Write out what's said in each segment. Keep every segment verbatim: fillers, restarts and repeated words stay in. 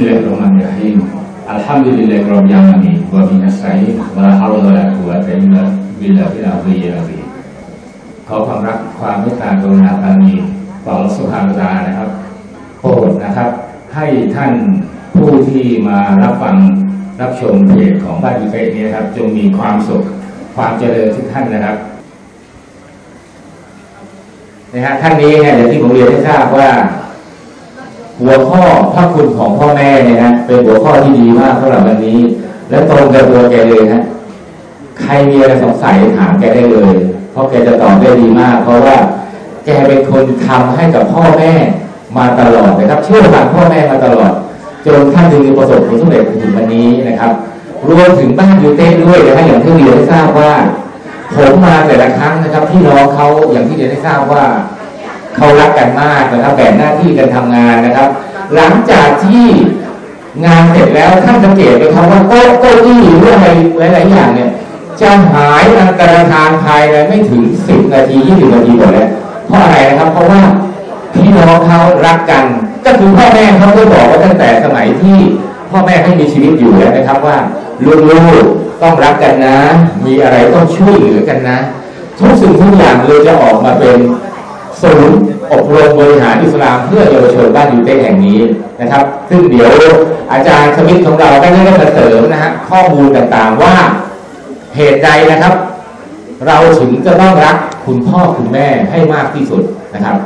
Bismillahirrahmanirrahim. Alhamdulillahirabbil alamin wa bihi nasta'in wa la hawla wa la quwwata illa billahil aliyyil azim. ขอความรักความเมตตากรุณาปราณีต่ออัลเลาะห์ซุบฮานะฮูวะตะอาลานะครับโปรดนะครับให้ท่านผู้ที่มารับฟังรับชมเพจของบ้านอิเปะนี้ครับจงมีความสุขความเจริญทุกท่านนะครับนะฮะท่านนี้เนี่ยเดี๋ยวที่ผมเรียนให้ทราบว่าหัวข้อพระคุณของพ่อแม่เนี่ยนะเป็นหัวข้อที่ดีมากสำหรับวันนี้และตรงกับตัวแกเลยนะใครมีอะไรสงสัยถามแกได้เลยเพราะแกจะตอบได้ดีมากเพราะว่าแกเป็นคนทำให้กับพ่อแม่มาตลอดนะครับเชื่อฟังพ่อแม่มาตลอดจนท่านถึงประสบผลสำเร็จถึงวันนี้นะครับรวมถึงบ้านยูเต้ด้วยนะครับอย่างที่เรียนให้ทราบว่าผมมาแต่ละครั้งนะครับที่น้องเขาอย่างที่เรียนให้ทราบว่าเขารักกันมากนะครับแบ่งหน้าที่กันทำงานนะครับหลังจากที่งานเสร็จแล้วท่านสังเกตไหมครับว่าโต๊ะเก้าอี้หรืออะไรหลายๆอย่างเนี่ยจะหายอันตรธานภายในไม่ถึงสิบนาทียี่สิบนาทีหมดแล้วเพราะอะไรนะครับเพราะว่าพี่น้องเขารักกันก็คือพ่อแม่เขาได้บอกว่าตั้งแต่สมัยที่พ่อแม่ให้มีชีวิตอยู่แล้วนะครับว่าลูกๆต้องรักกันนะมีอะไรต้องช่วยเหลือกันนะทุกสิ่งทุกอย่างเลยจะออกมาเป็นศูนย์อบรมบริหารอิสลามเพื่อเยาวชนบ้านยูเต้แห่งนี้นะครับซึ่งเดี๋ยวอาจารย์สมิธของเราก็ได้มาเสริมนะฮะข้อมูลต่างๆว่าเหตุใดนะครับเราถึงจะต้องรักคุณพ่อคุณแม่ให้มากที่สุดนะครับ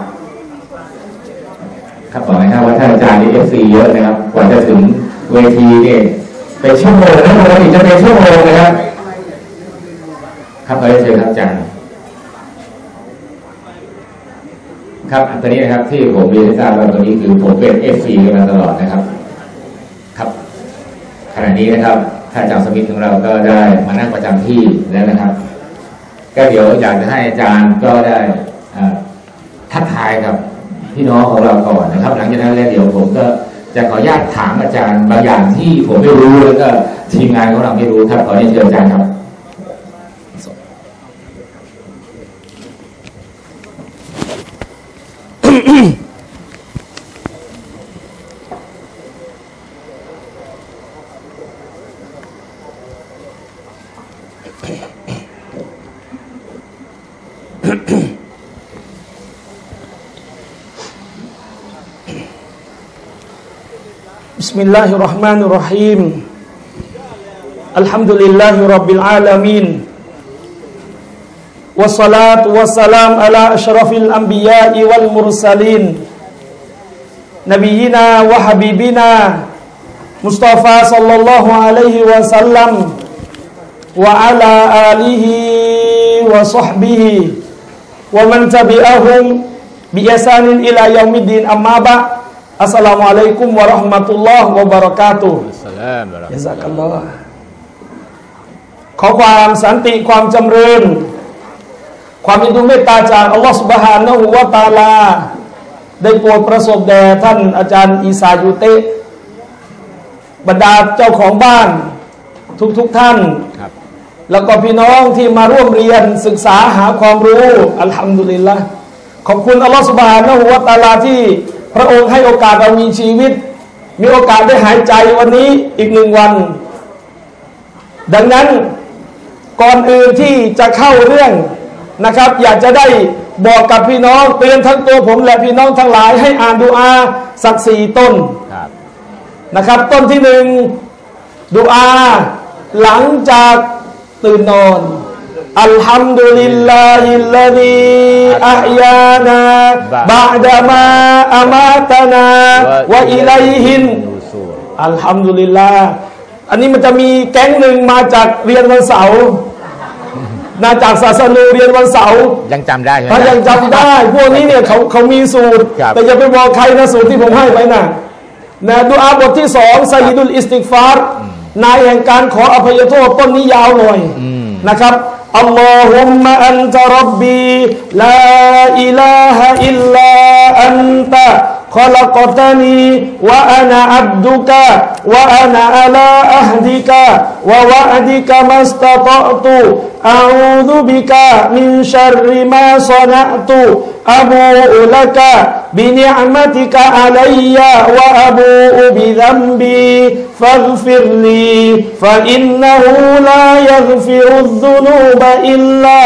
ครับบอกนะครับว่าท่านอาจารย์นี่เอฟซีเยอะนะครับกว่าจะถึงเวทีเนี่ยเป็นชั่วโมงนะวันนี้จะเป็นชั่วโมงนะครับครับขอเชิญครับอาจารย์ครับตอนนี้นะครับที่ผมเรียนทราบว่าตอนนี้คือผมเป็นเอฟซีมาตลอดนะครับครับขณะนี้นะครับท่านอาจารย์สมิธของเราก็ได้มานั่งประจำที่แล้วนะครับก็เดี๋ยวอยากจะให้อาจารย์ก็ได้ทักทายกับพี่น้องของเราก่อนนะครับหลังจากนั้นแล้วเดี๋ยวผมก็จะขออนุญาตถามอาจารย์บางอย่างที่ผมไม่รู้แล้วก็ทีมงานของเราไม่รู้ครับขอเรียนเชิญอาจารย์ครับبسم الله الرحمن الرحيم الحمد لله رب العالمين والصلاة والسلام على أشرف الأنبياء والمرسلين نبينا وحبيبنا مصطفى صلى الله عليه وسلم وعلى آله وصحبه ومن تبعهم بإحسان إلى يوم الدين أما بعد Assalamualaikum warahmatullahi wabarakatuh ยะซากัลลอฮ์ขอความสันติความจำเริญความมีดุลเมตตาจากอัลลอฮฺซุบฮานะฮูวะตะอาลาได้โปรดประสบแด่ท่านอาจารย์อีซายูเตะบรรดาเจ้าของบ้านทุกๆ ท, ท่านแล้วก็พี่น้องที่มาร่วมเรียนศึกษาหาความรู้อัลฮัมดุลิลละห์ขอบคุณอัลลอฮฺซุบฮานะฮูวะตะอาลาที่พระองค์ให้โอกาสเรามีชีวิตมีโอกาสได้หายใจวันนี้อีกหนึ่งวันดังนั้นก่อนอื่นที่จะเข้าเรื่องนะครับอยากจะได้บอกกับพี่น้องเตือนทั้งตัวผมและพี่น้องทั้งหลายให้อ่านดุอาสักสี่ต้นนะครับต้นที่หนึ่งดุอาหลังจากตื่นนอนอัลฮัมดุลิลลาฮิลลาดีอัยานะบะดะมาอะมาตนาวะอิลัยฮินอัลฮัมดุลิลลาห์อันนี้มันจะมีแก๊งหนึ่งมาจากเรียนวันเสาร์มาจากศาสนูเรียนวันเสาร์ยังจำได้ถ้ายังจำได้พวกนี้เนี่ยเขาเขามีสูตรแต่อย่าไปบอกใครนะสูตรที่ผมให้ไปน่ะนะดุอาบทที่สองไซยิดุลอิสติฆฟารนายแห่งการขออภัยโทษต้นนี้ยาวหน่อยนะครับอัลลอฮุมมะอันตะร็อบบีลาอิลาฮะอิลลาอันตะ ขอละกอตานีวะอานะอับดุกะวะอานะอัลาอัฮดิกะวะวะอดิกะมัสตะตอตุอาอูดุบิกะมินชัรริมาซะนะตุอะบูอุละกะบินิอะมะติกะอะลัยยะวะอะบูอุบิซัมบีฟัฆฟิรลีฟะอินนะฮูลายัฆฟิรุซซุนูบะอิลลา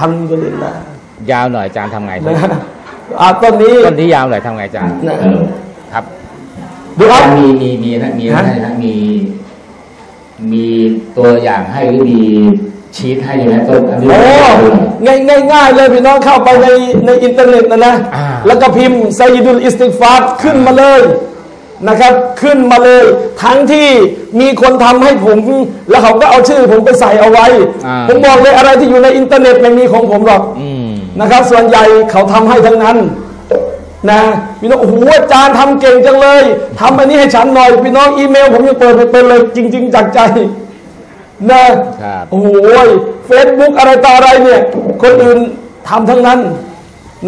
ฮัมดุลิลลาห์ยาวหน่อยอาจารย์ทำไงอ่าต้นนี้ต้นที่ยาวหน่อยทำไงอาจารย์ครับดูว่ามีมีมีนะมีอะไรนะมีมีตัวอย่างให้หรือมีชีทให้ไหมต้นโอ้ง่ายง่ายง่ายเลยพี่น้องเข้าไปในในอินเทอร์เน็ตนะนะแล้วก็พิมพ์ไซยิดุลอิสติกฟาร์ขึ้นมาเลยนะครับขึ้นมาเลยทั้งที่มีคนทำให้ผมแล้วเขาก็เอาชื่อผมไปใส่เอาไว้ผมบอกเลยอะไรที่อยู่ในอินเทอร์เน็ตไม่มีของผมหรอกนะครับส่วนใหญ่เขาทำให้ทั้งนั้นนะพี่น้องโอ้โหอาจารย์ทำเก่งจังเลยทำอันนี้ให้ฉันหน่อยพี่น้องอีเมลผมยังเปิดไม่เป็นเลยจริงๆจากใจนะโอ้โหเฟซบุ๊กอะไรต่ออะไรเนี่ยคนอื่นทำทั้งนั้น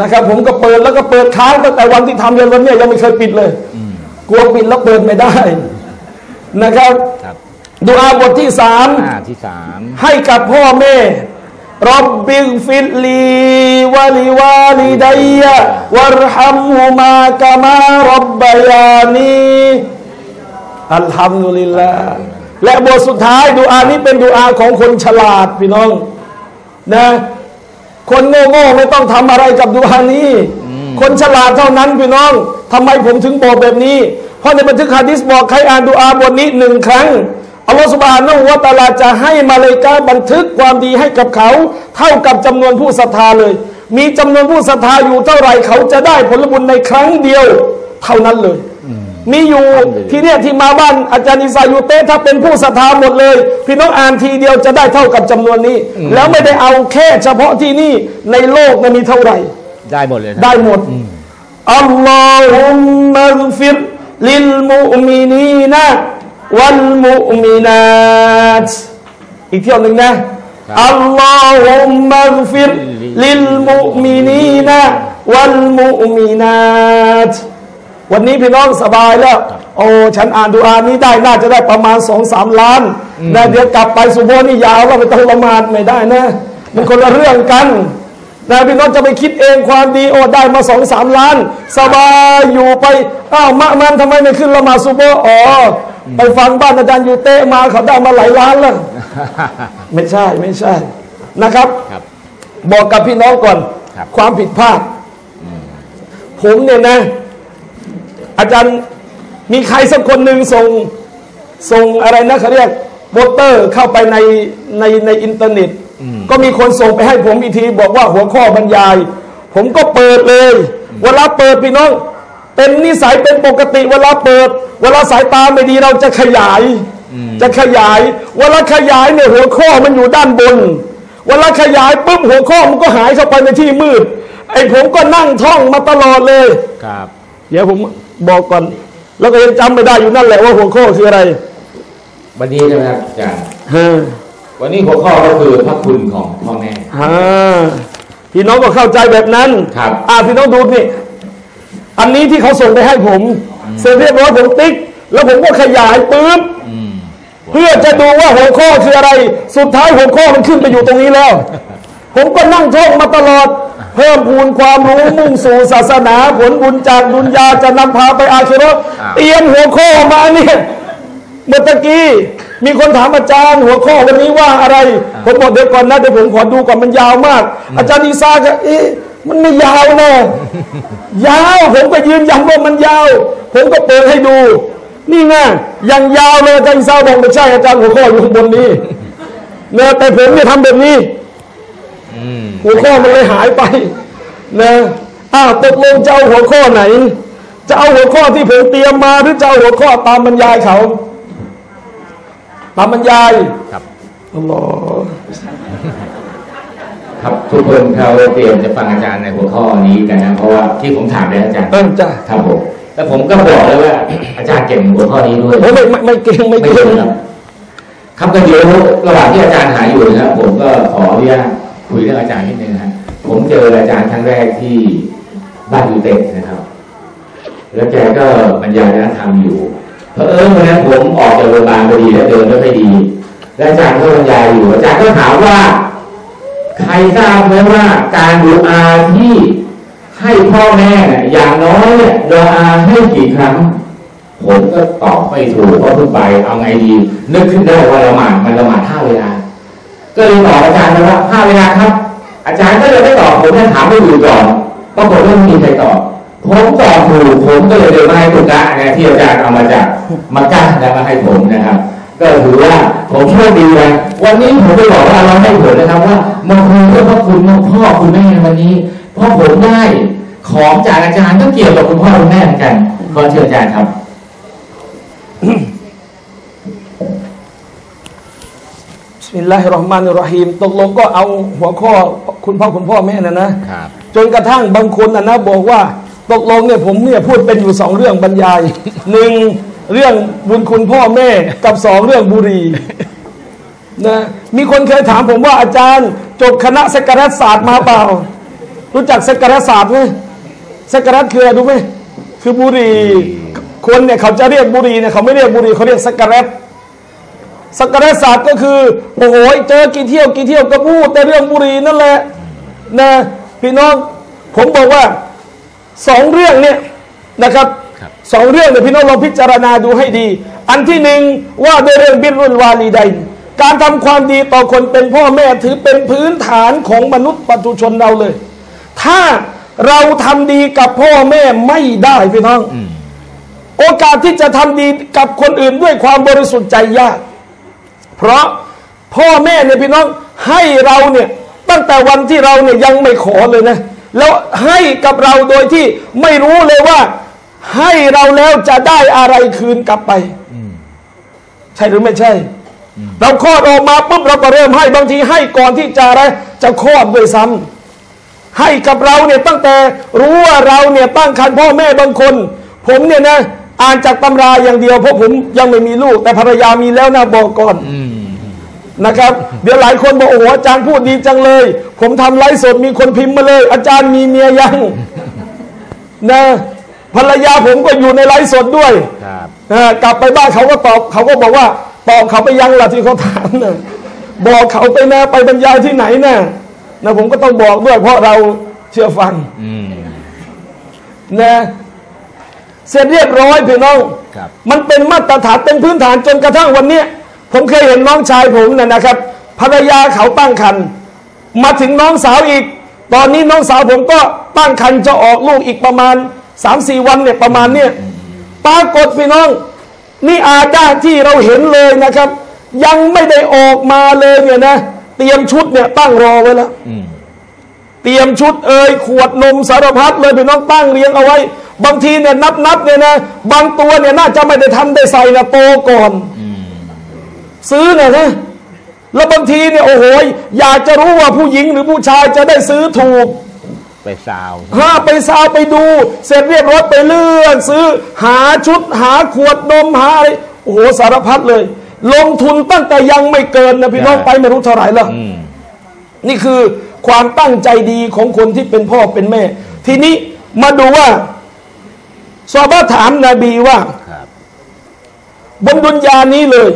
นะครับผมก็เปิดแล้วก็เปิดค้างตั้งแต่วันที่ทำยันวันนี้ยังไม่เคยปิดเลยกลัวปิดแล้วเปิดไม่ได้นะครับดูอาบทที่สามให้กับพ่อแม่ร็อบบิฟิรลีวะลิวาลิดัยะวัรฮัมฮุมากะมาร็อบบะยานีอัลฮัมดุลิลลาห์และบทสุดท้ายดูอานี้เป็นดูอาของคนฉลาดพี่น้องนะคนโง่ๆไม่ต้องทำอะไรกับดูอานี้คนฉลาดเท่านั้นพี่น้องทำไมผมถึงบอกแบบนี้เพราะในบันทึกหะดีษบอกใครอ่านดูอาบทนี้หนึ่งครั้งอัลลอฮฺซุบฮานะฮูวะตะอาลาจะให้มลาอิกะฮ์บันทึกความดีให้กับเขาเท่ากับจำนวนผู้ศรัทธาเลยมีจำนวนผู้ศรัทธาอยู่เท่าไหร่เขาจะได้ผลบุญในครั้งเดียวเท่านั้นเลยมีอยู่ที่เนี่ยที่มาบ้านอาจารย์อิซายูเตะถ้าเป็นผู้ศรัทธาหมดเลยพี่น้องอ่านทีเดียวจะได้เท่ากับจำนวนนี้แล้วไม่ได้เอาแค่เฉพาะที่นี่ในโลกมันมีเท่าไหร่ได้หมดเลยได้หมดอัลลอฮุมมัฆฟิรลิลมุอ์มินีนะวันมุมินัตอีกเที่ยวหนึ่งนะอัลลอฮุมมัฆฟิรลิลมุมินีนะวันมุมินัตวันนี้พี่น้องสบายแล้วโอ้ฉันอ่านดูอานี้ได้น่าจะได้ประมาณสองสามล้านนะเดี๋ยวกลับไปสุโบนี่ยาวเราไปต้องละหมาดไม่ได้นะมันคนละเรื่องกันนะพี่น้องจะไปคิดเองความดีโอ้ได้มาสองสามล้านสบายอยู่ไปอ้าวมะมันทำไมไม่ขึ้นละหมาดสุโบอ๋อไปฟังบ้านอาจารย์ยูเตะมาเขาได้มาหลายล้านแล้วไม่ใช่ไม่ใช่นะครับบอกกับพี่น้องก่อนความผิดพลาดผมเนี่ยนะอาจารย์มีใครสักคนหนึ่งส่งส่งอะไรนะเขาเรียกโปสเตอร์เข้าไปในในในอินเทอร์เน็ตก็มีคนส่งไปให้ผมอีกทีบอกว่าหัวข้อบรรยายผมก็เปิดเลยเวลาเปิดพี่น้องเป็นนิสัยเป็นปกติเวลาเปิดเวลาสายตาไม่ดีเราจะขยายจะขยายเวลาขยายเนี่ยหัวข้อมันอยู่ด้านบนเวลาขยายปุ๊บหัวข้อมันก็หายเข้าไปในที่มืดไอ้ผมก็นั่งท่องมาตลอดเลยครับเดี๋ยวผมบอกก่อนแล้วก็ยังจำไม่ได้อยู่นั่นแหละว่าหัวข้อคืออะไรวันนี้ใช่ไหมครับอาจารย์วันนี้หัวข้อก็คือพระคุณของพ่อแม่พี่น้องก็เข้าใจแบบนั้นครับอ่าพี่น้องดูนี่อันนี้ที่เขาส่งไปให้ผมเสร็จเรียบร้อยผมติ๊กแล้วผมก็ขยายปึ๊บเพื่อจะดูว่าหัวข้อคืออะไรสุดท้ายหัวข้อมันขึ้นไปอยู่ตรงนี้แล้วผมก็นั่งท่องมาตลอดเพิ่มพูนความรู้มุ่งสู่ศาสนาผลบุญจากดุนยาจะนำพาไปอาคิเราะห์เตรียมหัวข้อมาเนี่ยเมื่อตะกี้มีคนถามอาจารย์หัวข้อวันนี้ว่าอะไรผมบอกเดี๋ยวก่อนนะเดี๋ยวผมขอดูก่อนมันยาวมากอาจารย์อีซาก็เอ๊ะมันไม่ยาวแน่ยาวผมก็ยืนยันว่ามันยาวผมก็เปิดให้ดูนี่ไงยังยาวเลยอาจารย์ซาบอกไม่ใช่อาจารย์หัวข้ออยู่ข้างบนนี้เนี่ยแต่ผมเนี่ยทำแบบนี้หัวข้อมันเลยหายไปนะอ้าวตกลงจะเอาหัวข้อไหนจะเอาหัวข้อที่ผมเตรียมมาหรือจะเอาหัวข้อตามบรรยายเขาตามบรรยายครับอัลลอฮ์ครับทุกคนเขาเตรียมจะฟังอาจารย์ในหัวข้อนี้กันนะเพราะว่าที่ผมถามเลยอาจารย์จ้าครับผมแต่ผมก็บอกเลยว่าอาจารย์เก่งหัวข้อนี้ด้วยไม่ไม่ไม่เก่งไม่เก่งครับครับก็เดี๋ยวระหว่างที่อาจารย์หายอยู่นะครับผมก็ขออนุญาตคุยเรื่องอาจารย์นิดนึงครับผมเจออาจารย์ครั้งแรกที่ บ้านยูเต็ดนะครับแล้วแกก็บรรยายนักธรรมอยู่เพราะเออวันนั้นผมออกจากโรงพยาบาลพอดีแล้วเดินไม่ค่อยดีและอาจารย์ก็บรรยายอยู่อาจารย์ก็ถามว่าใครทราบไหมว่าการดูอาที่ให้พ่อแม่เนี่ยอย่างน้อยเนี่ยดูอาให้กี่ครั้งผมก็ตอบไม่ถูกเพราะเพิ่งไปเอาไงดีนึกขึ้นได้ว่าละหมาดมันละหมาดห้าเวลาก็เลยตอบอาจารย์ว่าห้าเวลาครับอาจารย์ก็เลยไม่ตอบผมก็ถามไปอยู่ก่อนปรากฏว่าไม่มีใครตอบผมตอบถูกผมก็เลยเดินมาให้ตุ๊กะเนี่ยที่อาจารย์เอามาจากมักกะห์มาให้ผมนะครับก็ถือว่าผมโชคดีนะวันนี้ผมไปบอกว่าเราให้ผลนะครับว่ามันคือเรื่องพระคุณพ่อคุณแม่วันนี้เพราะผมได้ของจากอาจารย์ก็เกี่ยวกับคุณพ่อคุณแม่เหมือนกันขอเชิญอาจารย์ครับบิสมิลลาฮิรเราะห์มานิรเราะฮีมตกลงก็เอาหัวข้อคุณพ่อคุณพ่อแม่นะนะจนกระทั่งบางคนนะนะบอกว่าตกลงเนี่ยผมเนี่ยพูดเป็นอยู่สองเรื่องบรรยายหนึ่งเรื่องบุญคุณพ่อแม่กับสองเรื่องบุรีนะมีคนเคยถามผมว่าอาจารย์จบคณะสักการศาสตร์มาเปล่ารู้จักสักการศาสตร์ไหมสักการคืออะไรรู้ไหมคือบุรีคนเนี่ยเขาจะเรียกบุรีเนี่ยเขาไม่เรียกบุรีเขาเรียกสักการสักการศาสตร์ก็คือโอ้โหเจอกี่เที่ยวกี่เที่ยวก็พูดแต่เรื่องบุรีนั่นแหละนะพี่น้องผมบอกว่าสองเรื่องเนี่ยนะครับสองเรื่องเนี่ยพี่น้องลองพิจารณาดูให้ดีอันที่หนึ่งว่าด้วยเรื่องบิรรุลวาลิดัยน์การทำความดีต่อคนเป็นพ่อแม่ถือเป็นพื้นฐานของมนุษย์ปัจจุบันเราเลยถ้าเราทำดีกับพ่อแม่ไม่ได้พี่น้องโอกาสที่จะทำดีกับคนอื่นด้วยความบริสุทธิ์ใจยากเพราะพ่อแม่เนี่ยพี่น้องให้เราเนี่ยตั้งแต่วันที่เราเนี่ยยังไม่ขอเลยนะแล้วให้กับเราโดยที่ไม่รู้เลยว่าให้เราแล้วจะได้อะไรคืนกลับไปใช่หรือไม่ใช่เราคลอดออกมาปุ๊บเราก็เริ่มให้บางทีให้ก่อนที่จะอะไรจะคลอดด้วยซ้ำให้กับเราเนี่ยตั้งแต่รู้ว่าเราเนี่ยตั้งครรภ์พ่อแม่บางคนผมเนี่ยนะอ่านจากตำราอย่างเดียวเพราะผมยังไม่มีลูกแต่ภรรยามีแล้วนะบอกก่อนนะครับเดี๋ยวหลายคนบอกโอ้โหอาจารย์พูดดีจังเลยผมทำไลฟ์สดมีคนพิมพ์มาเลยอาจารย์มีเมียยังนะภรรยาผมก็อยู่ในไลฟ์สดด้วยกลับไปบ้านเขาก็ตอบเขาก็บอกว่าตอบเขาไปยังล่ะที่เขาถามนะบอกเขาไปนะไปบรรยายที่ไหนนะนะผมก็ต้องบอกด้วยเพราะเราเชื่อฟังนะเสร็จเรียบร้อยพี่น้องมันเป็นมาตรฐานเป็นพื้นฐานจนกระทั่งวันนี้ผมเคยเห็นน้องชายผมนะนะครับภรรยาเขาตั้งครรภ์มาถึงน้องสาวอีกตอนนี้น้องสาวผมก็ตั้งครรภ์จะออกลูกอีกประมาณสามสี่วันเนี่ยประมาณเนี่ยปรากฏพี่น้องนี่อาญาที่เราเห็นเลยนะครับยังไม่ได้ออกมาเลยเนี่ยนะเตรียมชุดเนี่ยตั้งรอไว้แล้วเตรียมชุดเอ่ยขวดนมสารพัดเลยพี่น้องตั้งเรียงเอาไว้บางทีเนี่ยนับนับเนี่ยนะบางตัวเนี่ยน่าจะไม่ได้ทันได้ใส่นะโตก่อนซื้อเนี่ยนะแล้วบางทีเนี่ยโอ้โหอยากจะรู้ว่าผู้หญิงหรือผู้ชายจะได้ซื้อถูกไปซาวห้าไปซาวไปดูเสร็จเรียบร้อยไปเลือกซื้อหาชุดหาขวดนมหาอะไรโอ้โหสารพัดเลยลงทุนตั้งแต่ยังไม่เกินนะพี่น้องไปไม่รู้เท่าไหร่แล้วนี่คือความตั้งใจดีของคนที่เป็นพ่อเป็นแม่ทีนี้มาดูว่าซอฮาบะห์ถามนบีว่าบนดุนยานี้เลย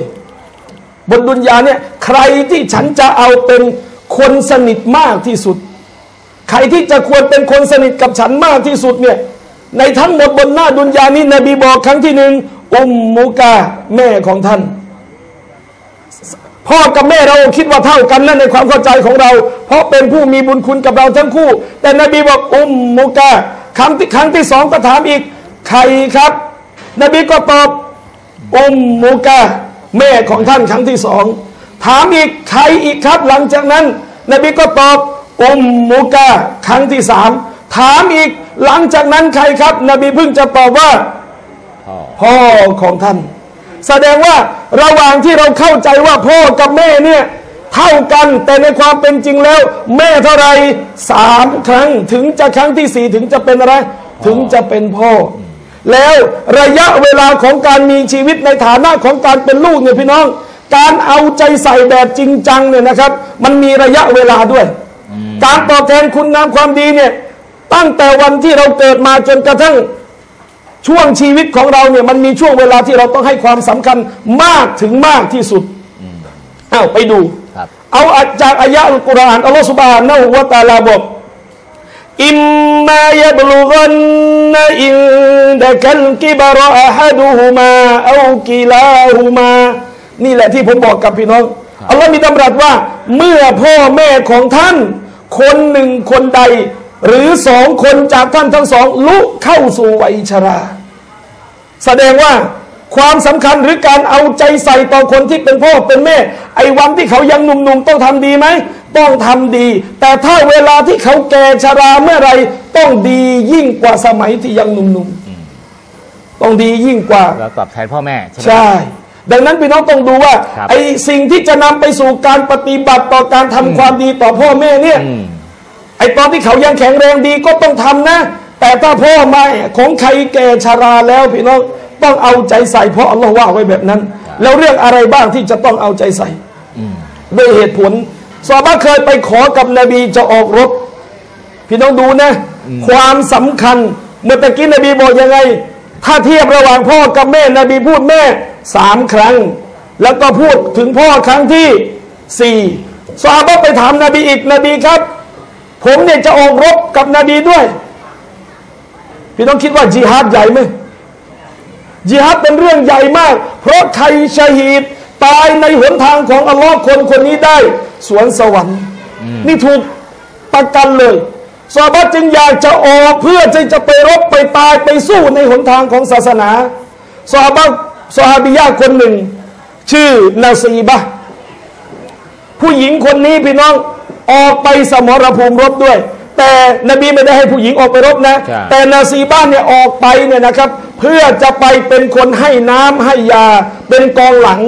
บนดุนยาเนี่ยใครที่ฉันจะเอาเป็นคนสนิทมากที่สุดใครที่จะควรเป็นคนสนิทกับฉันมากที่สุดเนี่ยในทั้งหมดบนหน้าดุนยานี้นบีบอกครั้งที่หนึ่งอุมมุกะแม่ของท่านพ่อกับแม่เราคิดว่าเท่ากันนั่นในความเข้าใจของเราเพราะเป็นผู้มีบุญคุณกับเราทั้งคู่แต่นบีบอกอุมมุกะครั้งที่ครั้งที่สองก็ถามอีกใครครับนบีก็ตอบอุมมุกะแม่ของท่านครั้งที่สองถามอีกใครอีกครับหลังจากนั้นนบีก็ตอบอุมมุกะครั้งที่สามถามอีกหลังจากนั้นใครครับนบีเพิ่งจะตอบว่าพ่อของท่านแสดงว่าระหว่างที่เราเข้าใจว่าพ่อกับแม่เนี่ยเท่ากันแต่ในความเป็นจริงแล้วแม่เท่าไรสามครั้งถึงจะครั้งที่สี่ถึงจะเป็นอะไรถึงจะเป็นพ่อแล้วระยะเวลาของการมีชีวิตในฐานะของการเป็นลูกเนี่ยพี่น้องการเอาใจใส่แบบจริงจังเนี่ยนะครับมันมีระยะเวลาด้วยการตอบแทนคุณงามความดีเนี่ย ตั้งแต่วันที่เราเกิดมาจนกระทั่งช่วงชีวิตของเราเนี่ยมันมีช่วงเวลาที่เราต้องให้ความสำคัญมากถึงมากที่สุดอ้าวไปดูเอาจากอายะอัลกุรอานอัลลอฮฺซุบฮานะฮูวะตะอาลาบอกอิมมายะบลุกันนะอินดะกัลกิบรอะฮะดุฮุมาอาวกิลาฮุมานี่แหละที่ผมบอกกับพี่น้องอัลลอฮฺมีดำรัสว่าเมื่อพ่อแม่ของท่านคนหนึ่งคนใดหรือสองคนจากท่านทั้งสองลุเข้าสู่วัยชราแสดงว่าความสำคัญหรือการเอาใจใส่ต่อคนที่เป็นพ่อเป็นแม่ไอ้วันที่เขายังหนุ่มๆต้องทำดีไหมต้องทำดีแต่ถ้าเวลาที่เขาแก่ชราเมื่อไรต้องดียิ่งกว่าสมัยที่ยังหนุ่มๆต้องดียิ่งกว่าเราตอบแทนพ่อแม่ใช่ไหมใช่ดังนั้นพี่น้องต้องดูว่าไอ้สิ่งที่จะนำไปสู่การปฏิบัติต่อการทำความดีต่อพ่อแม่เนี่ยไอ้ตอนที่เขายังแข็งแรงดีก็ต้องทำนะแต่ถ้าพ่อแม่ของใครแก่ชราแล้วพี่น้องต้องเอาใจใส่เพราะอัลลอฮฺว่าไว้แบบนั้นแล้วเรื่องอะไรบ้างที่จะต้องเอาใจใส่ด้วยเหตุผลซอฮาบะห์เคยไปขอกับนบีจะออกรบพี่น้องดูนะความสำคัญเมื่อตะกี้นบีบอกยังไงถ้าเทียบระหว่างพ่อกับแม่นบีพูดแม่สามครั้งแล้วก็พูดถึงพ่อครั้งที่สี่ซอฮาบะห์ไปถามนบีอีกนบีครับผมเนี่ยจะออกรบกับนบีด้วยพี่ต้องคิดว่าจิฮาดใหญ่ไหมจิฮาดเป็นเรื่องใหญ่มากเพราะใครชะฮีดตายในหนทางของอัลลอฮ์คนคนนี้ได้สวนสวรรค์นี่ถูกประกันเลยซอฮาบะห์จึงอยากจะออกเพื่อจะจะไปรบไปตายไปสู้ในหนทางของศาสนาซอฮาบะห์ซอฮาบิยะห์คนหนึ่งชื่อนาซีบะห์ผู้หญิงคนนี้พี่น้องออกไปสมรภูมิรบด้วยแต่นบีไม่ได้ให้ผู้หญิงออกไปรบนะแต่นาซีบ้านเนี่ยออกไปเนี่ยนะครับเพื่อจะไปเป็นคนให้น้ำให้ยาเป็นกองหลัง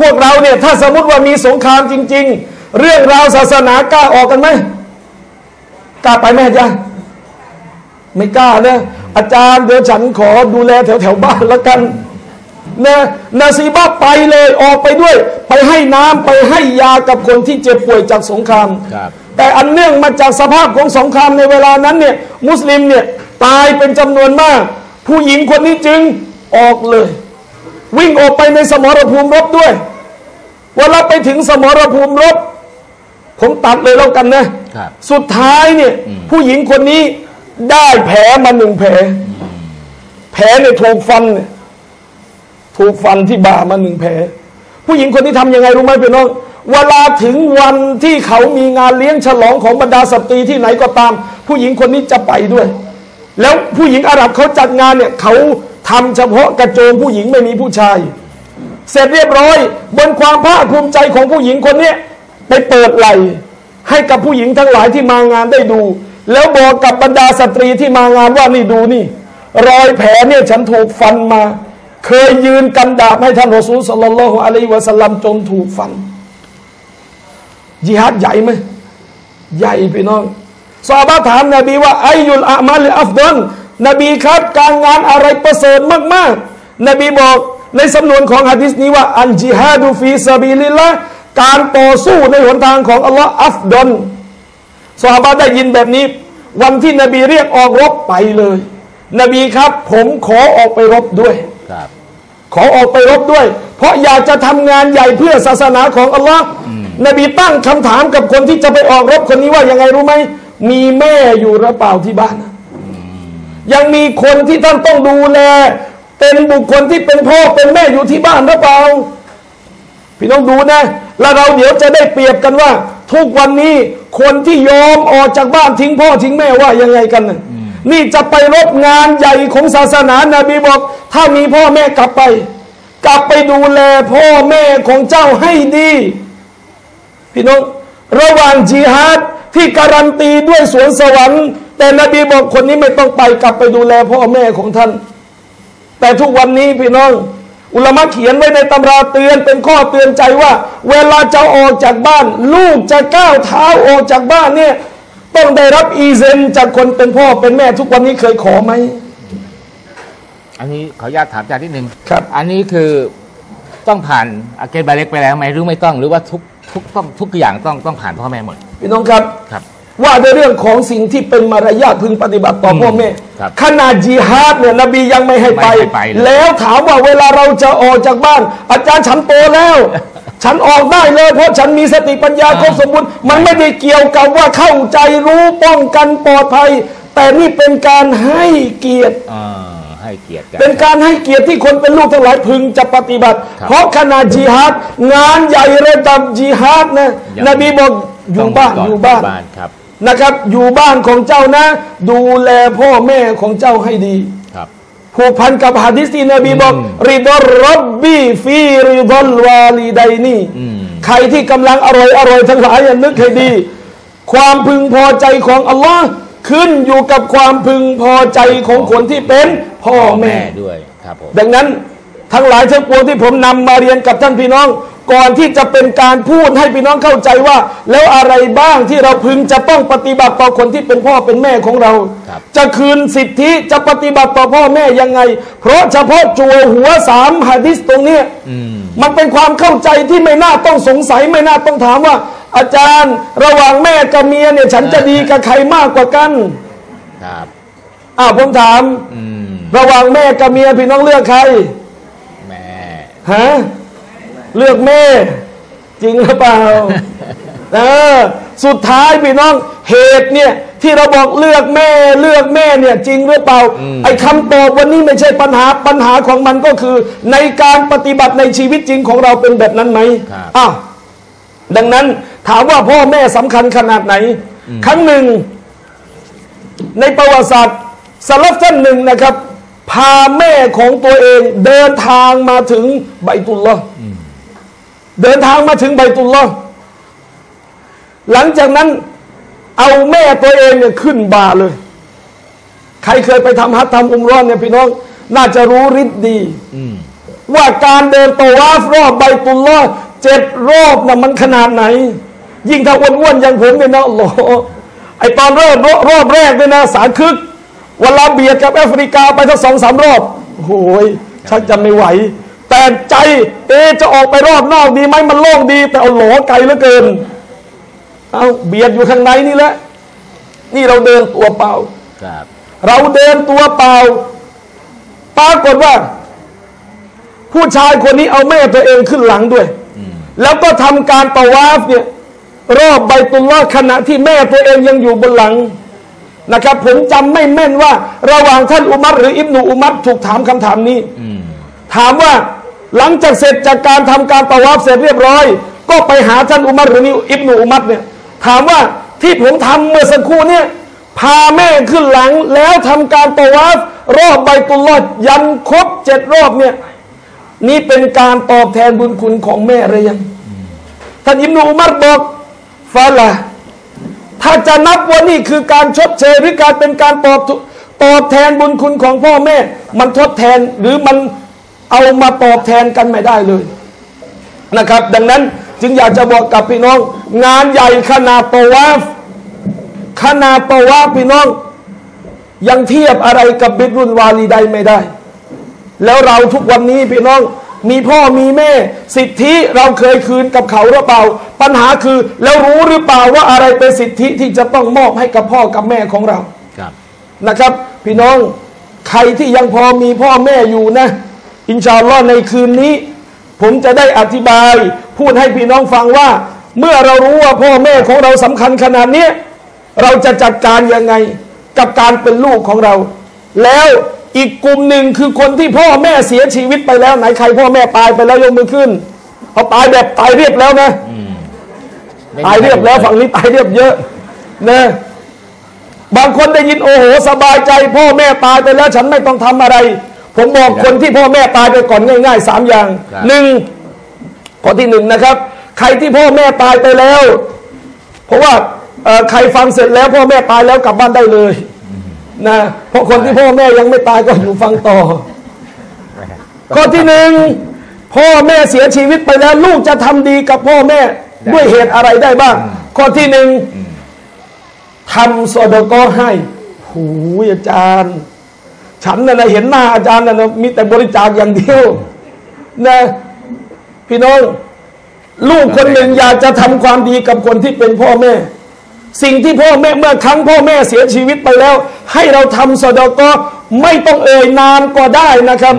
พวกเราเนี่ยถ้าสมมติว่ามีสงครามจริงๆเรื่องราวศาสนากล้าออกกันไหมกล้าไปไหมอาจารย์ไม่กล้านะอาจารย์เดี๋ยวฉันขอดูแลแถวแถวบ้านแล้วกันนะนาซีบ้าไปเลยออกไปด้วยไปให้น้ำไปให้ยากับคนที่เจ็บป่วยจากสงครามแต่อันเนื่องมาจากสภาพของสงครามในเวลานั้นเนี่ยมุสลิมเนี่ยตายเป็นจำนวนมากผู้หญิงคนนี้จึงออกเลยวิ่งออกไปในสมรภูมิรบด้วยเวลาไปถึงสมรภูมิรบผมตัดเลยแล้วกันนะสุดท้ายเนี่ยผู้หญิงคนนี้ได้แผลมาหนึ่งแผลแผลเนี่ยถูกฟันเนี่ยถูกฟันที่บ่ามาหนึ่งแผลผู้หญิงคนที่ทำยังไงรู้ไหมพี่น้องเวลาถึงวันที่เขามีงานเลี้ยงฉลองของบรรดาสตรีที่ไหนก็ตามผู้หญิงคนนี้จะไปด้วยแล้วผู้หญิงอาหรับเขาจัดงานเนี่ยเขาทำเฉพาะกระโจมผู้หญิงไม่มีผู้ชายเสร็จเรียบร้อยบนความภาคภูมิใจของผู้หญิงคนนี้ไปเปิดไหล่ให้กับผู้หญิงทั้งหลายที่มางานได้ดูแล้วบอกกับบรรดาสตรีที่มางานว่านี่ดูนี่รอยแผลเนี่ยฉันถูกฟันมาเคยยืนกำดาบให้ท่านรอซูล ศ็อลลัลลอฮุอะลัยฮิวะซัลลัมจนถูกฟันญิฮาดใหญ่ไหมใหญ่พี่น้องซอฮาบะห์ถามนบีว่าอัยยุลอามัลอัฟฎอลนบีครับการงานอะไรประเสริฐมากๆนบีบอกในสำนวนของหะดีษนี้ว่าอัลญิฮาดุฟีซะบีลิลลาห์การต่อสู้ในหนทางของอัลลอฮ์อัฟฎอลซอฮาบะห์ได้ยินแบบนี้วันที่นบีเรียกออกรบไปเลยนบีครับผมขอออกไปรบด้วยขอออกไปรบด้วยเพราะอยากจะทำงานใหญ่เพื่อศาสนาของอัลลอฮ์นบีตั้งคำถามกับคนที่จะไปออกรบคนนี้ว่ายังไงรู้ไหมมีแม่อยู่หรือเปล่าที่บ้านยังมีคนที่ท่านต้องดูแลเป็นบุคคลที่เป็นพ่อเป็นแม่อยู่ที่บ้านหรือเปล่าพี่น้องดูนะแล้วเราเดี๋ยวจะได้เปรียบกันว่าทุกวันนี้คนที่ยอมออกจากบ้านทิ้งพ่อทิ้งแม่ว่ายังไงกันนะนี่จะไปรบงานใหญ่ของศาสนานาบีบอกถ้ามีพ่อแม่กลับไปกลับไปดูแลพ่อแม่ของเจ้าให้ดีพี่น้องระหว่างจิฮาดที่การันตีด้วยสวนสวรรค์แต่นบีบอกคนนี้ไม่ต้องไปกลับไปดูแลพ่อแม่ของท่านแต่ทุกวันนี้พี่น้องอุลามะเขียนไว้ในตำราเตือนเป็นข้อเตือนใจว่าเวลาจะออกจากบ้านลูกจะก้าวเท้าออกจากบ้านเนี่ยต้องได้รับอีเซนจากคนเป็นพ่อเป็นแม่ทุกวันนี้เคยขอไหมอันนี้ขออนุญาตถามอาจารย์นิดนึงครับอันนี้คือต้องผ่านอาเกนบาเล็กไปแล้วไหมหรือไม่ต้องหรือว่าทุกทุกต้องทุกอย่างต้องต้องผ่านพ่อแม่หมดพี่น้องครับครับ ว่าในเรื่องของสิ่งที่เป็นมารยาทพึงปฏิบัติต่อพ่อแม่ขนาดจิฮาดเนี่ยนบียังไม่ให้ไปแล้วถามว่าเวลาเราจะออกจากบ้านอาจารย์ฉันโตแล้วฉันออกได้เลยเพราะฉันมีสติปัญญาครบสมบูรณ์มันไม่ได้เกี่ยวกับว่าเข้าใจรู้ป้องกันปลอดภัยแต่นี่เป็นการให้เกียรติเป็นการให้เกียรติที่คนเป็นลูกทั้งหลายพึงจะปฏิบัติเพราะขนาดจิฮาดงานใหญ่ระดับจิฮาดนะนบีบอกอยู่บ้านอยู่บ้านนะครับอยู่บ้านของเจ้านะดูแลพ่อแม่ของเจ้าให้ดีผูกพันกับหะดีษที่นบีบอกริดอรับบีฟีริดอลวาลิดัยนีใครที่กำลังอร่อยอร่อยทั้งหลายนึกให้ดีความพึงพอใจของอัลลอฮ์ขึ้นอยู่กับความพึงพอใจของคนที่เป็นพ่อแม่ด้วยครับผมดังนั้นทั้งหลายทั้งปวงที่ผมนำมาเรียนกับท่านพี่น้องก่อนที่จะเป็นการพูดให้พี่น้องเข้าใจว่าแล้วอะไรบ้างที่เราพึงจะต้องปฏิบัติต่อคนที่เป็นพ่อเป็นแม่ของเราจะคืนสิทธิจะปฏิบัติต่อพ่อแม่ยังไงเพราะเฉพาะจั่วหัวสามหะดีษตรงนี้มันเป็นความเข้าใจที่ไม่น่าต้องสงสัยไม่น่าต้องถามว่าอาจารย์ระหว่างแม่กับเมียเนี่ยฉันจะดีกับใครมากกว่ากันครับอ้าวผมถามระหว่างแม่กับเมียพี่น้องเลือกใครแม่ฮะเลือกแม่จริงหรือเปล่าเออสุดท้ายพี่น้องเหตุเนี่ยที่เราบอกเลือกแม่เลือกแม่เนี่ยจริงหรือเปล่าไอ้คำตอบวันนี้ไม่ใช่ปัญหาปัญหาของมันก็คือในการปฏิบัติในชีวิตจริงของเราเป็นแบบนั้นไหมอ้าวดังนั้นถามว่าพ่อแม่สำคัญขนาดไหนครั้งหนึ่งในประวัติศาสตร์สลัฟท่านหนึ่งนะครับพาแม่ของตัวเองเดินทางมาถึงบัยตุลลอฮ์เดินทางมาถึงบัยตุลลอฮ์หลังจากนั้นเอาแม่ตัวเองเนี่ยขึ้นบ่าเลยใครเคยไปทำฮัจญ์ทำอุมเราะห์เนี่ยพี่น้องน่าจะรู้ฤทธิ์ดีว่าการเดินตะวาฟรอบบัยตุลลอฮ์เจ็ดรอบน่ะมันขนาดไหนยิ่งถ้าอ้วนๆอย่างผมเนี่ยนะอัลลอฮ์ไอตอนเริ่มรอบแรกเนี่ยนะสาคึกเวลาเบียดกับแอฟริกาไปสักสองสามรอบโหยชักจะไม่ไหวแต่ใจเอจะออกไปรอบนอกดีไหมมันโล่งดีแต่เอาหลอไกลเหลือเกินเอาเบียดอยู่ข้างในนี่แหละนี่เราเดินตัวเปล่าเราเดินตัวเปล่าปรากฏว่าผู้ชายคนนี้เอาแม่ตัวเองขึ้นหลังด้วยแล้วก็ทำการตะวาฟเนี่ยรอบบัยตุลลอฮ์ขณะที่แม่ตัวเองยังอยู่บนหลังนะครับผมจำไม่แม่นว่าระหว่างท่านอุมัรหรืออิบนุอุมัรถูกถามคำถามนี้ถามว่าหลังจากเสร็จจากการทำการตะวาฟเสร็จเรียบร้อยก็ไปหาท่านอุมัรหรืออิบนุอุมัรเนี่ยถามว่าที่ผมทำเมื่อสักครู่เนี่ยพาแม่ขึ้นหลังแล้วทำการตะวาฟรอบบัยตุลลอฮ์ยันครบเจ็ดรอบเนี่ยนี่เป็นการตอบแทนบุญคุณของแม่หรือยังท่านอิบนุอุมัรบอกฟาละถ้าจะนับว่านี่คือการชดเชยหรือการเป็นการตอบตอบแทนบุญคุณของพ่อแม่มันทดแทนหรือมันเอามาตอบแทนกันไม่ได้เลยนะครับดังนั้นจึงอยากจะบอกกับพี่น้องงานใหญ่ขนาดตะวาฟขนาดตะวาฟพี่น้องยังเทียบอะไรกับบิรรุลวาลิดัยน์ไม่ได้แล้วเราทุกวันนี้พี่น้องมีพ่อมีแม่สิทธิเราเคยคืนกับเขาหรือเปล่าปัญหาคือแล้วรู้หรือเปล่าว่าอะไรเป็นสิทธิที่จะต้องมอบให้กับพ่อกับแม่ของเราครับนะครับพี่น้องใครที่ยังพอมีพ่อแม่อยู่นะอินชาอัลลอฮ์ในคืนนี้ผมจะได้อธิบายพูดให้พี่น้องฟังว่าเมื่อเรารู้ว่าพ่อแม่ของเราสำคัญขนาดนี้เราจะจัดการยังไงกับการเป็นลูกของเราแล้วอีกกลุ่มหนึ่งคือคนที่พ่อแม่เสียชีวิตไปแล้วไหนใครพ่อแม่ตายไปแล้วยกมือขึ้นเอาตายแบบตายเรียบแล้วนะตายเรียบแล้วฝั่งนี้ตายเรียบเยอะนะบางคนได้ยินโอ้โหสบายใจพ่อแม่ตายไปแล้วฉันไม่ต้องทำอะไรผมบอกคนที่พ่อแม่ตายไปก่อนง่ายๆสามอย่างหนึ่งข้อที่หนึ่งนะครับใครที่พ่อแม่ตายไปแล้วเพราะว่าใครฟังเสร็จแล้วพ่อแม่ตายแล้วกลับบ้านได้เลยนะเพราะคนที่พ่อแม่ยังไม่ตายก็อยู่ฟังต่อข้อที่หนึ่งพ่อแม่เสียชีวิตไปแล้วลูกจะทำดีกับพ่อแม่ด้วยเหตุอะไรได้บ้างข้อที่หนึ่งทำซอดาเกาะให้หูยอาจารย์ฉันน่ะนะเห็นหน้าอาจารย์น่ะนะมีแต่บริจาคอย่างเดียวนะพี่น้องลูกคนหนึ่งอยากจะทำความดีกับคนที่เป็นพ่อแม่ สิ่งที่พ่อแม่เมื่อครั้งพ่อแม่เสียชีวิตไปแล้วให้เราทำซะดอกก็ไม่ต้องเอ่ยนามก็ได้นะครับ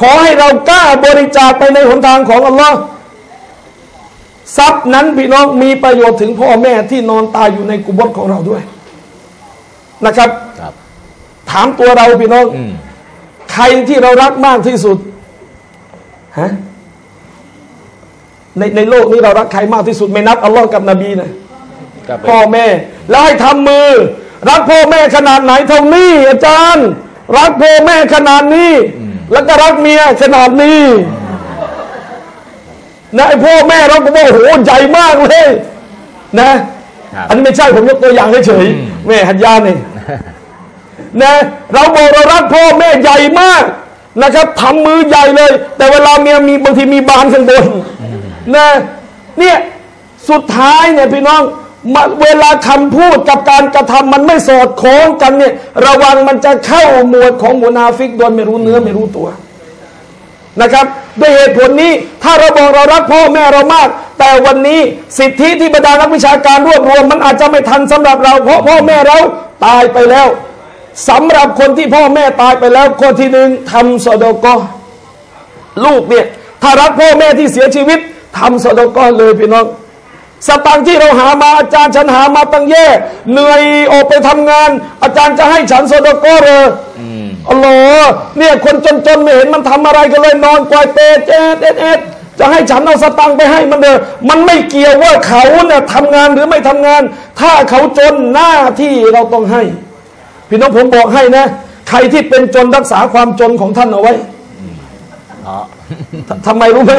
ขอให้เรากล้าบริจาคไปในหนทางของอัลลอฮ์ทรัพย์นั้นพี่น้องมีประโยชน์ถึงพ่อแม่ที่นอนตายอยู่ในกุโบร์ของเราด้วยนะครับถามตัวเราพี่น้องใครที่เรารักมากที่สุดฮะในในโลกนี้เรารักใครมากที่สุดไม่นับอัลลอฮ์กับนบีนะพ่อแม่แล้วให้ทำมือรักพ่อแม่ขนาดไหนเท่านี้อาจารย์รักพ่อแม่ขนาดนี้แล้วก็รักเมียขนาดนี้นะไอพ่อแม่เราก็บอกโหใหญ่มากเลยนะอันนี้ไม่ใช่ผมยกตัวอย่างเฉยๆแม่หัดยานี่นะเราบอกเรารักพ่อแม่ใหญ่มากนะครับทำมือใหญ่เลยแต่เวลาเมียมีบางทีมีบานข้างบนนะเนี่ยสุดท้ายเนี่ยพี่น้องเวลาคำพูดกับการกระทำมันไม่สอดคล้องกันเนี่ยระวังมันจะเข้าหมวดของมุนาฟิกโดยไม่รู้เนื้อไม่รู้ตัวนะครับด้วยเหตุผลนี้ถ้าเราบอกเรารักพ่อแม่เรามากแต่วันนี้สิทธิที่บรรดานักวิชาการรวบรวมมันอาจจะไม่ทันสำหรับเราเพราะพ่อแม่เราตายไปแล้วสำหรับคนที่พ่อแม่ตายไปแล้วคนที่หนึ่งทำซอดอกอลูกเนี่ยถ้ารักพ่อแม่ที่เสียชีวิตทำซอดอกอเลยพี่น้องสตางค์ที่เราหามาอาจารย์ฉันหามาตั้งแย่เหนื่อยออกไปทำงานอาจารย์จะให้ฉันซอดอกอเลยอ๋อเนี่ยคนจนๆไม่เห็นมันทำอะไรกันเลยนอนกวายเปเจ๊เอ็ดเอ็ดจะให้ฉันเอาสตางค์ไปให้มันเด้อมันไม่เกี่ยวว่าเขาเนี่ยทำงานหรือไม่ทำงานถ้าเขาจนหน้าที่เราต้องให้พี่น้องผมบอกให้นะใครที่เป็นจนรักษาความจนของท่านเอาไว้ทำไมรู้ไหม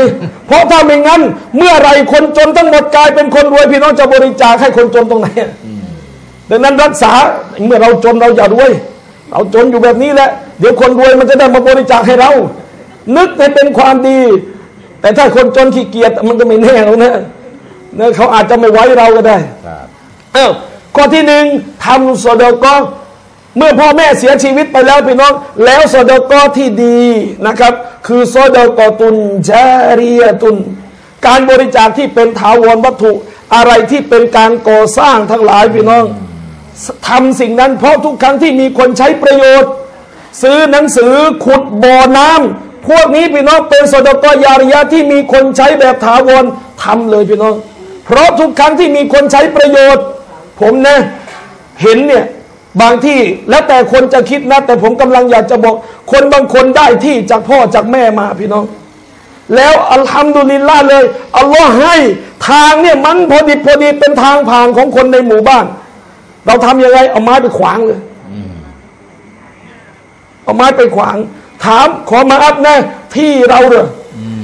เพราะถ้าไม่งั้นเมื่อไรคนจนทั้งหมดกลายเป็นคนรวยพี่น้องจะบริจาคให้คนจนตรงไหนดังนั้นรักษาเมื่อเราจนเราอย่ารวยเราจนอยู่แบบนี้แหละเดี๋ยวคนรวยมันจะได้มาบริจาคให้เรานึกให้เป็นความดีแต่ถ้าคนจนขี้เกียจมันก็ไม่แน่แล้วนะเนี่ยเขาอาจจะไม่ไว้เราก็ได้เอ้าข้อที่หนึ่งทำซอดอกอเมื่อพ่อแม่เสียชีวิตไปแล้วพี่น้องแล้วซอดอกอที่ดีนะครับคือซอดอกอตุนจาริยะตุนการบริจาคที่เป็นถาวรวัตถุอะไรที่เป็นการก่อสร้างทั้งหลายพี่น้องทำสิ่งนั้นเพราะทุกครั้งที่มีคนใช้ประโยชน์ซื้อหนังสือขุดบ่อน้ำพวกนี้พี่น้องเป็นซอดอกอยาริยะที่มีคนใช้แบบถาวรทำเลยพี่น้องเพราะทุกครั้งที่มีคนใช้ประโยชน์ผมนะเห็นเนี่ยบางที่แล้วแต่คนจะคิดนะแต่ผมกำลังอยากจะบอกคนบางคนได้ที่จากพ่อจากแม่มาพี่น้องแล้วอัลฮัมดุลิลลาห์เลยอัลลอฮ์ให้ทางเนี่ยมันพอดีพอดีเป็นทางผ่านของคนในหมู่บ้านเราทำยังไงเอาไม้ไปขวางเลยเอาไม้ไปขวางถามขอมาอัพนะที่เราเหรอ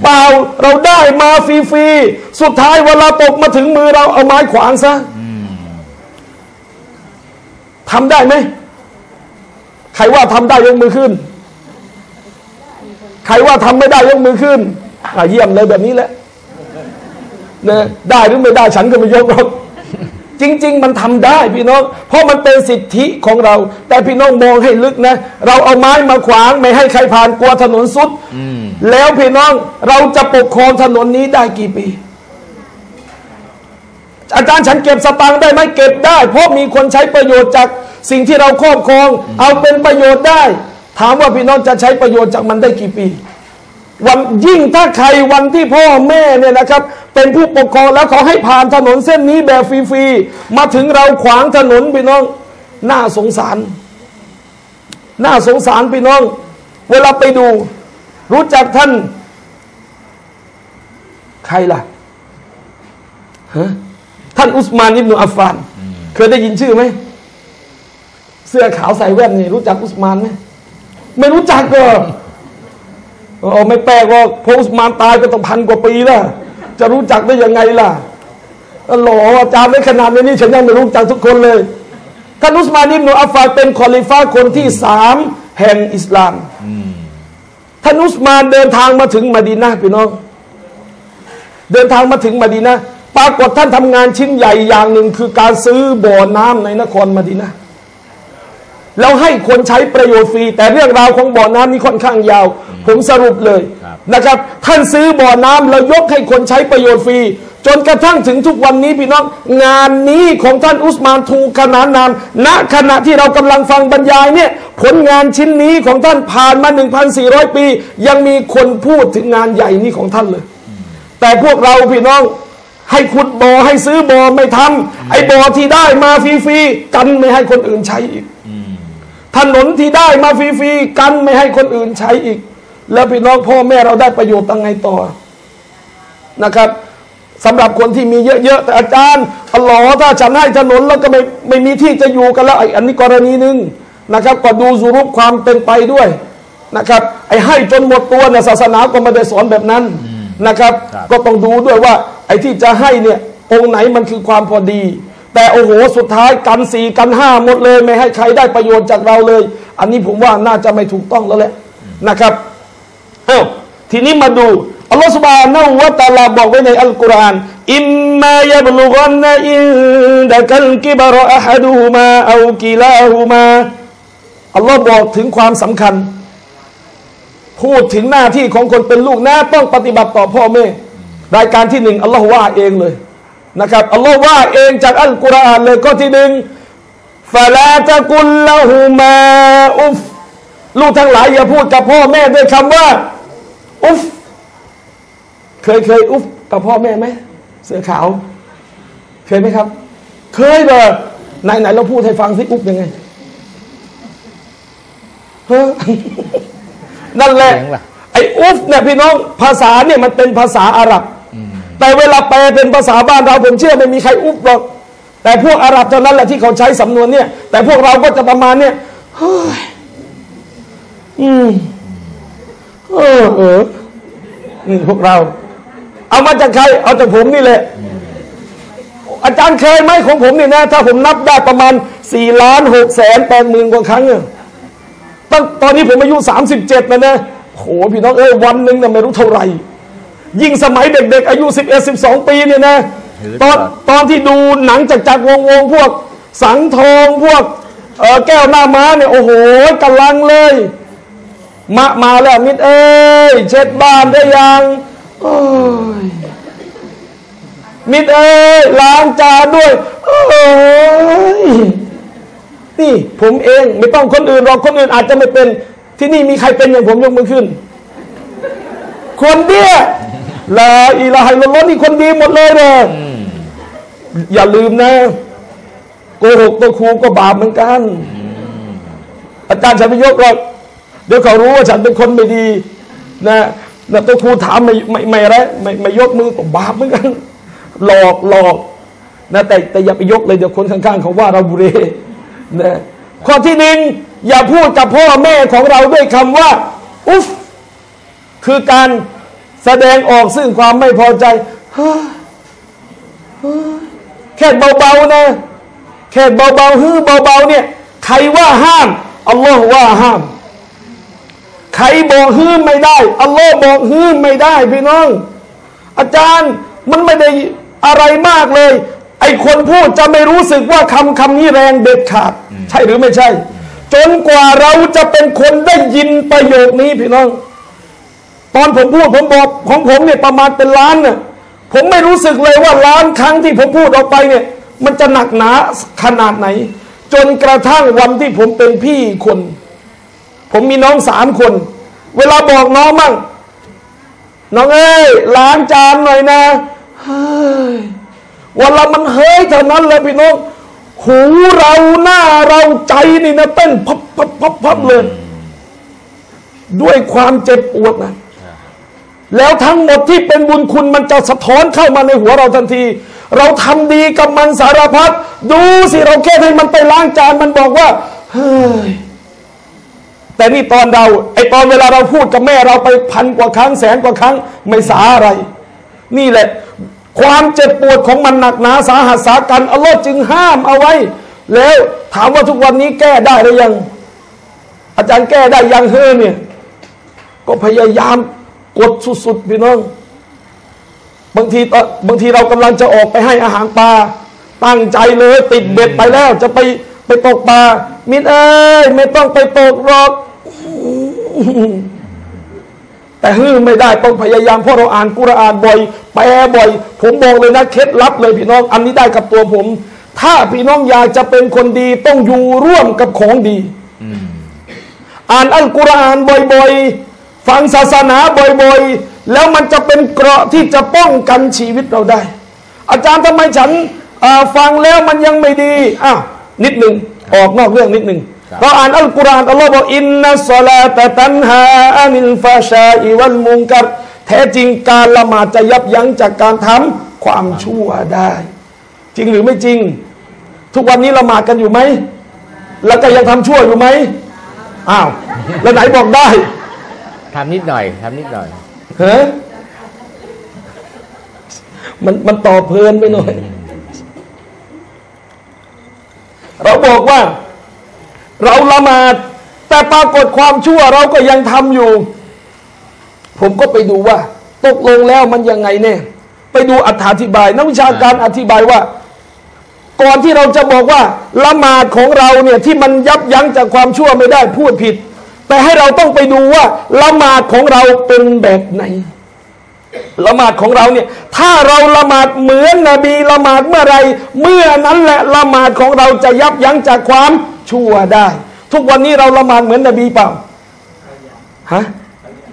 เปล่าเราได้มาฟรีๆสุดท้ายเวลาตกมาถึงมือเราเอาไม้ขวางซะทำได้ไหมใครว่าทำได้ยกมือขึ้นใครว่าทำไม่ได้ยกมือขึ้นเยี่ยมเลยแบบนี้แหละนะได้หรือไม่ได้ฉันก็ไม่ยกหรอกจริงๆมันทำได้พี่น้องเพราะมันเป็นสิทธิของเราแต่พี่น้องมองให้ลึกนะเราเอาไม้มาขวางไม่ให้ใครผ่านกลัวถนนสุดแล้วพี่น้องเราจะปกครองถนนนี้ได้กี่ปีอาจารย์ฉันเก็บสตางค์ได้ไหมเก็บได้เพราะมีคนใช้ประโยชน์จากสิ่งที่เราครอบครองเอาเป็นประโยชน์ได้ถามว่าพี่น้องจะใช้ประโยชน์จากมันได้กี่ปีวันยิ่งถ้าใครวันที่พ่อแม่เนี่ยนะครับเป็นผู้ปกครองแล้วเขาให้ผ่านถนนเส้นนี้แบบฟรีๆมาถึงเราขวางถนนพี่น้องน่าสงสารน่าสงสารพี่น้องเวลาไปดูรู้จักท่านใครล่ะฮะท่านอุสมานอิบนุอัฟฟานเคยได้ยินชื่อไหมเสื้อขาวใส่แว่นนี่รู้จักอุสมานไหมไม่รู้จักก็เอาไม่แปลกว่าพออุสมานตายไปตั้งพันกว่าปีแล้วจะรู้จักได้ยังไงล่ะหล่ออาจารย์ได้ขนาดนี้ฉันยังไม่รู้จักทุกคนเลยท่านอุสมานอิบนุอัฟฟานเป็นคอลิฟะคนที่สามแห่งอิสลามท่านอุสมานเดินทางมาถึงมะดีนะห์พี่น้องเดินทางมาถึงมะดีนะห์ปรากฏท่านทำงานชิ้นใหญ่อย่างหนึ่งคือการซื้อบ่อน้ำในนครมะดีนะห์แล้วให้คนใช้ประโยชน์ฟรีแต่เรื่องราวของบ่อน้ำนี้ค่อนข้างยาวผมสรุปเลยนะครับท่านซื้อบ่อน้ำแล้วยกให้คนใช้ประโยชน์ฟรี จนกระทั่งถึงทุกวันนี้พี่น้องงานนี้ของท่านอุสมานทูขนานนามณขณะที่เรากำลังฟังบรรยายเนี่ยผลงานชิ้นนี้ของท่านผ่านมา หนึ่งพันสี่ร้อย ปียังมีคนพูดถึงงานใหญ่นี้ของท่านเลยแต่พวกเราพี่น้องให้ขุดบ่อให้ซื้อบ่อไม่ทำไอ้บ่อที่ได้มาฟรีๆกันไม่ให้คนอื่นใช้อีกถนนที่ได้มาฟรีๆกันไม่ให้คนอื่นใช้อีกแล้วพี่น้องพ่อแม่เราได้ประโยชน์ยังไงต่อนะครับสำหรับคนที่มีเยอะๆแต่อาจารย์อัลลอฮ์ถ้าฉันให้ถนนแล้วก็ไม่ไม่มีที่จะอยู่กันแล้วไอ้อันนี้กรณีหนึ่งนะครับก็ดูสุรุปความเป็นไปด้วยนะครับไอ้ให้จนหมดตัวเนี่ยศาสนาก็ไม่ได้สอนแบบนั้นนะครับก็ต้องดูด้วยว่าไอ้ที่จะให้เนี่ยองค์ไหนมันคือความพอดีแต่โอ้โหสุดท้ายกันสี่กันห้าหมดเลยไม่ให้ใครได้ประโยชน์จากเราเลยอันนี้ผมว่าน่าจะไม่ถูกต้องแล้วแหละนะครับเอ้าทีนี้มาดูอัลลอฮฺซุบฮานะฮูวะตะอาลาบอกไว้ในอัลกุรอานอิมมายะบลุกันนะอินดะกัลกิบรอะฮะดูฮุมาเอากิลาฮุมาอัลลอฮฺบอกถึงความสำคัญพูดถึงหน้าที่ของคนเป็นลูกนะต้องปฏิบัติต่อพ่อแม่รายการที่หนึ่งอัลลอฮฺว่าเองเลยนะครับอัลลอฮฺว่าเองจากอัลกุรอานเลยข้อที่หนึ่งฟะลาตะกุลละฮุมาอุฟลูกทั้งหลายอย่าพูดกับพ่อแม่ด้วยคำว่าอุฟเคยเคยอุ๊บกับพ่อแม่ไหมเสื้อขาวเคยไหมครับเคยเบอร์ไหนไหนเราพูดให้ฟังสิอุ๊บยังไงเฮ้อ นั่นแหละไอ้อุ๊บเนี่ยพี่น้องภาษาเนี่ยมันเป็นภาษาอาหรับแต่เวลาแปลเป็นภาษาบ้านเราผมเชื่อไม่มีใครอุ๊บหรอกแต่พวกอาหรับเท่านั้นแหละที่เขาใช้สำนวนเนี่ยแต่พวกเราก็จะประมาณเนี่ยเฮ้ยอืมเออเออนี่พวกเราเอามาจากใครเอาจากผมนี่แหละอาจารย์เคยไหมของผมนี่นะถ้าผมนับได้ประมาณสี่ล้านหกแสนแปดหมื่นกว่าครั้งเนี่ยตั้งตอนนี้ผมอายุสามสิบเจ็ดแล้วนะโหพี่น้องเอ้ยวันหนึ่งเนี่ยไม่รู้เท่าไหร่ยิ่งสมัยเด็กๆอายุสิบเอ็ด สิบสองปีเนี่ยนะตอนตอนที่ดูหนังจากจักรวงวงพวกสังทองพวกเอ่อแก้วหน้าม้าเนี่ยโอ้โหกำลังเลยมามาแล้วมิดเอ้ยเช็ดบ้านได้ยังโอ้ยมิดเอ้ยล้างจานด้วยโอ้ยนี่ผมเองไม่ต้องคนอื่นหรอกคนอื่นอาจจะไม่เป็นที่นี่มีใครเป็นอย่างผมยกมือขึ้นคนเดียวลาอิลาฮะอิลลัลลอฮ์นี่คนดีหมดเลยเลยอย่าลืมนะโกหกตัวครูก็บาปเหมือนกันอาจารย์ฉันไม่ยกหรอกเดี๋ยวเขารู้ว่าฉันเป็นคนไม่ดีนะนะตัวครูถามไม่ไม่ไม่ไรไม่ไม่ยกมือก็บาปเหมือนกันหลอกหลอกนะแต่แต่อย่าไปยกเลยเดี๋ยวคนข้างๆเขาว่าเราบุเรนะข้อที่หนึ่งอย่าพูดกับพ่อแม่ของเราด้วยคำว่าอุฟคือการแสดงออกซึ่งความไม่พอใจแค่เบาๆนะแค่เบาๆฮือเบาๆเนี่ยใครว่าห้ามอัลลอฮฺว่าห้ามใครบอกฮื้มไม่ได้อัลลอฮ์บอกฮื้มไม่ได้พี่น้องอาจารย์มันไม่ได้อะไรมากเลยไอคนพูดจะไม่รู้สึกว่าคำคำนี้แรงเด็ดขาดใช่หรือไม่ใช่จนกว่าเราจะเป็นคนได้ยินประโยคนี้พี่น้องตอนผมพูดผมบอกของผมเนี่ยประมาณเป็นล้านเนี่ยผมไม่รู้สึกเลยว่าล้านครั้งที่ผมพูดออกไปเนี่ยมันจะหนักหนาขนาดไหนจนกระทั่งวันที่ผมเป็นพี่คนผมมีน้องสามคนเวลาบอกน้องมั่งน้องเอ้ยล้างจานหน่อยนะเฮ้ยวันละมันเฮ้ยเท่านั้นเลยพี่น้องหูเราหน้าเราใจนี่นะเต้นพับพับพับพับเลยด้วยความเจ็บปวดนะแล้วทั้งหมดที่เป็นบุญคุณมันจะสะท้อนเข้ามาในหัวเราทันทีเราทำดีกับมันสารพัดดูสิเราแค่ให้มันไปล้างจานมันบอกว่าเฮ้ยแต่นี่ตอนเราไอตอนเวลาเราพูดกับแม่เราไปพันกว่าครั้งแสนกว่าครั้งไม่สาอะไรนี่แหละความเจ็บปวดของมันหนักหนาสาหัสสากันอัลลอฮ์จึงห้ามเอาไว้แล้วถามว่าทุกวันนี้แก้ได้หรือยังอาจารย์แก้ได้ยังเฮ้อเนี่ยก็พยายามกดสุดๆพี่น้องบางทีตอนบางทีเรากำลังจะออกไปให้อาหารปลาตั้งใจเลยติดเบ็ดไปแล้วจะไปไปตกปลามิดเอ้ยไม่ต้องไปตกหรอก แต่ฮือไม่ได้ต้องพยายามเพราะเราอ่านกุรอานบ่อยแปลบ่อยผมบอกเลยนะเคล็ดลับเลยพี่น้องอันนี้ได้กับตัวผมถ้าพี่น้องอยากจะเป็นคนดีต้องอยู่ร่วมกับของดีอ่านอัลกุรอานบ่อยๆฟังศาสนาบ่อยๆแล้วมันจะเป็นเกราะที่จะป้องกันชีวิตเราได้อาจารย์ทำไมฉันฟังแล้วมันยังไม่ดีอ้าวนิดหนึ่งออกนอกเรื่องนิดหนึ่งเราอ่านอัลกุรอานอัลลอฮ์บอกอินนัสลาตะตันฮาอานิลฟาชาอิวัลมุงกัรแท้จริงการละหมาดจะยับยั้งจากการทำความชั่วได้จริงหรือไม่จริงทุกวันนี้ละหมาดกันอยู่ไหมแล้วก็ยังทำชั่วอยู่ไหมอ้าวแล้วไหนบอกได้ทำนิดหน่อยทำนิดหน่อยเฮ้ยมันมันต่อเพลินไปหน่อยเราบอกว่าเราละหมาดแต่ปรากฏความชั่วเราก็ยังทำอยู่ผมก็ไปดูว่าตกลงแล้วมันยังไงเนี่ยไปดูอธิบายนักวิชาการอธิบายว่าก่อนที่เราจะบอกว่าละหมาดของเราเนี่ยที่มันยับยั้งจากความชั่วไม่ได้พูดผิดแต่ให้เราต้องไปดูว่าละหมาดของเราเป็นแบบไหนละหมาดของเราเนี่ยถ้าเราละหมาดเหมือนนบีละหมาดเมื่อไรเมื่อนั้นแหละละหมาดของเราจะยับยั้งจากความชั่วได้ทุกวันนี้เราละหมาดเหมือนนบีเปล่าฮะ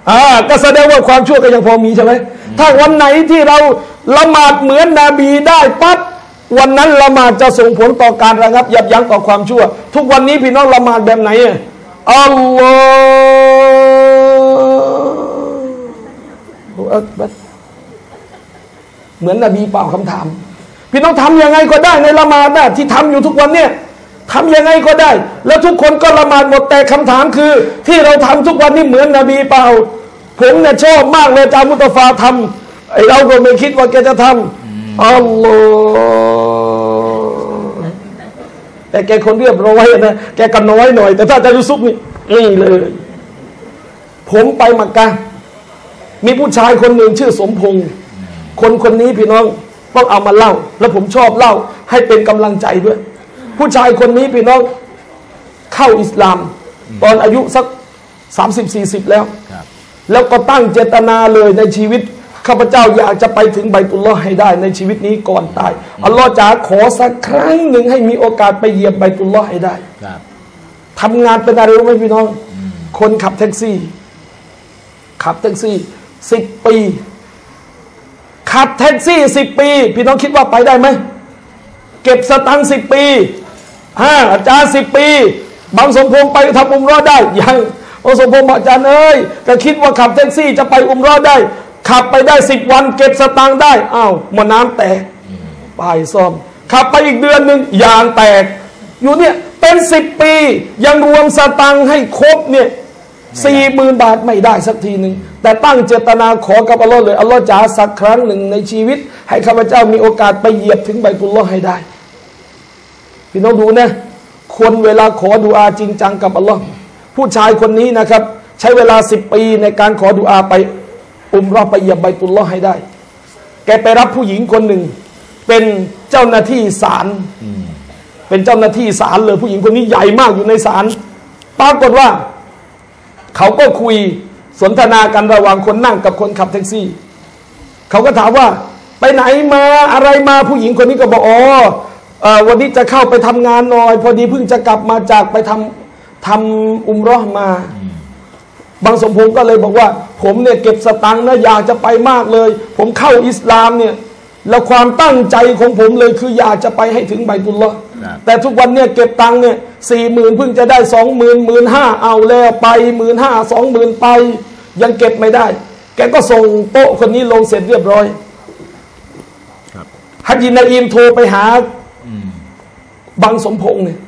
อ่าก็แสดงว่าความชั่วก็ยังพอมีใช่ไหมถ้าวันไหนที่เราละหมาดเหมือนนบีได้ปั๊บวันนั้นละหมาดจะส่งผลต่อการระงับยับยั้งต่อความชั่วทุกวันนี้พี่น้องละหมาดแบบไหนอัลลอฮฺอักบัรเหมือนนบีเปล่าคำถามพี่น้องทำยังไงก็ได้ในละหมาดนะที่ทำอยู่ทุกวันเนี่ยทำยังไงก็ได้แล้วทุกคนก็ละหมาดหมดแต่คำถามคือที่เราทำทุกวันนี้เหมือนนบีเปล่าผมเนี่ยชอบมากเลยอาจารย์มุตฟาทำไอเราก็ไม่คิดว่าแกจะทำอัลลอฮฺแต่แกคนเรียบร้อยนะแกก็น้อยหน่อยแต่ถ้าอาจารย์ยูซุฟนี่นี่เลยผมไปมักกะมีผู้ชายคนหนึ่งชื่อสมพงษ์คนคนนี้พี่น้องต้องเอามาเล่าแล้วผมชอบเล่าให้เป็นกำลังใจด้วยผู้ชายคนนี้พี่น้องเข้าอิสลามตอนอายุสักสามสิบสี่สิบแล้วแล้วก็ตั้งเจตนาเลยในชีวิตข้าพเจ้าอยากจะไปถึงไบตุลลอฮ์ให้ได้ในชีวิตนี้ก่อนตายอัลลอฮ์จะขอสักครั้งหนึ่งให้มีโอกาสไปเยี่ยมไบตุลลอฮ์ให้ได้ทำงานเป็นอะไรรู้ไหมพี่น้องคนขับแท็กซี่ขับแท็กซี่สิบปีขับแท็กซี่สิบปีพี่น้องคิดว่าไปได้ไหมเก็บสตังค์สิบปีห้าอาจารย์สิบปีบางสมพงษ์ไปทำอุมเราะห์ได้ยังโอสมพงษ์อาจารย์เอ้ยก็คิดว่าขับแท็กซี่จะไปอุมเราะห์ได้ขับไปได้สิบวันเก็บสตังค์ได้อ้าวมาน้ำแตกไปซ่อมขับไปอีกเดือนหนึ่งยางแตกอยู่เนี่ยเป็นสิบปียังรวมสตังค์ให้ครบเนี่ยสี่หมื่นบาทไม่ได้สักทีหนึ่งแต่ตั้งเจตนาขอกับอัลลอฮ์เลยอัลลอฮ์จะสักครั้งหนึ่งในชีวิตให้ข้าพเจ้ามีโอกาสไปเหยียบถึงไบตุลลอฮ์ให้ได้พี่น้องดูนะคนเวลาขอดุอาจริงจังกับอัลลอฮ์ผู้ชายคนนี้นะครับใช้เวลาสิบปีในการขอดุอาไปอุมเราะห์ไปเหยียบไบตุลลอฮ์ให้ได้แกไปรับผู้หญิงคนหนึ่งเป็นเจ้าหน้าที่ศาลเป็นเจ้าหน้าที่ศาลเลยผู้หญิงคนนี้ใหญ่มากอยู่ในศาลปรากฏว่าเขาก็คุยสนทนากันระหว่างคนนั่งกับคนขับแท็กซี่เขาก็ถามว่าไปไหนมาอะไรมาผู้หญิงคนนี้ก็บอกอ๋อวันนี้จะเข้าไปทำงานหน่อยพอดีเพิ่งจะกลับมาจากไปทำทำอุมเราะห์มาบางสมพงษ์ก็เลยบอกว่าผมเนี่ยเก็บสตังค์นะอยากจะไปมากเลยผมเข้าอิสลามเนี่ยแล้วความตั้งใจของผมเลยคืออยากจะไปให้ถึงไบตุลลอฮ์แต่ทุกวันเนี่ยเก็บตังค์เนี่ยสี่หมื่นเพิ่งจะได้สองหมื่นหมื่นห้าเอาแล้วไปหมื่นห้าสองหมื่นไปยังเก็บไม่ได้แกก็ส่งโต๊ะคนนี้ลงเสร็จเรียบร้อยฮัจญีนาอิมโทรไปหาบางสมพงษ์เนี่ย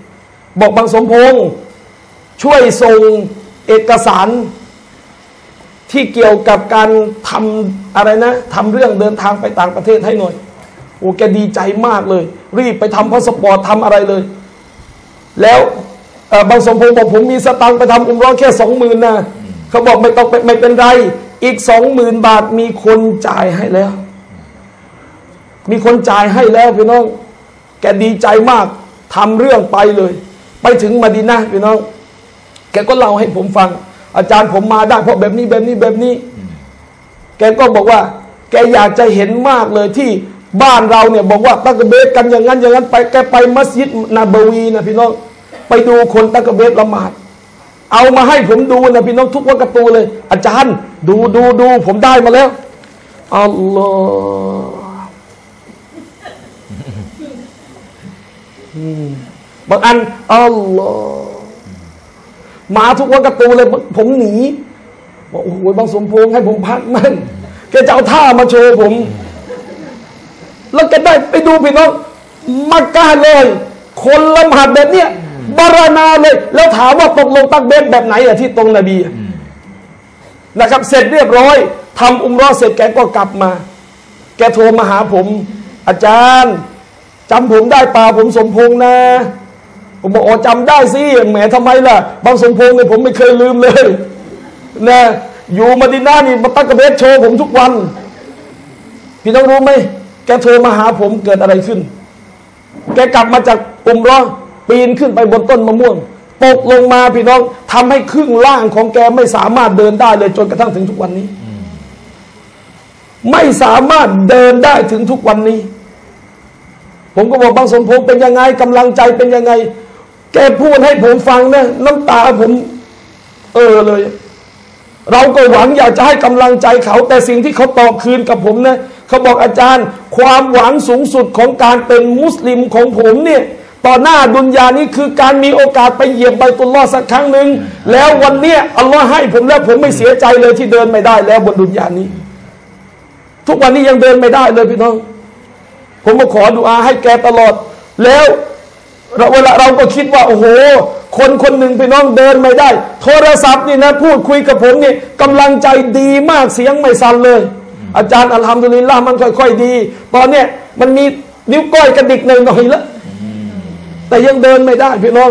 บอกบางสมพงษ์ช่วยส่งเอกสารที่เกี่ยวกับการทำอะไรนะทำเรื่องเดินทางไปต่างประเทศให้หน่อยโอ้แกดีใจมากเลยรีบไปทำพาสปอร์ตทำอะไรเลยแล้วบางสมพงษ์บอกผมมีสตังค์ไปทำอุมเราะห์แค่สองหมื่นนะเขาบอกไม่ต้องไม่เป็นไรอีกสองหมื่นบาทมีคนจ่ายให้แล้วมีคนจ่ายให้แล้วพี่น้องแกดีใจมากทำเรื่องไปเลยไปถึงมะดีนะห์พี่น้องแกก็เล่าให้ผมฟังอาจารย์ผมมาได้เพราะแบบนี้แบบนี้แบบนี้ แกก็บอกว่าแกอยากจะเห็นมากเลยที่บ้านเราเนี่ยบอกว่าตักเบสกันอย่างนั้นอย่างนั้นไปแกไปมัสยิดนบวีนะพี่น้องไปดูคนตักเบสละหมาดเอามาให้ผมดูนะพี่น้องทุกวักระตูเลยอาจารย์ดูดูดูผมได้มาแล้วอัลลอฮฺบางอันอัลลอฮฺมาทุกวักระตูเลยผมหนีบอกโอ้โหบางสมพงษ์ให้ผมพักมันแกจะเอาท่ามาโชว์ผมแล้วแกได้ไปดูพี่น้องมักกะฮ์เลยคนละหมาดแบบเนี้ยบารานาเลยแล้วถามว่าตกลงตักเบสแบบไหนอะที่ตรงนบีนะครับเสร็จเรียบร้อยทำอุมเราะห์เสร็จแกก็กลับมาแกโทรมาหาผมอาจารย์จำผมได้ป่าผมสมพงษ์นะผมบอกอ๋อจำได้สิแหมทำไมล่ะบางสมพงษ์เนี่ยผมไม่เคยลืมเลยนะอยู่มะดีนะห์นี่มาตักเบสโชว์ผมทุกวันพี่น้องรู้ไหมแกโทรมาหาผมเกิดอะไรขึ้นแกกลับมาจากอุมเราะห์ปีนขึ้นไปบนต้นมะม่วงตกลงมาพี่น้องทำให้ครึ่งล่างของแกไม่สามารถเดินได้เลยจนกระทั่งถึงทุกวันนี้ไม่สามารถเดินได้ถึงทุกวันนี้ผมก็บอกบางสมพงษ์เป็นยังไงกำลังใจเป็นยังไงแกพูดให้ผมฟังนะน้ำตาผมเออเลยเราก็หวังอยากจะให้กำลังใจเขาแต่สิ่งที่เขาตอบคืนกับผมนะเขาบอกอาจารย์ความหวังสูงสุดของการเป็นมุสลิมของผมเนี่ยต่อหน้าดุนยานี้คือการมีโอกาสไปเหยียบใบตุลลอฮ์สักครั้งหนึ่งแล้ววันเนี้ยอัลลอฮ์ให้ผมแล้วผมไม่เสียใจเลยที่เดินไม่ได้แล้วบนดุนยานี้ทุกวันนี้ยังเดินไม่ได้เลยพี่น้องผมก็ขอดุอาให้แกตลอดแล้วเวลาเราก็คิดว่าโอ้โหคนคนหนึ่งพี่น้องเดินไม่ได้โทรศัพท์นี่นะพูดคุยกับผมนี่กำลังใจดีมากเสียงไม่สั่นเลยอาจารย์อัลฮัมดุลิลละห์มันค่อยๆดีตอนเนี้ยมันมีนิ้วก้อยกระดิกหน่อยๆแล้วแต่ยังเดินไม่ได้พี่น้อง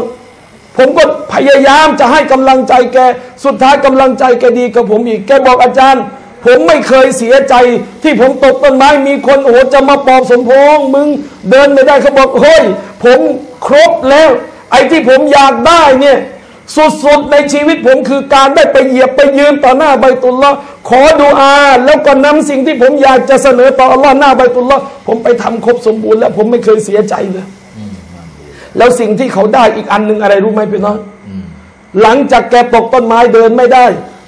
ผมก็พยายามจะให้กำลังใจแกสุดท้ายกำลังใจแกดีกับผมอีกแกบอกอาจารย์ผมไม่เคยเสียใจที่ผมตกต้นไม้มีคนโอ้จะมาปลอบสมพงษ์มึงเดินไม่ได้เขาบอกเฮ้ยผมครบแล้วไอ้ที่ผมอยากได้เนี่ยสุดๆในชีวิตผมคือการได้ไปเหยียบไปยืนต่อหน้าใบตุลละขอดุอาแล้วก็นำสิ่งที่ผมอยากจะเสนอต่ออัลลอฮ์หน้าใบตุลละผมไปทำครบสมบูรณ์แล้วผมไม่เคยเสียใจเลยแล้วสิ่งที่เขาได้อีกอันหนึ่งอะไรรู้ไหมพี่น้องหลังจากแกตกต้นไม้เดินไม่ได้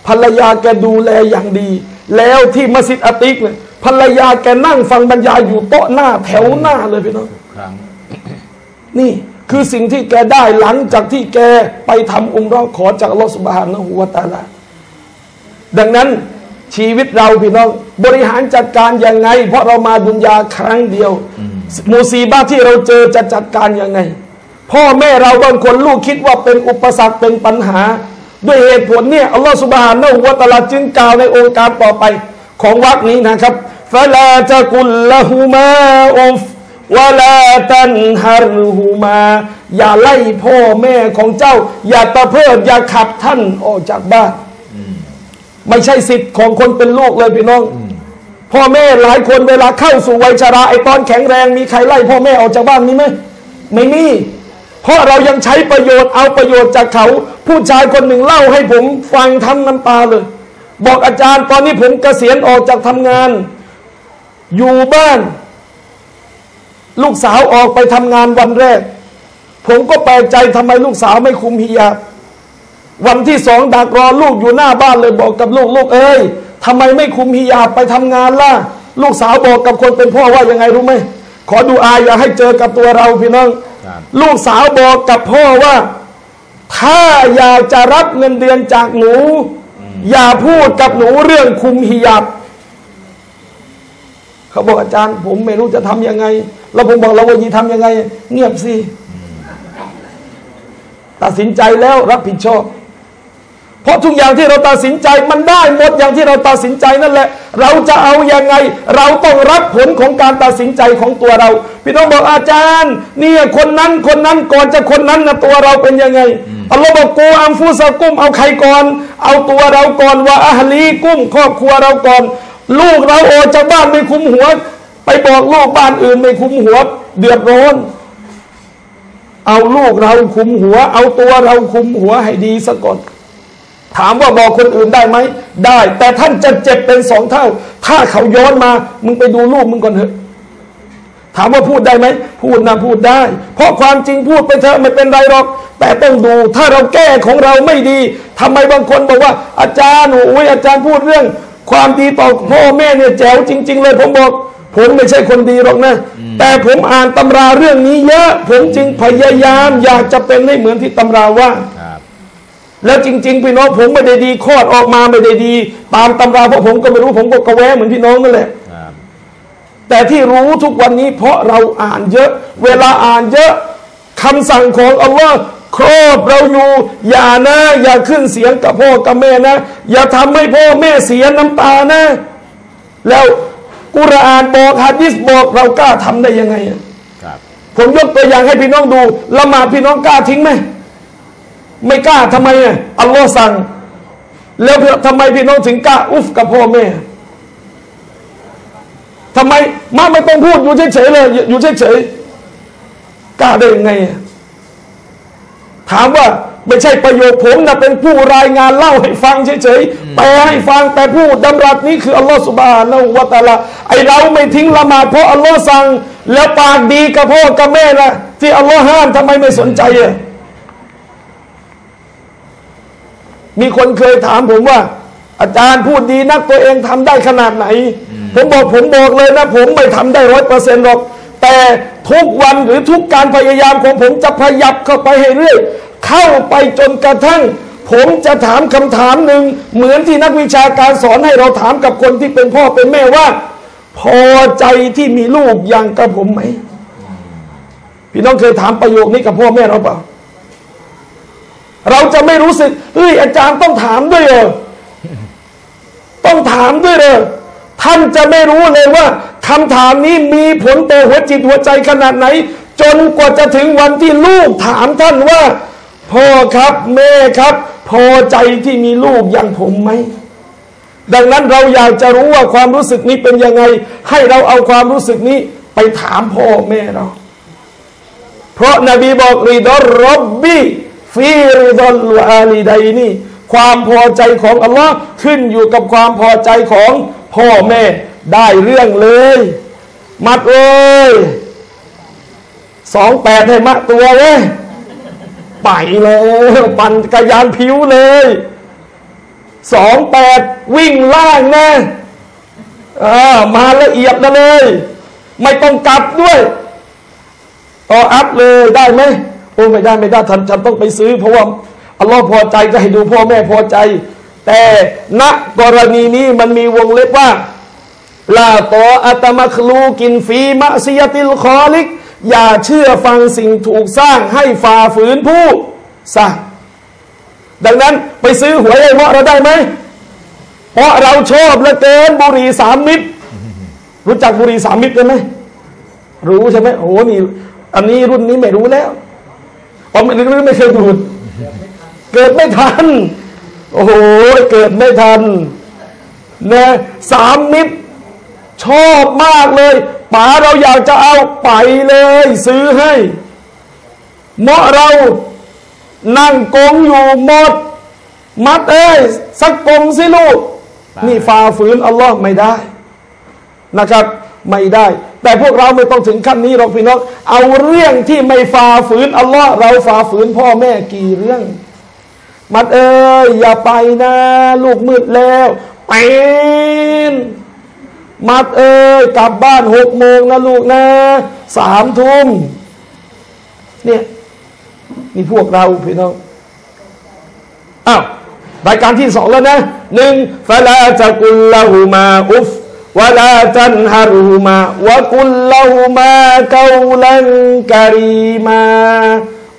ภรรยาแกดูแลอย่างดีแล้วที่มัสยิดอาติกเนี่ยภรรยาแกนั่งฟังบรรยายอยู่โต๊ะหน้าแถวหน้าเลยพี่น้องนี่คือสิ่งที่แกได้หลังจากที่แกไปทำอุมเราะห์ขอจากอัลลอฮฺซุบฮานะฮูวะตะอาลาดังนั้นชีวิตเราพี่น้องบริหารจัดการยังไงเพราะเรามาดุนยาครั้งเดียวมูซีบะห์ที่เราเจอจะจัดการยังไงพ่อแม่เราบางคนลูกคิดว่าเป็นอุปสรรคเป็นปัญหาด้วยเหตุผลเนี่ยอัลลอฮฺซุบฮานะฮูวะตะอาลาจึงกล่าวในองค์การต่อไปของวรรคนี้นะครับฟะลาตะกุลละฮูมาอุฟวะลาตันฮาร์ฮูมาอย่าไล่พ่อแม่ของเจ้าอย่าตะเพิดอย่าขับท่านออกจากบ้านไม่ใช่สิทธิ์ของคนเป็นลูกเลยพี่น้องพ่อแม่หลายคนเวลาเข้าสู่วัยชราไอตอนแข็งแรงมีใครไล่พ่อแม่ออกจากบ้านนี้ไหมไม่มีเพราะเรายังใช้ประโยชน์เอาประโยชน์จากเขาผู้ชายคนหนึ่งเล่าให้ผมฟังทั้งน้ำตาเลยบอกอาจารย์ตอนนี้ผมเกษียณออกจากทำงานอยู่บ้านลูกสาวออกไปทำงานวันแรกผมก็แปลกใจทำไมลูกสาวไม่คุมฮิญาบวันที่สองดักรอลูกอยู่หน้าบ้านเลยบอกกับลูกลูกเอ้ยทำไมไม่คุมฮิญาบไปทำงานล่ะลูกสาวบอกกับคนเป็นพ่อว่ายังไงรู้ไหมขอดูอาอย่าให้เจอกับตัวเราพี่น้องลูกสาวบอกกับพ่อว่าถ้าอยากจะรับเงินเดือนจากหนูอย่าพูดกับหนูเรื่องคุมฮิญาบเขาบอกอาจารย์ผมไม่รู้จะทำยังไงแล้วผมบอกเราว่ายีทำยังไงเงียบสิตัดสินใจแล้วรับผิดชอบเพราะทุกอย่างที่เราตัดสินใจมันได้หมดอย่างที่เราตัดสินใจนั่นแหละเราจะเอายังไงเราต้องรับผลของการตัดสินใจของตัวเราพี่น้องบอกอาจารย์เนี่ยคนนั้นคนนั้นก่อนจะคนนั้นนะตัวเราเป็นยังไงอัลลอฮฺบอกกูอัมฟูซากุมเอาใครก่อนเอาตัวเราก่อนว่าอะฮลีกุมครอบครัวเราก่อนลูกเราโอจากบ้านไม่คุ้มหัวไปบอกลูกบ้านอื่นไม่คุ้มหัวเดือดร้อนเอาลูกเราคุ้มหัวเอาตัวเราคุ้มหัวให้ดีซะก่อน ถามว่าบอกคนอื่นได้ไหมได้แต่ท่านจะเจ็บเป็นสองเท่าถ้าเขาย้อนมามึงไปดูรูปมึงก่อนเถอะถามว่าพูดได้ไหมพูดนะพูดได้เพราะความจริงพูดไปเถอะไม่เป็นไรหรอกแต่ต้องดูถ้าเราแก้ของเราไม่ดีทำไมบางคนบอกว่าอาจารย์โอ้ยอาจารย์พูดเรื่องความดีต่อพ่อแม่เนี่ยแจ๋วจริงๆเลยผมบอกผมไม่ใช่คนดีหรอกนะแต่ผมอ่านตำราเรื่องนี้เยอะผมจึงพยายามอยากจะเป็นให้เหมือนที่ตำราว่าแล้วจริงๆพี่น้องผมไม่ได้ดีคลอดออกมาไม่ได้ดีตามตำราเพราะผมก็ไม่รู้ผมก็กระแวะเหมือนพี่น้องนั่นแหละแต่ที่รู้ทุกวันนี้เพราะเราอ่านเยอะเวลาอ่านเยอะคำสั่งของอัลลอฮ์ครอบเราอยู่อย่านะอย่าขึ้นเสียงกับพ่อกับแม่นะอย่าทำให้พ่อแม่เสียน้ำตานะแล้วกุรอานบอกหะดีษบอกเรากล้าทำได้ยังไงครับผมยกตัวอย่างให้พี่น้องดูละหมาดพี่น้องกล้าทิ้งไหมไม่กล้าทำไมอ่ะอัลลอฮ์สั่งแล้วทำไมพี่น้องถึงกล้าอุฟกับพ่อแม่ทำไมมาไม่ต้องพูดอยู่เฉยๆเลยอยู่เฉยๆกล้าได้ยังไงถามว่าไม่ใช่ประโยคผมนะเป็นผู้รายงานเล่าให้ฟังเฉยๆแต่ให้ฟังแต่ผู้ดำรัสนี้คืออัลลอฮฺซุบฮานะฮูวะตะอาลาไอเราไม่ทิ้งละหมาดเพราะอัลลอฮฺสั่งแล้วปากดีกับพ่อกับแม่นะที่อัลลอฮฺห้ามทำไมไม่สนใจอ่ะมีคนเคยถามผมว่าอาจารย์พูดดีนักตัวเองทำได้ขนาดไหนผมบอกผมบอกเลยนะผมไม่ทำได้ร้อยเปอร์เซ็นต์หรอกแต่ทุกวันหรือทุกการพยายามของผมจะพยับเข้าไปให้เรื่อยเข้าไปจนกระทั่งผมจะถามคำถามหนึ่งเหมือนที่นักวิชาการสอนให้เราถามกับคนที่เป็นพ่อเป็นแม่ว่าพอใจที่มีลูกอย่างกับผมไหมพี่น้องเคยถามประโยคนี้กับพ่อแม่เราเปล่าเราจะไม่รู้สึกเฮ้ยอาจารย์ต้องถามด้วยเหรอต้องถามด้วยเหรอท่านจะไม่รู้เลยว่าคำถามนี้มีผลต่อหัวจิตหัวใจขนาดไหนจนกว่าจะถึงวันที่ลูกถามท่านว่าพ่อครับแม่ครับพอใจที่มีลูกอย่างผมไหมดังนั้นเราอยากจะรู้ว่าความรู้สึกนี้เป็นยังไงให้เราเอาความรู้สึกนี้ไปถามพ่อแม่เราเพราะนบีบอกริดอร์ร็อบบี้ฟีริดอลอาลีไดนี่ความพอใจของอัลลอฮ์ขึ้นอยู่กับความพอใจของพ่อแม่ได้เรื่องเลยมัดเลยสองแปดให้มัดตัวเว้ยไปเลยปั่นกระยานผิวเลยสองแปดวิ่งล่างนะมาละเอียดนะเลยไม่ต้องกลับด้วยต่ออัพเลยได้ไหมโอ้ไม่ได้ไม่ได้ท่านฉันต้องไปซื้อเพราะว่าอัลลอฮ์พอใจก็ให้ดูพ่อแม่พอใจแต่ณกรณีนี้มันมีวงเล็บว่าลาตออัตมัคลูกินฟีมะซิยะติลคอลิกอย่าเชื่อฟังสิ่งถูกสร้างให้ฝ่าฝืนผู้สร้างดังนั้นไปซื้อหวยไอ้เมาะเราได้ไหมเพราะเราชอบเหลือเกินบุหรี่สามมิตรรู้จักบุหรี่สามมิตรไหมรู้ใช่ไหมโอ้นี่อันนี้รุ่นนี้ไม่รู้แล้วอ๋อไม่รู้ไม่เคยดูดเกิดไม่ทันโอ้โหเกิดไม่ทันนะสามมิตรชอบมากเลยป๋าเราอยากจะเอาไปเลยซื้อให้เมาะเรานั่งกงอยู่หมดมัดเอ้ยสักกงสิลูกนี่ฝ่าฝืนอัลลอฮ์ไม่ได้นะครับไม่ได้แต่พวกเราไม่ต้องถึงขั้นนี้หรอกพี่น้องเอาเรื่องที่ไม่ฝ่าฝืนอัลลอฮ์เราฝ่าฝืนพ่อแม่กี่เรื่องมัดเอ้ยอย่าไปนะลูกมืดแล้วเป็นมัดเอ้ยกลับบ้านหกโมงนะลูกนะสามทุ่มเนี่ยนี่พวกเราพี่น้องอ้าวรายการที่สองแล้วนะหนึ่งฟะลาตะกุลละหูมาอุฟวะลาตันฮารูมาวะกุลละหูมาเกาลันกะรีมา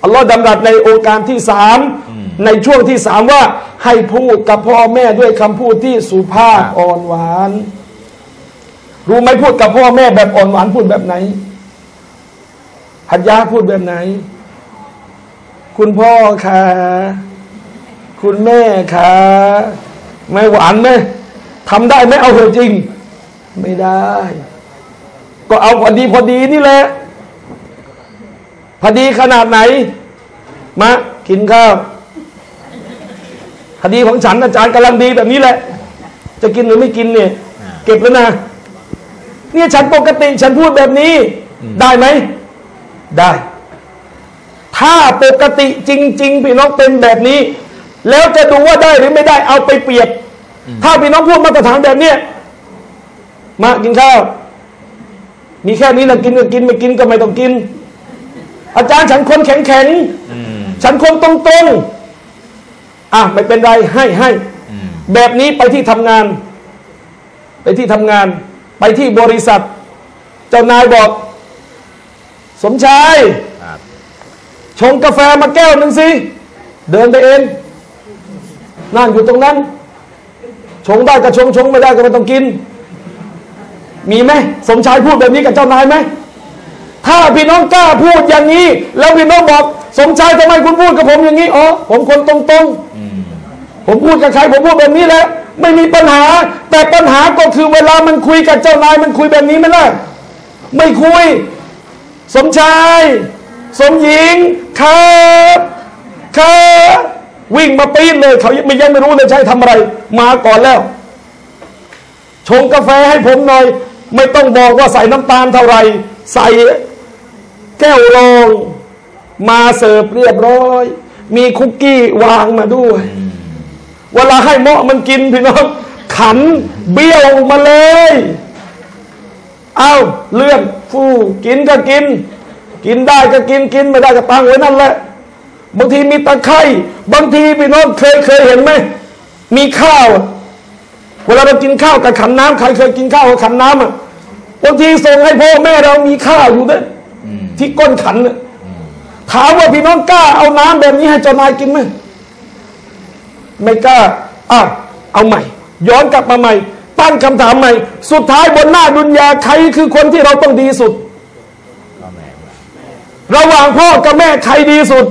อัลลอฮ์ดำรัสในโอกาสที่สามในช่วงที่สามว่าให้พูดกับพ่อแม่ด้วยคำพูดที่สุภาพอ่อนหวานรู้ไหมพูดกับพ่อแม่แบบอ่อนหวานพูดแบบไหนหัดยาพูดแบบไหนคุณพ่อค่ะคุณแม่ค่ะไม่หวานไหมทำได้ไหมเอาเหอะจริงไม่ได้ก็เอาพอดีพอดีนี่แหละพอดีขนาดไหนมากินข้าว คดีของฉันอาจารย์กำลังดีแบบนี้แหละจะกินหรือไม่กินเนี่ยเก็บแล้วนะเนี่ยฉันปกติฉันพูดแบบนี้ได้ไหมได้ถ้าปกติจริงๆพี่น้องเป็นแบบนี้แล้วจะดูว่าได้หรือไม่ได้เอาไปเปรียบถ้าพี่น้องพูดมาตรฐานแบบเนี้ยมากินข้าวมีแค่นี้นะกินก็กินไม่กินก็ไม่ต้องกินอาจารย์ฉันคนแข็งแข็งฉันคนตรงตรงอ่ะไม่เป็นไรให้ให้แบบนี้ไปที่ทำงานไปที่ทำงานไปที่บริษัทเจ้านายบอกสมชายชงกาแฟมาแก้วหนึ่งสิเดินไปเองนั่งอยู่ตรงนั้นชงได้ก็ชงชงไม่ได้ก็ไม่ต้องกินมีไหมสมชายพูดแบบนี้กับเจ้านายไหมถ้าพี่น้องกล้าพูดอย่างนี้แล้วพี่น้องบอกสมชายทำไมคุณพูดกับผมอย่างนี้อ๋อผมคนตรงๆผมพูดกับใครผมพูดแบบนี้แหละไม่มีปัญหาแต่ปัญหาก็คือเวลามันคุยกับเจ้านายมันคุยแบบนี้ไหมล่ะไม่คุยสมชายสมหญิงครับครับวิ่งมาปีนเลยเขายังไม่ยังไม่รู้เลยใช่ทำอะไรมาก่อนแล้วชงกาแฟให้ผมหน่อยไม่ต้องบอกว่าใส่น้ำตาลเท่าไหร่ใส่แก้วรองมาเสิร์ฟเรียบร้อยมีคุกกี้วางมาด้วยเวลาให้เหมาะมันกินพี่น้องขันเบี้ยวมาเลยเอาเลื่อนฟูกินก็กินกินได้ก็กินกินไม่ได้ก็ตั้งไว้นั่นแหละบางทีมีตะไคร่บางทีพี่น้องเคยเคยเห็นไหมมีข้าวเวลาเรากินข้าวกับขันน้ำใครเคยกินข้าวกับขันน้ำอ่ะบางทีส่งให้พ่อแม่เรามีข้าวอยู่ด้วยที่ก้นขันเนี่ยถามว่าพี่น้องกล้าเอาน้ำแบบนี้ให้เจ้านายกินไหมไม่กล้าอ่ะเอาใหม่ย้อนกลับมาใหม่ตั้งคำถามใหม่สุดท้ายบนหน้าดุนยาใครคือคนที่เราต้องดีสุดระหว่างพ่อกับแม่ใครดีสุด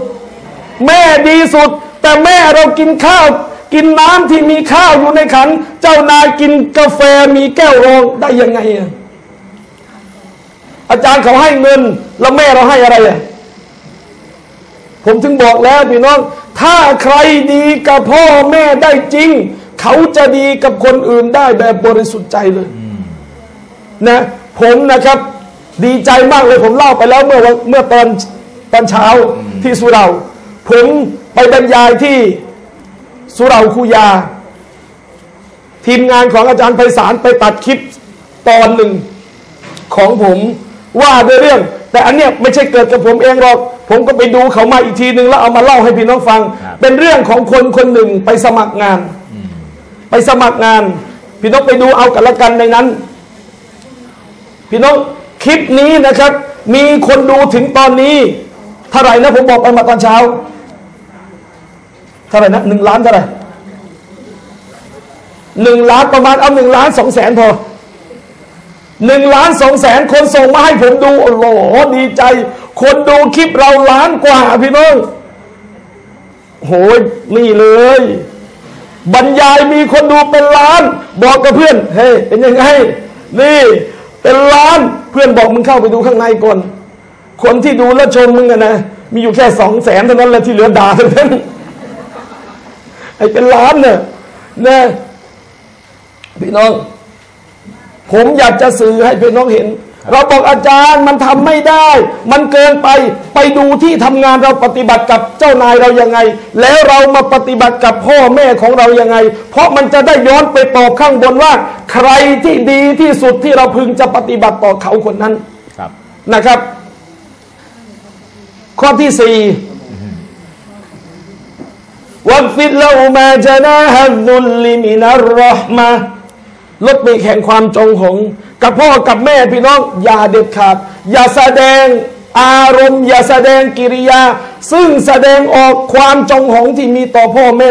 แม่ดีสุดแต่แม่เรากินข้าวกินน้ำที่มีข้าวอยู่ในขันเจ้านายกินกาแฟมีแก้วรองได้ยังไงอ่ะอาจารย์เขาให้เงินแล้วแม่เราให้อะไรอ่ะผมถึงบอกแล้วพี่น้องถ้าใครดีกับพ่อแม่ได้จริงเขาจะดีกับคนอื่นได้แบบบริสุทธิ์ใจเลยนะผมนะครับดีใจมากเลยผมเล่าไปแล้วเมื่อเมื่อตอนตอนเช้าที่สุเหร่าผมไปบรรยายที่สุเหร่าคูยาทีมงานของอาจารย์ไพศาลไปตัดคลิปตอนหนึ่งของผมว่าด้วยเรื่องแต่อันเนี้ยไม่ใช่เกิดกับผมเองหรอกผมก็ไปดูเขามาอีกทีหนึ่งแล้วเอามาเล่าให้พี่น้องฟังเป็นเรื่องของคนคนหนึ่งไปสมัครงานไปสมัครงานพี่น้องไปดูเอากันละกันในนั้นพี่น้องคลิปนี้นะครับมีคนดูถึงตอนนี้เท่าไหร่นะผมบอกไปมาตอนเช้าเท่าไหร่นะหนึ่งล้านเท่าไหร่หนึ่งล้านประมาณเอาหนึ่งล้านสองแสนพอหนึ่งล้านสองแสนคนส่งมาให้ผมดูโอ้โหดีใจคนดูคลิปเราล้านกว่าพี่น้องโหยนี่เลยบรรยายมีคนดูเป็นล้านบอกกับเพื่อนเฮ้ยเป็นยังไงนี่เป็นล้านเพื่อนบอกมึงเข้าไปดูข้างในก่อนคนที่ดูและชมมึงอะนะมีอยู่แค่สองแสนเท่านั้นแหละที่เหลือด่าทั้งนั้นไอ้เป็นล้านเนี่ยนะพี่น้องผมอยากจะสื่อให้พี่น้องเห็นเราบอกอาจารย์มันทำไม่ได้มันเกินไปไปดูที่ทำงานเราปฏิบัติกับเจ้านายเรายังไงแล้วเรามาปฏิบัติกับพ่อแม่ของเรายังไงเพราะมันจะได้ย้อนไปตอบข้างบนว่าใครที่ดีที่สุดที่เราพึงจะปฏิบัติต่อเขาคนนั้นนะครับข้อที่สี่วักฟิดละอุมาจนะฮัลลุลิมินะรอฮมะลดปีกแห่งความจงหงกับพ่อกับแม่พี่น้องอย่าเด็ดขาดอย่าแสดงอารมณ์อย่าแสดงกิริยาซึ่งแสดงออกความจงหงที่มีต่อพ่อแม่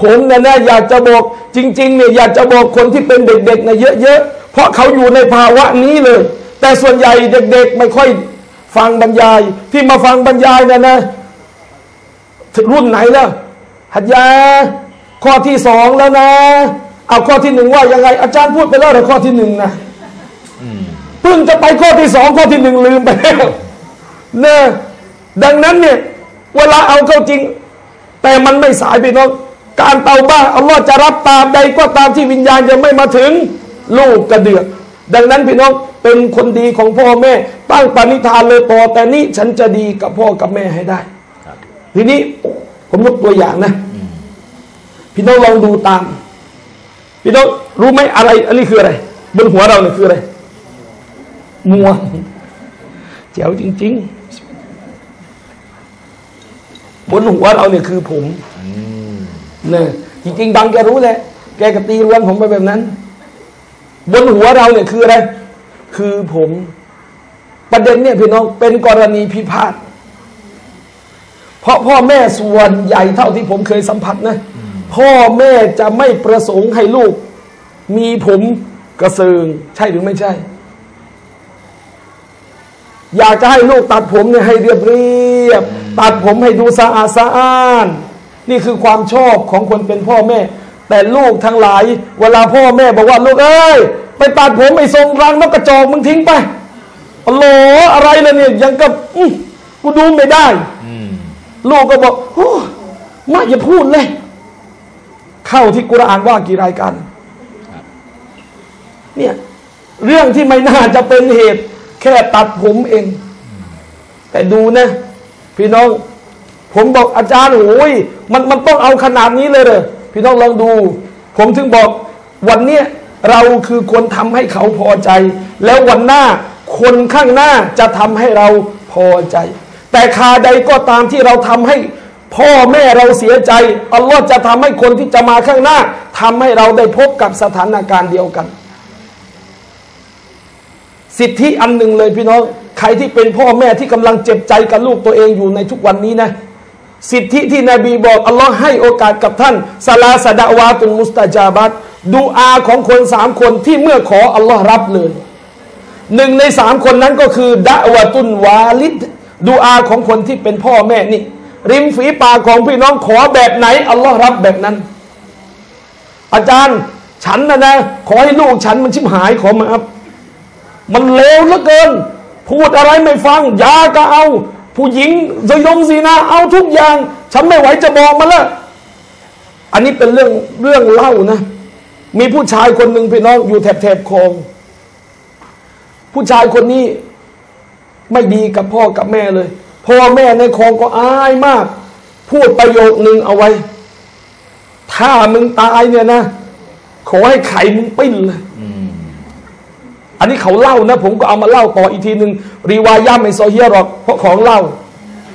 ผมนะเนี่ยอยากจะบอกจริงๆเนี่ยอยากจะบอกคนที่เป็นเด็กๆนะเยอะๆเพราะเขาอยู่ในภาวะนี้เลยแต่ส่วนใหญ่เด็กๆไม่ค่อยฟังบรรยายที่มาฟังบรรยายนะนะรุ่นไหนแล้วหัดยาข้อที่สองแล้วนะเอาข้อที่หนึ่งว่ายังไงอาจารย์พูดไปแล้วแต่ข้อที่หนึ่งนะเพิ่งจะไปข้อที่สองข้อที่หนึ่งลืมไปแล้วเนอะดังนั้นเนี่ยเวลาเอาเข้าจริงแต่มันไม่สายพี่น้อง การเตาบ้าอัลลอฮ์จะรับตามใดก็ตามที่วิญญาณยังไม่มาถึงลูกกระเดือกดังนั้นพี่น้องเป็นคนดีของพ่อแม่ตั้งปณิธานเลยต่อแต่นี้ฉันจะดีกับพ่อกับแม่ให้ได้ทีนี้ผมยกตัวอย่างนะพี่น้องลองดูตามพี่น้องรู้ไหมอะไรอันนี้คืออะไรบนหัวเราเนี่ยคืออะไรม่วงเจ๋วจริงๆบนหัวเราเนี่ยคือผมเนี่ยจริงๆดังแกรู้แหละแกกตีรวนผมไปแบบนั้นบนหัวเราเนี่ยคืออะไรคือผมประเด็นเนี่ยพี่น้องเป็นกรณีพิพาทเพราะพ่อแม่ส่วนใหญ่เท่าที่ผมเคยสัมผัสนะพ่อแม่จะไม่ประสงค์ให้ลูกมีผมกระเซิงใช่หรือไม่ใช่อยากจะให้ลูกตัดผมเนี่ยให้เรียบเรียบตัดผมให้ดูสะอาดสะอ้านนี่คือความชอบของคนเป็นพ่อแม่แต่ลูกทั้งหลายเวลาพ่อแม่บอกว่าลูกเอ้ยไปตัดผมไอ้ทรงรังนกกระจอกมึงทิ้งไปโอ้โหอะไรเลยเนี่ยยังกับกูดูไม่ได้ลูกก็บอกโอ้มาอย่าพูดเลยเข้าที่กุรอานว่ากี่รายการเนี่ยเรื่องที่ไม่น่าจะเป็นเหตุแค่ตัดผมเองแต่ดูนะพี่น้องผมบอกอาจารย์โอ้ยมันมันต้องเอาขนาดนี้เลยเหรอพี่น้องลองดูผมถึงบอกวันเนี้ยเราคือคนทำให้เขาพอใจแล้ววันหน้าคนข้างหน้าจะทำให้เราพอใจแต่คาใดก็ตามที่เราทำให้พ่อแม่เราเสียใจอัลลอฮฺจะทำให้คนที่จะมาข้างหน้าทำให้เราได้พบกับสถานการณ์เดียวกันสิทธิอันหนึ่งเลยพี่น้องใครที่เป็นพ่อแม่ที่กำลังเจ็บใจกับลูกตัวเองอยู่ในทุกวันนี้นะสิทธิที่นบีบอกอัลลอฮ์ให้โอกาสกับท่านซาลาสะดะวาตุลมุสตะจาบัตดูอาของคนสามคนที่เมื่อขออัลลอฮ์รับเลยหนึ่งในสามคนนั้นก็คือดะวะตุลวาลิดดูอาของคนที่เป็นพ่อแม่นี่ริมฝีปากของพี่น้องขอแบบไหนอัลลอฮ์รับแบบนั้นอาจารย์ฉันนะนะขอให้ลูกฉันมันชิบหายขอมาอัพมันเลวเหลือเกินพูดอะไรไม่ฟังยาก็เอาผู้หญิงโดยงซีนาเอาทุกอย่างฉันไม่ไหวจะบอกมันละอันนี้เป็นเรื่องเรื่องเล่านะมีผู้ชายคนหนึ่งพี่น้องอยู่แถบแถบคลองผู้ชายคนนี้ไม่ดีกับพ่อกับแม่เลยพ่อแม่ในคลองก็อายมากพูดประโยคหนึ่งเอาไว้ถ้ามึงตายเนี่ยนะขอให้ไข่มึงปิ้นเลยอันนี้เขาเล่านะผมก็เอามาเล่าต่ออีกทีหนึ่งรีวาย่าไม่ซอเฮียหรอกเพราะของเล่า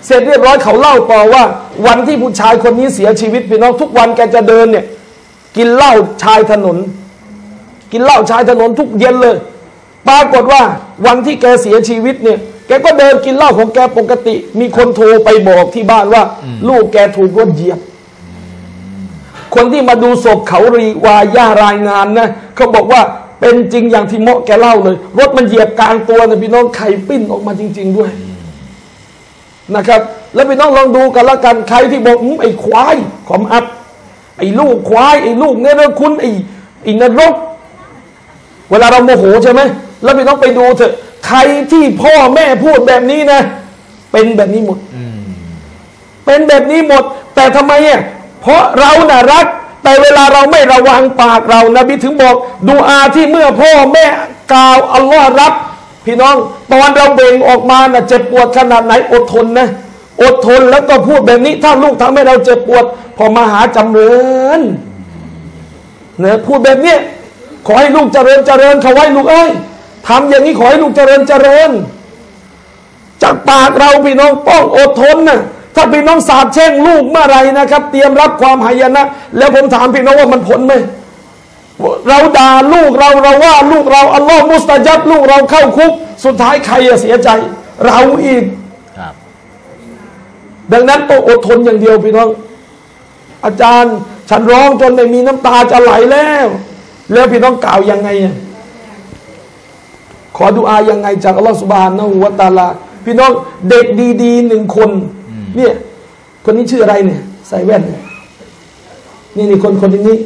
เสร็จเรียบร้อยเขาเล่าต่อว่าวันที่ผู้ชายคนนี้เสียชีวิตพี่น้องทุกวันแกจะเดินเนี่ยกินเหล้าชายถนนกินเหล้าชายถนนทุกเย็นเลยปรากฏว่าวันที่แกเสียชีวิตเนี่ยแกก็เดินกินเหล้าของแกปกติมีคนโทรไปบอกที่บ้านว่าลูกแกถูกรถเหยียบคนที่มาดูศพเขารีวาย่ารายงานนะเขาบอกว่าเป็นจริงอย่างที่หมอแกเล่าเลยรถมันเหยียบกลางตัวนะพี่น้องไข่ปิ้นออกมาจริงๆด้วยนะครับแล้วพี่น้องลองดูกันละกันใครที่บอกไอ้ควายขอมอัดไอ้ลูกควายไอ้ลูกเนี่ยนะคุณไอ้ไอ้นรกเวลาเราโมโหใช่ไหมแล้วพี่น้องไปดูเถอะใครที่พ่อแม่พูดแบบนี้นะเป็นแบบนี้หมดเป็นแบบนี้หมดแต่ทำไมเนี่ยเพราะเราน่ะรักแต่เวลาเราไม่ระวังปากเรานบีถึงบอกดูอาที่เมื่อพ่อแม่กล่าวอัลลอฮ์รับพี่น้องตอนเราเบ่งออกมาน่ะเจ็บปวดขนาดไหนอดทนนะอดทนแล้วก็พูดแบบนี้ถ้าลูกทำให้เราเจ็บปวดพอมาหาจำเริญเนี่ยพูดแบบนี้ขอให้ลูกเจริญเจริญเขาไว้ลูกเอ้ยทำอย่างนี้ขอให้ลูกเจริญเจริญจากปากเราพี่น้องต้องอดทนนะถ้าพี่น้องสาบแช่งลูกเมื่อไรนะครับเตรียมรับความหายนะแล้วผมถามพี่น้องว่ามันผลไหมเราด่าลูกเราเราว่าลูกเราอัลลอฮฺมุสตะญับลูกเราเข้าคุกสุดท้ายใครเสียใจเราอีกดังนั้นต้องอดทนอย่างเดียวพี่น้องอาจารย์ฉันร้องจนไม่มีน้ำตาจะไหลแล้วแล้วพี่น้องกล่าวยังไงขอดุอายังไงจากอัลลอฮฺซุบฮานะฮูวะตะอาลาพี่น้องเด็กดีๆหนึ่งคนเนี่ยคนนี้ชื่ออะไรเนี่ยใส่แว่นนี่นี่คนคนนี้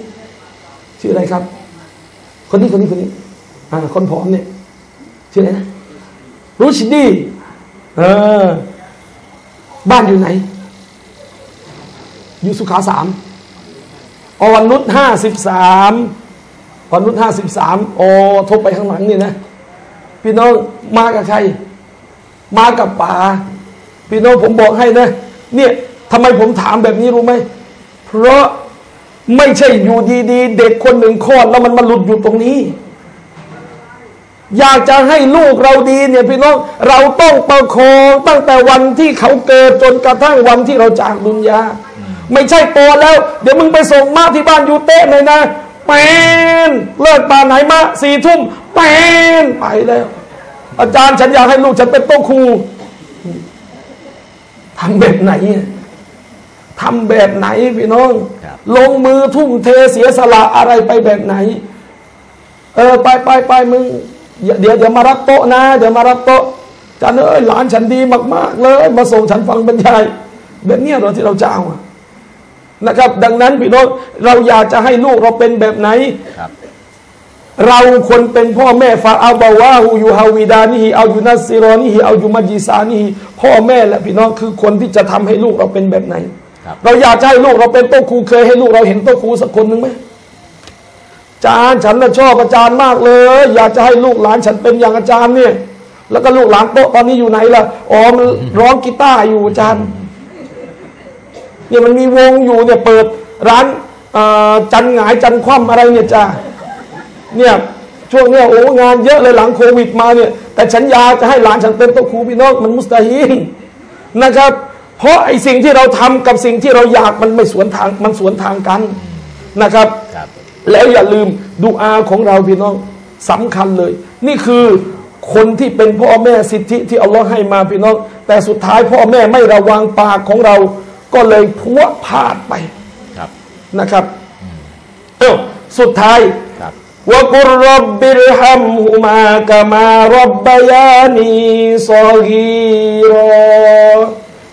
ชื่ออะไรครับคนนี้คนนี้คนนี้อ่าคนผอมเนี่ยชื่ออะไรนะรุชดีเออบ้านอยู่ไหนอยู่สุขาสาม อวนุชห้าสิบสามอวนุชห้าสิบสามโอทบไปข้างหลังนี่นะพี่น้องมากับใครมากับป่าพี่น้องผมบอกให้นะเนี่ยทำไมผมถามแบบนี้รู้ไหมเพราะไม่ใช่อยู่ดีๆเด็กคนหนึ่งคลอดแล้วมันมาหลุดอยู่ตรงนี้อยากจะให้ลูกเราดีเนี่ยพี่น้องเราต้องประคองตั้งแต่วันที่เขาเกิดจนกระทั่งวันที่เราจากดุนยาไม่ใช่โตแล้วเดี๋ยวมึงไปส่งมาที่บ้านยูเตะเลยนะแป้นเลิกป่าไหนมาสี่ทุ่มแป้นไปแล้วอาจารย์ฉันอยากให้ลูกฉันเป็นโต๊ะครูทำแบบไหนทำแบบไหนพี่น้องลงมือทุ่มเทเสียสละอะไรไปแบบไหนเออไปไปไปมึงเดี๋ยวเดี๋ยวมารับโต๊ะนะเดี๋ยวมารับโต๊ะจันเอ้ยหลานฉันดีมากๆเลยมาส่งฉันฟังบรรยายแบบนี้เราที่เราจะเอานะครับดังนั้นพี่น้องเราอยากจะให้ลูกเราเป็นแบบไหนเราคนเป็นพ่อแม่ฟาอาบาวาหูยูฮาวีดานี่ฮีเอายูนัสซีรอนี่ฮีเอายูมัจิซานี่ฮีพ่อแม่และพี่น้องคือคนที่จะทำให้ลูกเราเป็นแบบไหนเราอยากจะให้ลูกเราเป็นโต๊ะครูเคยให้ลูกเราเห็นโต๊ะครูสักคนหนึ่งไหมอาจารย์ฉันน่ะชอบอาจารย์มากเลยอยากจะให้ลูกหลานฉันเป็นอย่างอาจารย์เนี่ยแล้วก็ลูกหลานโต๊ะตอนนี้อยู่ไหนล่ะอ๋อมันร้องกีตาร์อยู่อาจารย์เนี่ยมันมีวงอยู่เนี่ยเปิดร้านจันหงายจันคว่ำอะไรเนี่ยจ้าเนี่ยช่วงเนี้ยโอ้งานเยอะเลยหลังโควิดมาเนี่ยแต่ฉันอยากจะให้หลานฉันเป็นโต๊ะครูพี่น้องมันมุสตาฮีนนะครับเพราะไอ้สิ่งที่เราทำกับสิ่งที่เราอยากมันไม่สวนทางมันสวนทางกันนะครับแล้วอย่าลืมดุอาของเราพี่น้องสำคัญเลยนี่คือคนที่เป็นพ่อแม่สิทธิที่อัลลอฮ์ให้มาพี่น้องแต่สุดท้ายพ่อแม่ไม่ระวังปากของเราก็เลยพัวพลาดไปนะครับเอ้าสุดท้ายว่ากุรร็อบบิรฮัมฮุมากะมาร็อบบะยานีซอฮีรอ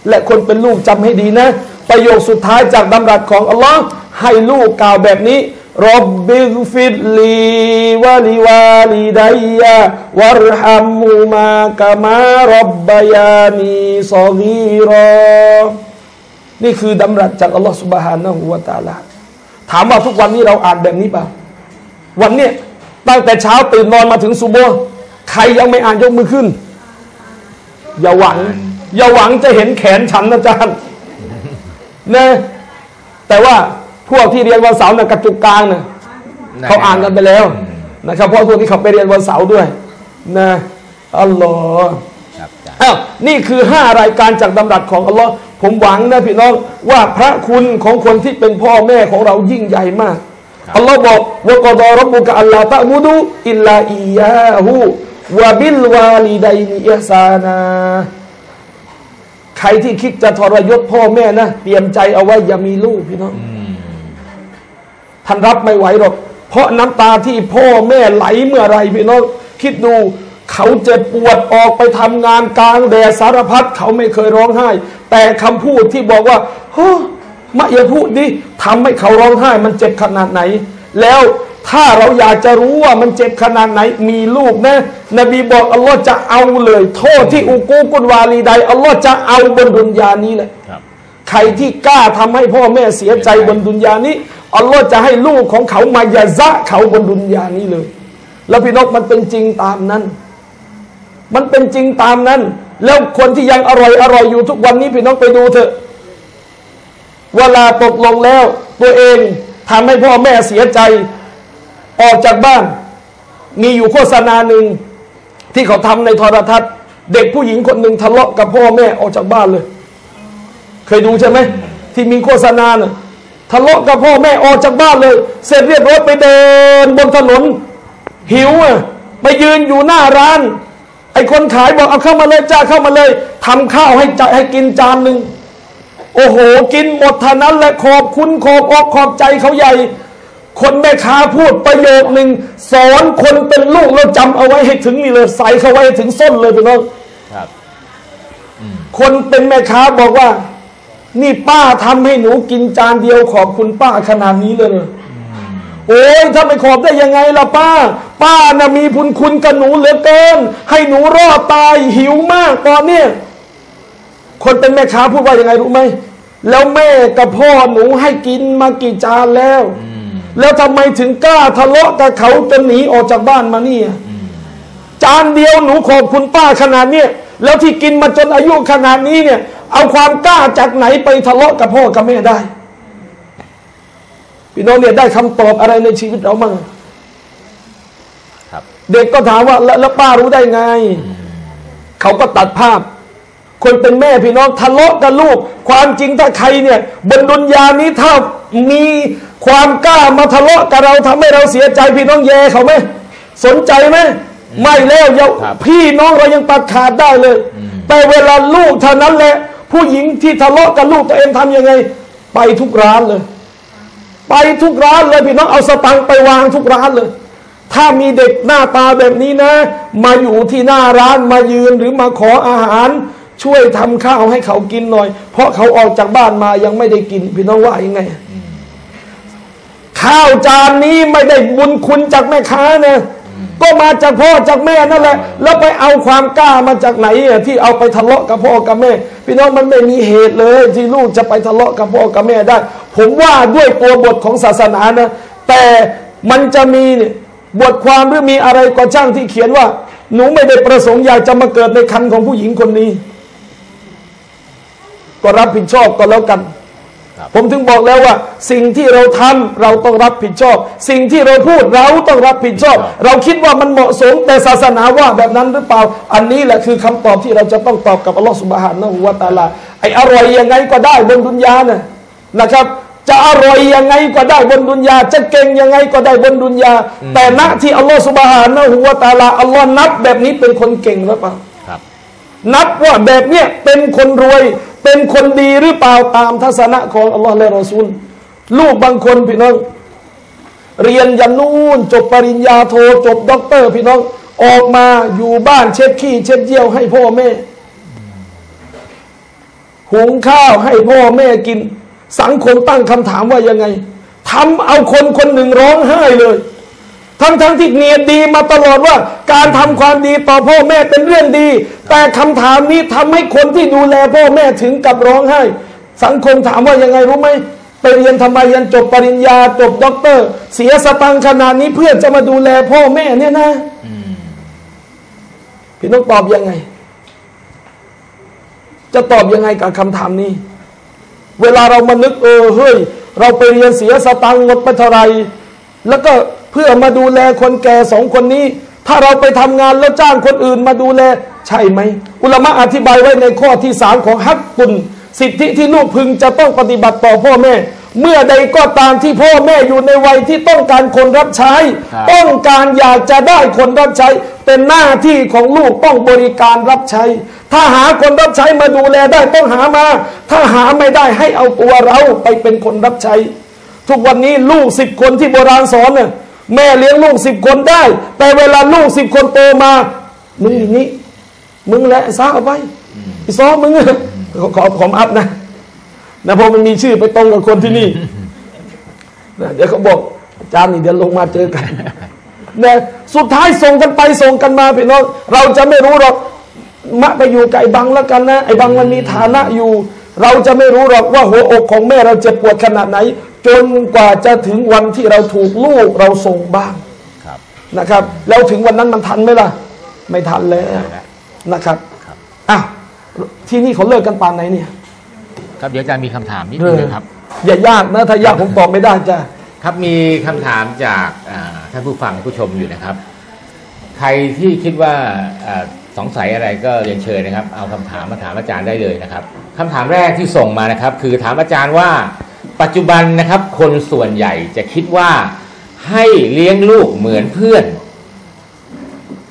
และคนเป็นลูกจำให้ดีนะประโยคสุดท้ายจากดำรัสของอัลลอฮ์ให้ลูกกล่าวแบบนี้ร็อบบิฆฟิรลีวะลิวาลิดัยยะวัรฮัมฮูมากะมาร็อบบะยานีซอฮีรอนี่คือดำรัสจากอัลลอฮ์ซุบฮานะฮูวะตะอาลาถามว่าทุกวันนี้เราอ่านแบบนี้ป่ะวันนี้ตั้งแต่เช้าตื่นนอนมาถึงซุบฮ์ใครยังไม่อ่านยกมือขึ้นอย่าหวังอย่าหวังจะเห็นแขนฉันนะอาจารย์นะแต่ว่าพวกที่เรียนวันเสาร์เนี่ยกระจุกกลางเนี่ยเขาอ่านกันไปแล้วนะครับเพราะพวกที่เขาไปเรียนวันเสาร์ด้วยนะอัลลอฮ์อ้าวนี่คือห้ารายการจากดำรัสของอัลลอฮ์ผมหวังนะพี่น้องว่าพระคุณของคนที่เป็นพ่อแม่ของเรายิ่งใหญ่มากอัลลอฮ์บอกวะกอฎอร็อบบุกะอัลลาตะอ์บุดูอิลลาอิยาฮูวะบิลวาลิดัยนิอิห์ซานาใครที่คิดจะทรยศพ่อแม่นะเตรียมใจเอาไว้อย่ามีลูกพี่น้องท่านรับไม่ไหวหรอกเพราะน้ำตาที่พ่อแม่ไหลเมื่อไรพี่น้องคิดดูเขาเจ็บปวดออกไปทำงานกลางแดดสารพัดเขาไม่เคยร้องไห้แต่คำพูดที่บอกว่าเฮ้อมะอย่าพูดดิทำให้เขาร้องไห้มันเจ็บขนาดไหนแล้วถ้าเราอยากจะรู้ว่ามันเจ็บขนาดไหนมีลูกนะนบีบอกอัลลอฮ์จะเอาเลยโทษที่อุกูกุนวาลีใดอัลลอฮ์จะเอาบนดุนยานี้แหละใครที่กล้าทำให้พ่อแม่เสียใจบนดุนยานี้อัลลอฮ์จะให้ลูกของเขามายาซะเขาบนดุนยานี้เลยแล้วพี่น้องมันเป็นจริงตามนั้นมันเป็นจริงตามนั้นแล้วคนที่ยังอร่อยอร่อยอยู่ทุกวันนี้พี่น้องไปดูเถอะเวลาตกลงแล้วตัวเองทำให้พ่อแม่เสียใจออกจากบ้านมีอยู่โฆษณาหนึ่งที่เขาทำในโทรทัศน์เด็กผู้หญิงคนหนึ่งทะเลาะกับพ่อแม่ออกจากบ้านเลยเคยดูใช่ไหมที่มีโฆษณาเนี่ยทะเลาะกับพ่อแม่ออกจากบ้านเลยเสร็จเรียบร้อยไปเดินบนถนนหิวอ่ะไปยืนอยู่หน้าร้านไอ้คนขายบอกเอาเข้ามาเลยจ้าเข้ามาเลยทำข้าวให้จ่ายให้กินจานหนึ่งโอ้โหกินหมดเท่านั้นแหละขอบคุณขอบอกขอบใจเขาใหญ่คนแม่ค้าพูดประโยคหนึ่งสอนคนเป็นลูกเราจำเอาไว้ให้ถึงนี่เลยใส่เข้าไว้ให้ถึงส้นเลยพี่น้องครับคนเป็นแม่ค้าบอกว่านี่ป้าทำให้หนูกินจานเดียวขอบคุณป้าขนาดนี้เลยโอ้ยถ้าไม่ขอบได้ยังไงล่ะป้าป้าน่ะมีบุญคุณกับหนูเหลือเกินให้หนูรอดตายหิวมากตอนนี้คนเป็นแม่ค้าพูดว่ายังไงรู้ไหม แล้วแม่กับพ่อหนูให้กินมากี่จานแล้วแล้วทำไมถึงกล้าทะเลาะกับเขาจนหนีออกจากบ้านมาเนี่ยจานเดียวหนูขอบคุณป้าขนาดนี้แล้วที่กินมาจนอายุขนาดนี้เนี่ยเอาความกล้าจากไหนไปทะเลาะกับพ่อกับแม่ได้พี่น้องเนี่ยได้คำตอบอะไรในชีวิตเราบ้างเด็กก็ถามว่าแล้วป้ารู้ได้ไงเขาก็ตัดภาพคนเป็นแม่พี่น้องทะเลาะกับลูกความจริงถ้าใครเนี่ยบนดุนยานี้ถ้ามีความกล้ามาทะเลาะกับเราทำให้เราเสียใจพี่น้องแย่เขาไหมสนใจไหมไม่แล้วพี่น้องเรายังตัดขาดได้เลยแต่เวลาลูกเท่านั้นแหละผู้หญิงที่ทะเลาะกับลูกตัวเองทำยังไงไปทุกร้านเลยไปทุกร้านเลยพี่น้องเอาสตังค์ไปวางทุกร้านเลยถ้ามีเด็กหน้าตาแบบนี้นะมาอยู่ที่หน้าร้านมายืนหรือมาขออาหารช่วยทำข้าวให้เขากินหน่อยเพราะเขาออกจากบ้านมายังไม่ได้กินพี่น้องว่ายังไงข้าวจานนี้ไม่ได้บุญคุณจากแม่ค้านะก็มาจากพ่อจากแม่นั่นแหละแล้วไปเอาความกล้ามาจากไหนที่เอาไปทะเลาะกับพ่อกับแม่พี่น้องมันไม่มีเหตุเลยที่ลูกจะไปทะเลาะกับพ่อกับแม่ได้ผมว่าด้วยตัวบทของศาสนานะแต่มันจะมีเนี่ยบทความหรือมีอะไรก็ช่างที่เขียนว่าหนูไม่ได้ประสงค์อยากจะมาเกิดในครรภ์ของผู้หญิงคนนี้ก็รับผิดชอบก็แล้วกันผมถึงบอกแล้วว่าสิ่งที่เราทำเราต้องรับผิดชอบสิ่งที่เราพูดเราต้องรับผิดชอบเราคิดว่ามันเหมาะสมแต่ศาสนาว่าแบบนั้นหรือเปล่าอันนี้แหละคือคำตอบที่เราจะต้องตอบกับอัลลอฮฺซุบฮานะฮูวะตะอาลาไอ้อร่อยยังไงก็ได้บนดุนยานะนะครับจะอร่อยยังไงก็ได้บนดุนยาจะเก่งยังไงก็ได้บนดุนยาแต่ณที่อัลลอฮฺซุบฮานะฮูวะตะอาลาอัลลอฮฺนับแบบนี้เป็นคนเก่งหรือเปล่านับว่าแบบเนี้ยเป็นคนรวยเป็นคนดีหรือเปล่าตามทัศนะของอัลลอฮ์และรอซูลลูกบางคนพี่น้องเรียนยันนู่นจบปริญญาโทจบด็อกเตอร์พี่น้องออกมาอยู่บ้านเช็ดขี้เช็ดเยี่ยวให้พ่อแม่หุงข้าวให้พ่อแม่กินสังคมตั้งคำถามว่ายังไงทำเอาคนคนหนึ่งร้องไห้เลยทั้งทั้งที่เนียดดีมาตลอดว่าการทำความดีต่อพ่อแม่เป็นเรื่องดีแต่คำถามนี้ทำให้คนที่ดูแลพ่อแม่ถึงกับร้องไห้สังคมถามว่ายังไงรู้ไหมไปเรียนทำไมเรียนจบปริญญาจบด็อกเตอร์เสียสตังค์ขนาดนี้เพื่อจะมาดูแลพ่อแม่เนี่ยนะพี่น้องตอบยังไงจะตอบยังไงกับคำถามนี้เวลาเรามานึกเออเฮ้ยเราไปเรียนเสียสตังค์หมดไปเท่าไหร่แล้วก็เพื่อมาดูแลคนแก่สองคนนี้ถ้าเราไปทำงานแล้วจ้างคนอื่นมาดูแลใช่ไหมอุลามะอธิบายไว้ในข้อที่สามของฮักกุลสิทธิที่ลูกพึงจะต้องปฏิบัติต่อพ่อแม่เมื่อใดก็ตามที่พ่อแม่อยู่ในวัยที่ต้องการคนรับใช้ต้องการอยากจะได้คนรับใช้เป็นหน้าที่ของลูกต้องบริการรับใช้ถ้าหาคนรับใช้มาดูแลได้ต้องหามาถ้าหาไม่ได้ให้เอาตัวเราไปเป็นคนรับใช้ทุกวันนี้ลูกสิบคนที่โบราณสอนเนี่ยแม่เลี้ยงลูกสิบคนได้แต่เวลาลูกสิบคนโตมามึงอย่างนี้มึงแหละซ้าเอาไว้ซ้อมึงขอขออัพนะนะเพราะมันมีชื่อไปตรงกับคนที่นี่นะเดี๋ยวเขาบอกจานนี่เดี๋ยวลงมาเจอกันนะสุดท้ายส่งกันไปส่งกันมาพี่น้องเราจะไม่รู้หรอกมะไปอยู่กับไอ้บังแล้วกันนะไอ้บังมันมีฐานะอยู่เราจะไม่รู้หรอกว่าหัวอกของแม่เราเจ็บปวดขนาดไหนจนกว่าจะถึงวันที่เราถูกลูกเราส่งบ้างนะครับแล้วถึงวันนั้นมันทันไหมล่ะไม่ทันแล้วนะครับอ่ะที่นี่เขาเลิกกันปานไหนเนี่ยครับเดี๋ยวอาจารย์มีคำถามนิดนึงครับอย่ายากนะถ้ายากผมตอบไม่ได้จ้ะครับมีคำถามจากท่านผู้ฟังผู้ชมอยู่นะครับใครที่คิดว่าสงสัยอะไรก็เรียนเชิญนะครับเอาคำถามมาถามอาจารย์ได้เลยนะครับคำถามแรกที่ส่งมานะครับคือถามอาจารย์ว่าปัจจุบันนะครับคนส่วนใหญ่จะคิดว่าให้เลี้ยงลูกเหมือนเพื่อน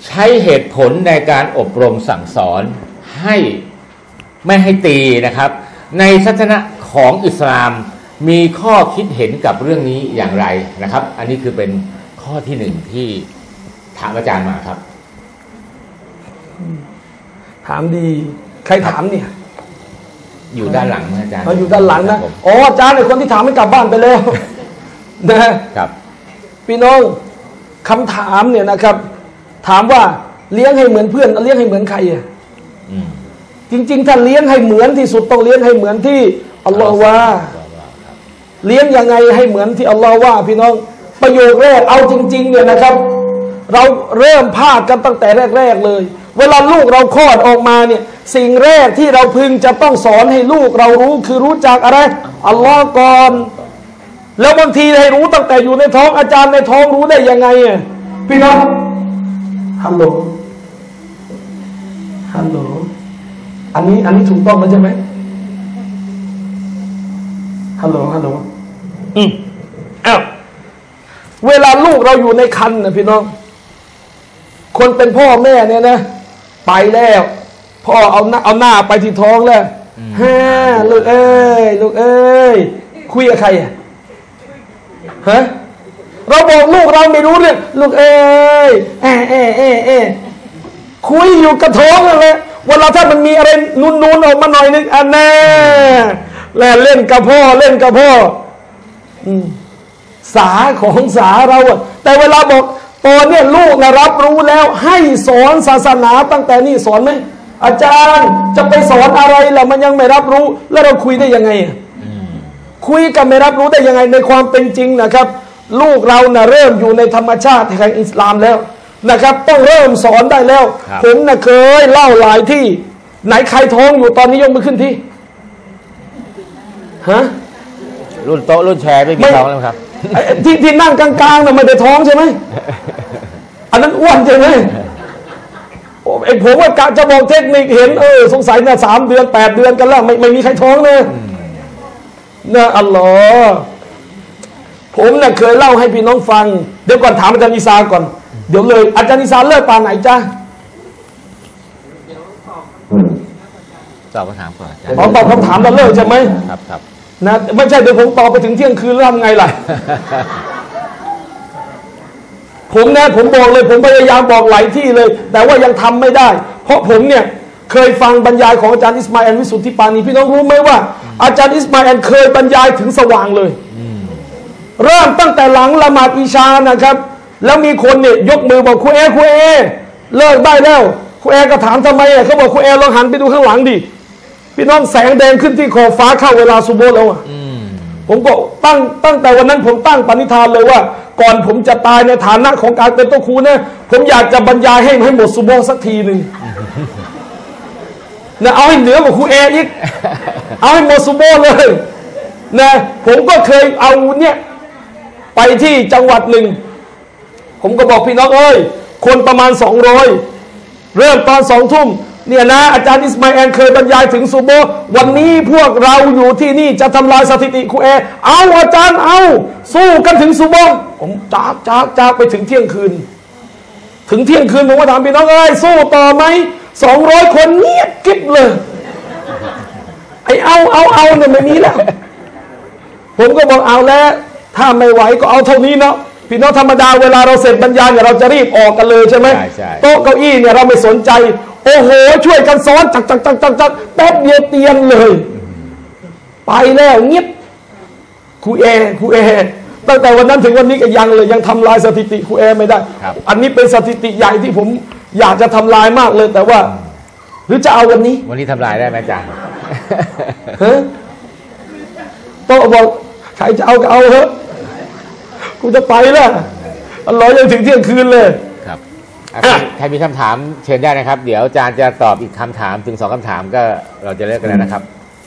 ใช้เหตุผลในการอบรมสั่งสอนให้ไม่ให้ตีนะครับในศาสนาของอิสลามมีข้อคิดเห็นกับเรื่องนี้อย่างไรนะครับอันนี้คือเป็นข้อที่หนึ่งที่ถามอาจารย์มาครับถามดีใครถามเนี่ยอยู่ด้านหลังนะอาจารย์เขาอยู่ด้านหลังนะอ๋ออาจารย์ไอ้คนที่ถามไม่กลับบ้านไปแล้วนะครับพี่น้องคำถามเนี่ยนะครับถามว่าเลี้ยงให้เหมือนเพื่อนเลี้ยงให้เหมือนใครอ่ะจริงๆถ้าเลี้ยงให้เหมือนที่สุดต้องเลี้ยงให้เหมือนที่ อัลลอฮ์ว่าเลี้ยงยังไงให้เหมือนที่อัลลอฮ์ว่าพี่น้องประโยคแรกเอาจริงๆเลยนะครับเราเริ่มพลาดกันตั้งแต่แรกๆเลยเวลาลูกเราคลอดออกมาเนี่ยสิ่งแรกที่เราพึงจะต้องสอนให้ลูกเรารู้คือรู้จักอะไรอัลลอฮ์ก่อนแล้วบางทีให้รู้ตั้งแต่อยู่ในท้องอาจารย์ในท้องรู้ได้ยังไงอ่ะพี่น้องฮัลโหลฮัลโหลอันนี้อันนี้ถูกต้องแล้วใช่ไหมฮัลโหลฮัลโหลอืมอ้าวเวลาลูกเราอยู่ในครรภ์นะพี่น้องคนเป็นพ่อแม่เนี่ยนะไปแล้วพ่อเอาหน้าเอาหน้าไปที่ท้องแล้วฮ่าลูกเอ้ยลูกเอ้ยคุยกับใครอ่ะฮะเราบอกลูกเราไม่รู้เรื่องลูกเอ้ยเอ้เอ้เอ้เอ้คุยอยู่กระท้องเลยเวลาถ้ามันมีอะไรนูนๆออกมาหน่อยนึงอันแน่แล้วเล่นกับพ่อเล่นกับพ่อสาของสาเราอะแต่เวลาบอกตอนนี้ลูกนะรับรู้แล้วให้สอนศาสนาตั้งแต่นี่สอนไหมอาจารย์จะไปสอนอะไรล่ะมันยังไม่รับรู้แล้วเราคุยได้ยังไงคุยกับไม่รับรู้ได้ยังไงในความเป็นจริงนะครับลูกเรานะเริ่มอยู่ในธรรมชาติแห่งอิสลามแล้วนะครับต้องเริ่มสอนได้แล้วผมนะเคยเล่าหลายที่ไหนใครท้องอยู่ตอนนี้ยกมือขึ้นที่ฮะรุ่นโต๊ะรุ่นแชร์ไม่มีท้องแล้วครับที่ที่นั่งกลางๆน่ะมันได้ท้องใช่ไหมอันนั้นอ้วนใช่ไหมไอ้ผมว่ากะจะบอกเทคนิคเห็นเออสงสัยน่ะสามเดือนแปดเดือนกันแล้วไม่ไม่มีใครท้องเลยนะอัลลอฮ์ผมน่ะเคยเล่าให้พี่น้องฟังเดี๋ยวก่อนถามอาจารย์นิสาก่อนเดี๋ยวเลยอาจารย์นิสาเลิกป่าไหนจ้าตอบคำถามก่อนอาจารย์ตอบคำถามเราเลิกใช่ไหมครับครับนะไม่ใช่เดี๋ยวผมตอบไปถึงเที่ยงคืนแล้วทำไงล่ะ ผมนะผมบอกเลยผมพยายามบอกหลายที่เลยแต่ว่ายังทำไม่ได้เพราะผมเนี่ยเคยฟังบรรยายของอาจารย์อิสมาอิลวิสุทธิปานีพี่น้องรู้ไหมว่าอาจารย์อิสมาอิลเคยบรรยายถึงสว่างเลยเริ่มตั้งแต่หลังละหมาดอิชานะครับแล้วมีคนเนี่ยยกมือบอกครูเอครูเอเลิกได้แล้วครูเอก็ถามทำไมเขาบอกครูเอลองหันไปดูข้างหลังดิพี่น้องแสงแดงขึ้นที่ขอบฟ้าเข้าเวลาซุโบแล้วอ่ะผมก็ตั้งตั้งแต่วันนั้นผมตั้งปณิธานเลยว่าก่อนผมจะตายในฐานะของการเป็นโต๊ะครูเนี่ยผมอยากจะบรรยายให้ให้หมดซุโบสักทีหนึ่งนะเอาให้เหนือกว่าครูเออีกเอาให้หมดซุโบเลยนะผมก็เคยเอาเนี่ยไปที่จังหวัดหนึ่งผมก็บอกพี่น้องเอ้ยคนประมาณสองร้อยเริ่มตอนสองทุ่มเนี่ยนะอาจารย์อิสมาอิลเคยบรรยายถึงซุบโบวันนี้พวกเราอยู่ที่นี่จะทำลายสถิติครูเอเอาอาจารย์เอาสู้กันถึงซุบโบผมจากจากจากไปถึงเที่ยงคืนถึงเที่ยงคืนผมก็ถามพี่น้องเอ้ยสู้ต่อไหมสองร้อยคนเงียบกริบเลยไอเอาเอาเอาเนี่ยไม่มีแล้วผมก็บอกเอาแล้วถ้าไม่ไหวก็เอาเท่านี้เนาะพี่น้องธรรมดาเวลาเราเสร็จบรรยายเนี่ยเราจะรีบออกกันเลยใช่ไหมโต๊ะเก้าอี้เนี่ยเราไม่สนใจโอ้โหช่วยกันซ้อนจักจักจักจักจักแป๊บเดียวเตียงเลยไปแล้วเงียบครูแอครูแอตั้งแต่วันนั้นถึงวันนี้ก็ยังเลยยังทำลายสถิติครูแอไม่ได้อันนี้เป็นสถิติใหญ่ที่ผมอยากจะทำลายมากเลยแต่ว่าหรือจะเอาวันนี้วันนี้ทำลายได้ไหมจ๊ะเฮ้ยโต๊ะบอกใครจะเอาก็เอาเถอะกูจะไปละอัลลอฮ์ยังถึงเที่ยงคืนเลยครับใครมีคำถามเชิญได้นะครับเดี๋ยวอาจารย์จะตอบอีกคำถามถึงสองคำถามก็เราจะเลิกกันแล้วนะครับ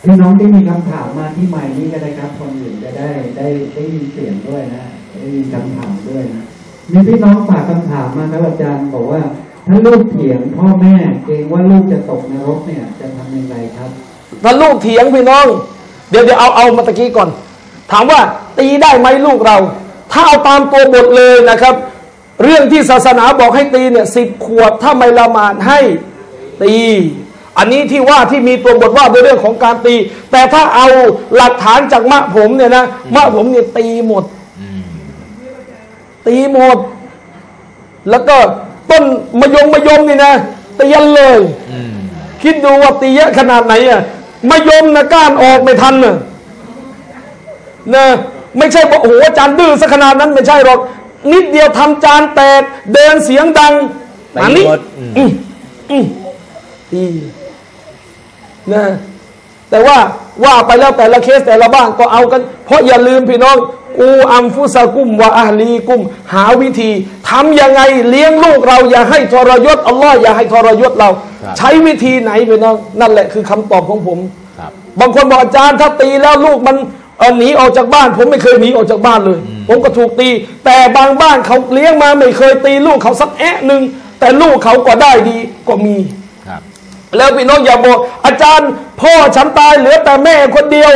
พี่น้องที่มีคำถามมาที่ไมค์นี้ก็ได้ครับคนอื่นจะได้ได้ได้ยินเสียงด้วยนะได้ยินคำถามด้วยนะมีพี่น้องฝากคำถามมาครับอาจารย์บอกว่าถ้าลูกเถียงพ่อแม่เกรงว่าลูกจะตกนรกเนี่ยจะทำยังไงครับถ้าลูกเถียงพี่น้องเดี๋ยวเดี๋ยวเอาเอามาตะกี้ก่อนถามว่าตีได้ไหมลูกเราถ้าเอาตามตัวบทเลยนะครับเรื่องที่ศาสนาบอกให้ตีเนี่ยสิบขวบถ้าไม่ละหมาดให้ตีอันนี้ที่ว่าที่มีตัวบทว่าในเรื่องของการตีแต่ถ้าเอาหลักฐานจากมะผมเนี่ยนะมะผมเนี่ยตีหมดตีหมดแล้วก็ต้นมะยงมะยมนี่นะตียันเลยคิดดูว่าตีเยอะขนาดไหนอ่ะมะยมนะก้านออกไม่ทันน่ะนะไม่ใช่บอกโอ้โหอาจารย์ดื้อสักขนาดนั้นไม่ใช่หรอกนิดเดียวทำจานแตกเดินเสียงดังอันนี้ตีนะแต่ว่า ว่าไปแล้วแต่ละเคสแต่ละบ้านก็เอากันเพราะอย่าลืมพี่น้องกูอัมฟุซากุมวะอะลีกุมหาวิธีทำยังไงเลี้ยงลูกเราอย่าให้ทรยศอัลลอฮ์อย่าให้ทรยศเราใช้วิธีไหนพี่น้องนั่นแหละคือคำตอบของผมบางคนบอกอาจารย์ถ้าตีแล้วลูกมันหนีออกจากบ้านผมไม่เคยหนีออกจากบ้านเลยผมก็ถูกตีแต่บางบ้านเขาเลี้ยงมาไม่เคยตีลูกเขาสักแอะหนึ่งแต่ลูกเขาก็ได้ดีก็มีแล้วพี่น้องอย่าบอกอาจารย์พ่อฉันตายเหลือแต่แม่คนเดียว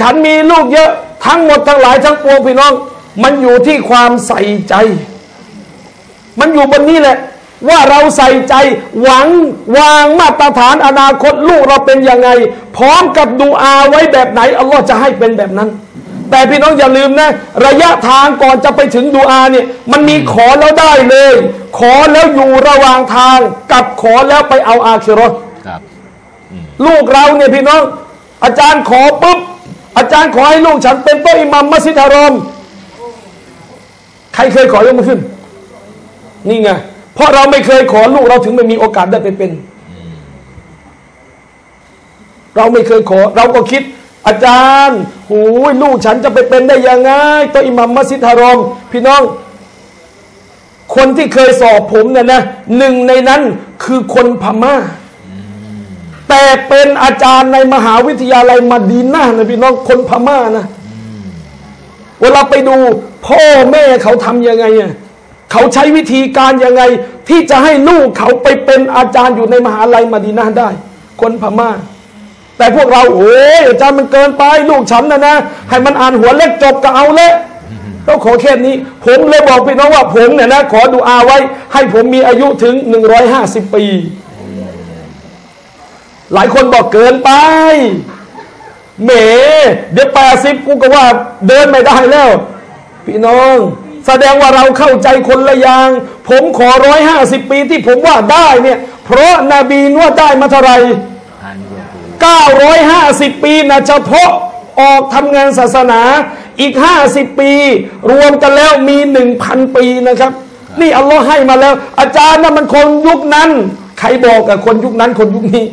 ฉันมีลูกเยอะทั้งหมดทั้งหลายทั้งปวงพี่น้องมันอยู่ที่ความใส่ใจมันอยู่บนนี้แหละว่าเราใส่ใจหวังวางมาตรฐานอนาคตลูกเราเป็นยังไงพร้อมกับดูอาไว้แบบไหนอัลลอฮ์จะให้เป็นแบบนั้นแต่พี่น้องอย่าลืมนะระยะทางก่อนจะไปถึงดูอาเนี่ยมันมีขอแล้วได้เลยขอแล้วอยู่ระหว่างทางกับขอแล้วไปเอาอาคิเราะห์ลูกเราเนี่ยพี่น้องอาจารย์ขอปุ๊บอาจารย์ขอให้ลูกฉันเป็นโต๊ะอิหมัมมัสยิดฮารอมใครเคยขอยกมือขึ้นนี่ไงเพราะเราไม่เคยขอลูกเราถึงไม่มีโอกาสได้ไปเป็นเราไม่เคยขอเราก็คิดอาจารย์หูยลูกฉันจะไปเป็นได้ยังไงโต๊ะอิหมัมมัสยิดฮารอมพี่น้องคนที่เคยสอบผมเนี่ยนะหนึ่งในนั้นคือคนพม่าแต่เป็นอาจารย์ในมหาวิทยาลัยมะดีนะห์นะพี่น้องคนพม่านะเวลาไปดูพ่อแม่เขาทำยังไงอ่ะเขาใช้วิธีการยังไงที่จะให้ลูกเขาไปเป็นอาจารย์อยู่ในมหาวิทยาลัยมะดีนะห์ได้คนพม่าแต่พวกเราโอ้ยอาจารย์มันเกินไปลูกฉันนะนะให้มันอ่านหัวเล็กจบก็เอาละต้องขอแค่นี้ผมเลยบอกพี่น้องว่าผมเนี่ยนะขอดุอาไว้ให้ผมมีอายุถึงหนึ่งร้อยห้าสิบปีหลายคนบอกเกินไปแหมเดี๋ยวแปดสิบกูก็ว่าเดินไม่ได้แล้วพี่น้องแสดงว่าเราเข้าใจคนละอย่างผมขอหนึ่งร้อยห้าสิบปีที่ผมว่าได้เนี่ยเพราะนบีนวดได้มาเท่าไหร่เก้าร้อยห้าสิบปีนะเฉพาะออกทำงานศาสนาอีกห้าสิบปีรวมกันแล้วมี หนึ่งพัน ปีนะครับนี่อัลลอฮ์ให้มาแล้วอาจารย์นะมันคนยุคนั้นใครบอกกับคนยุคนั้นคนยุคนี้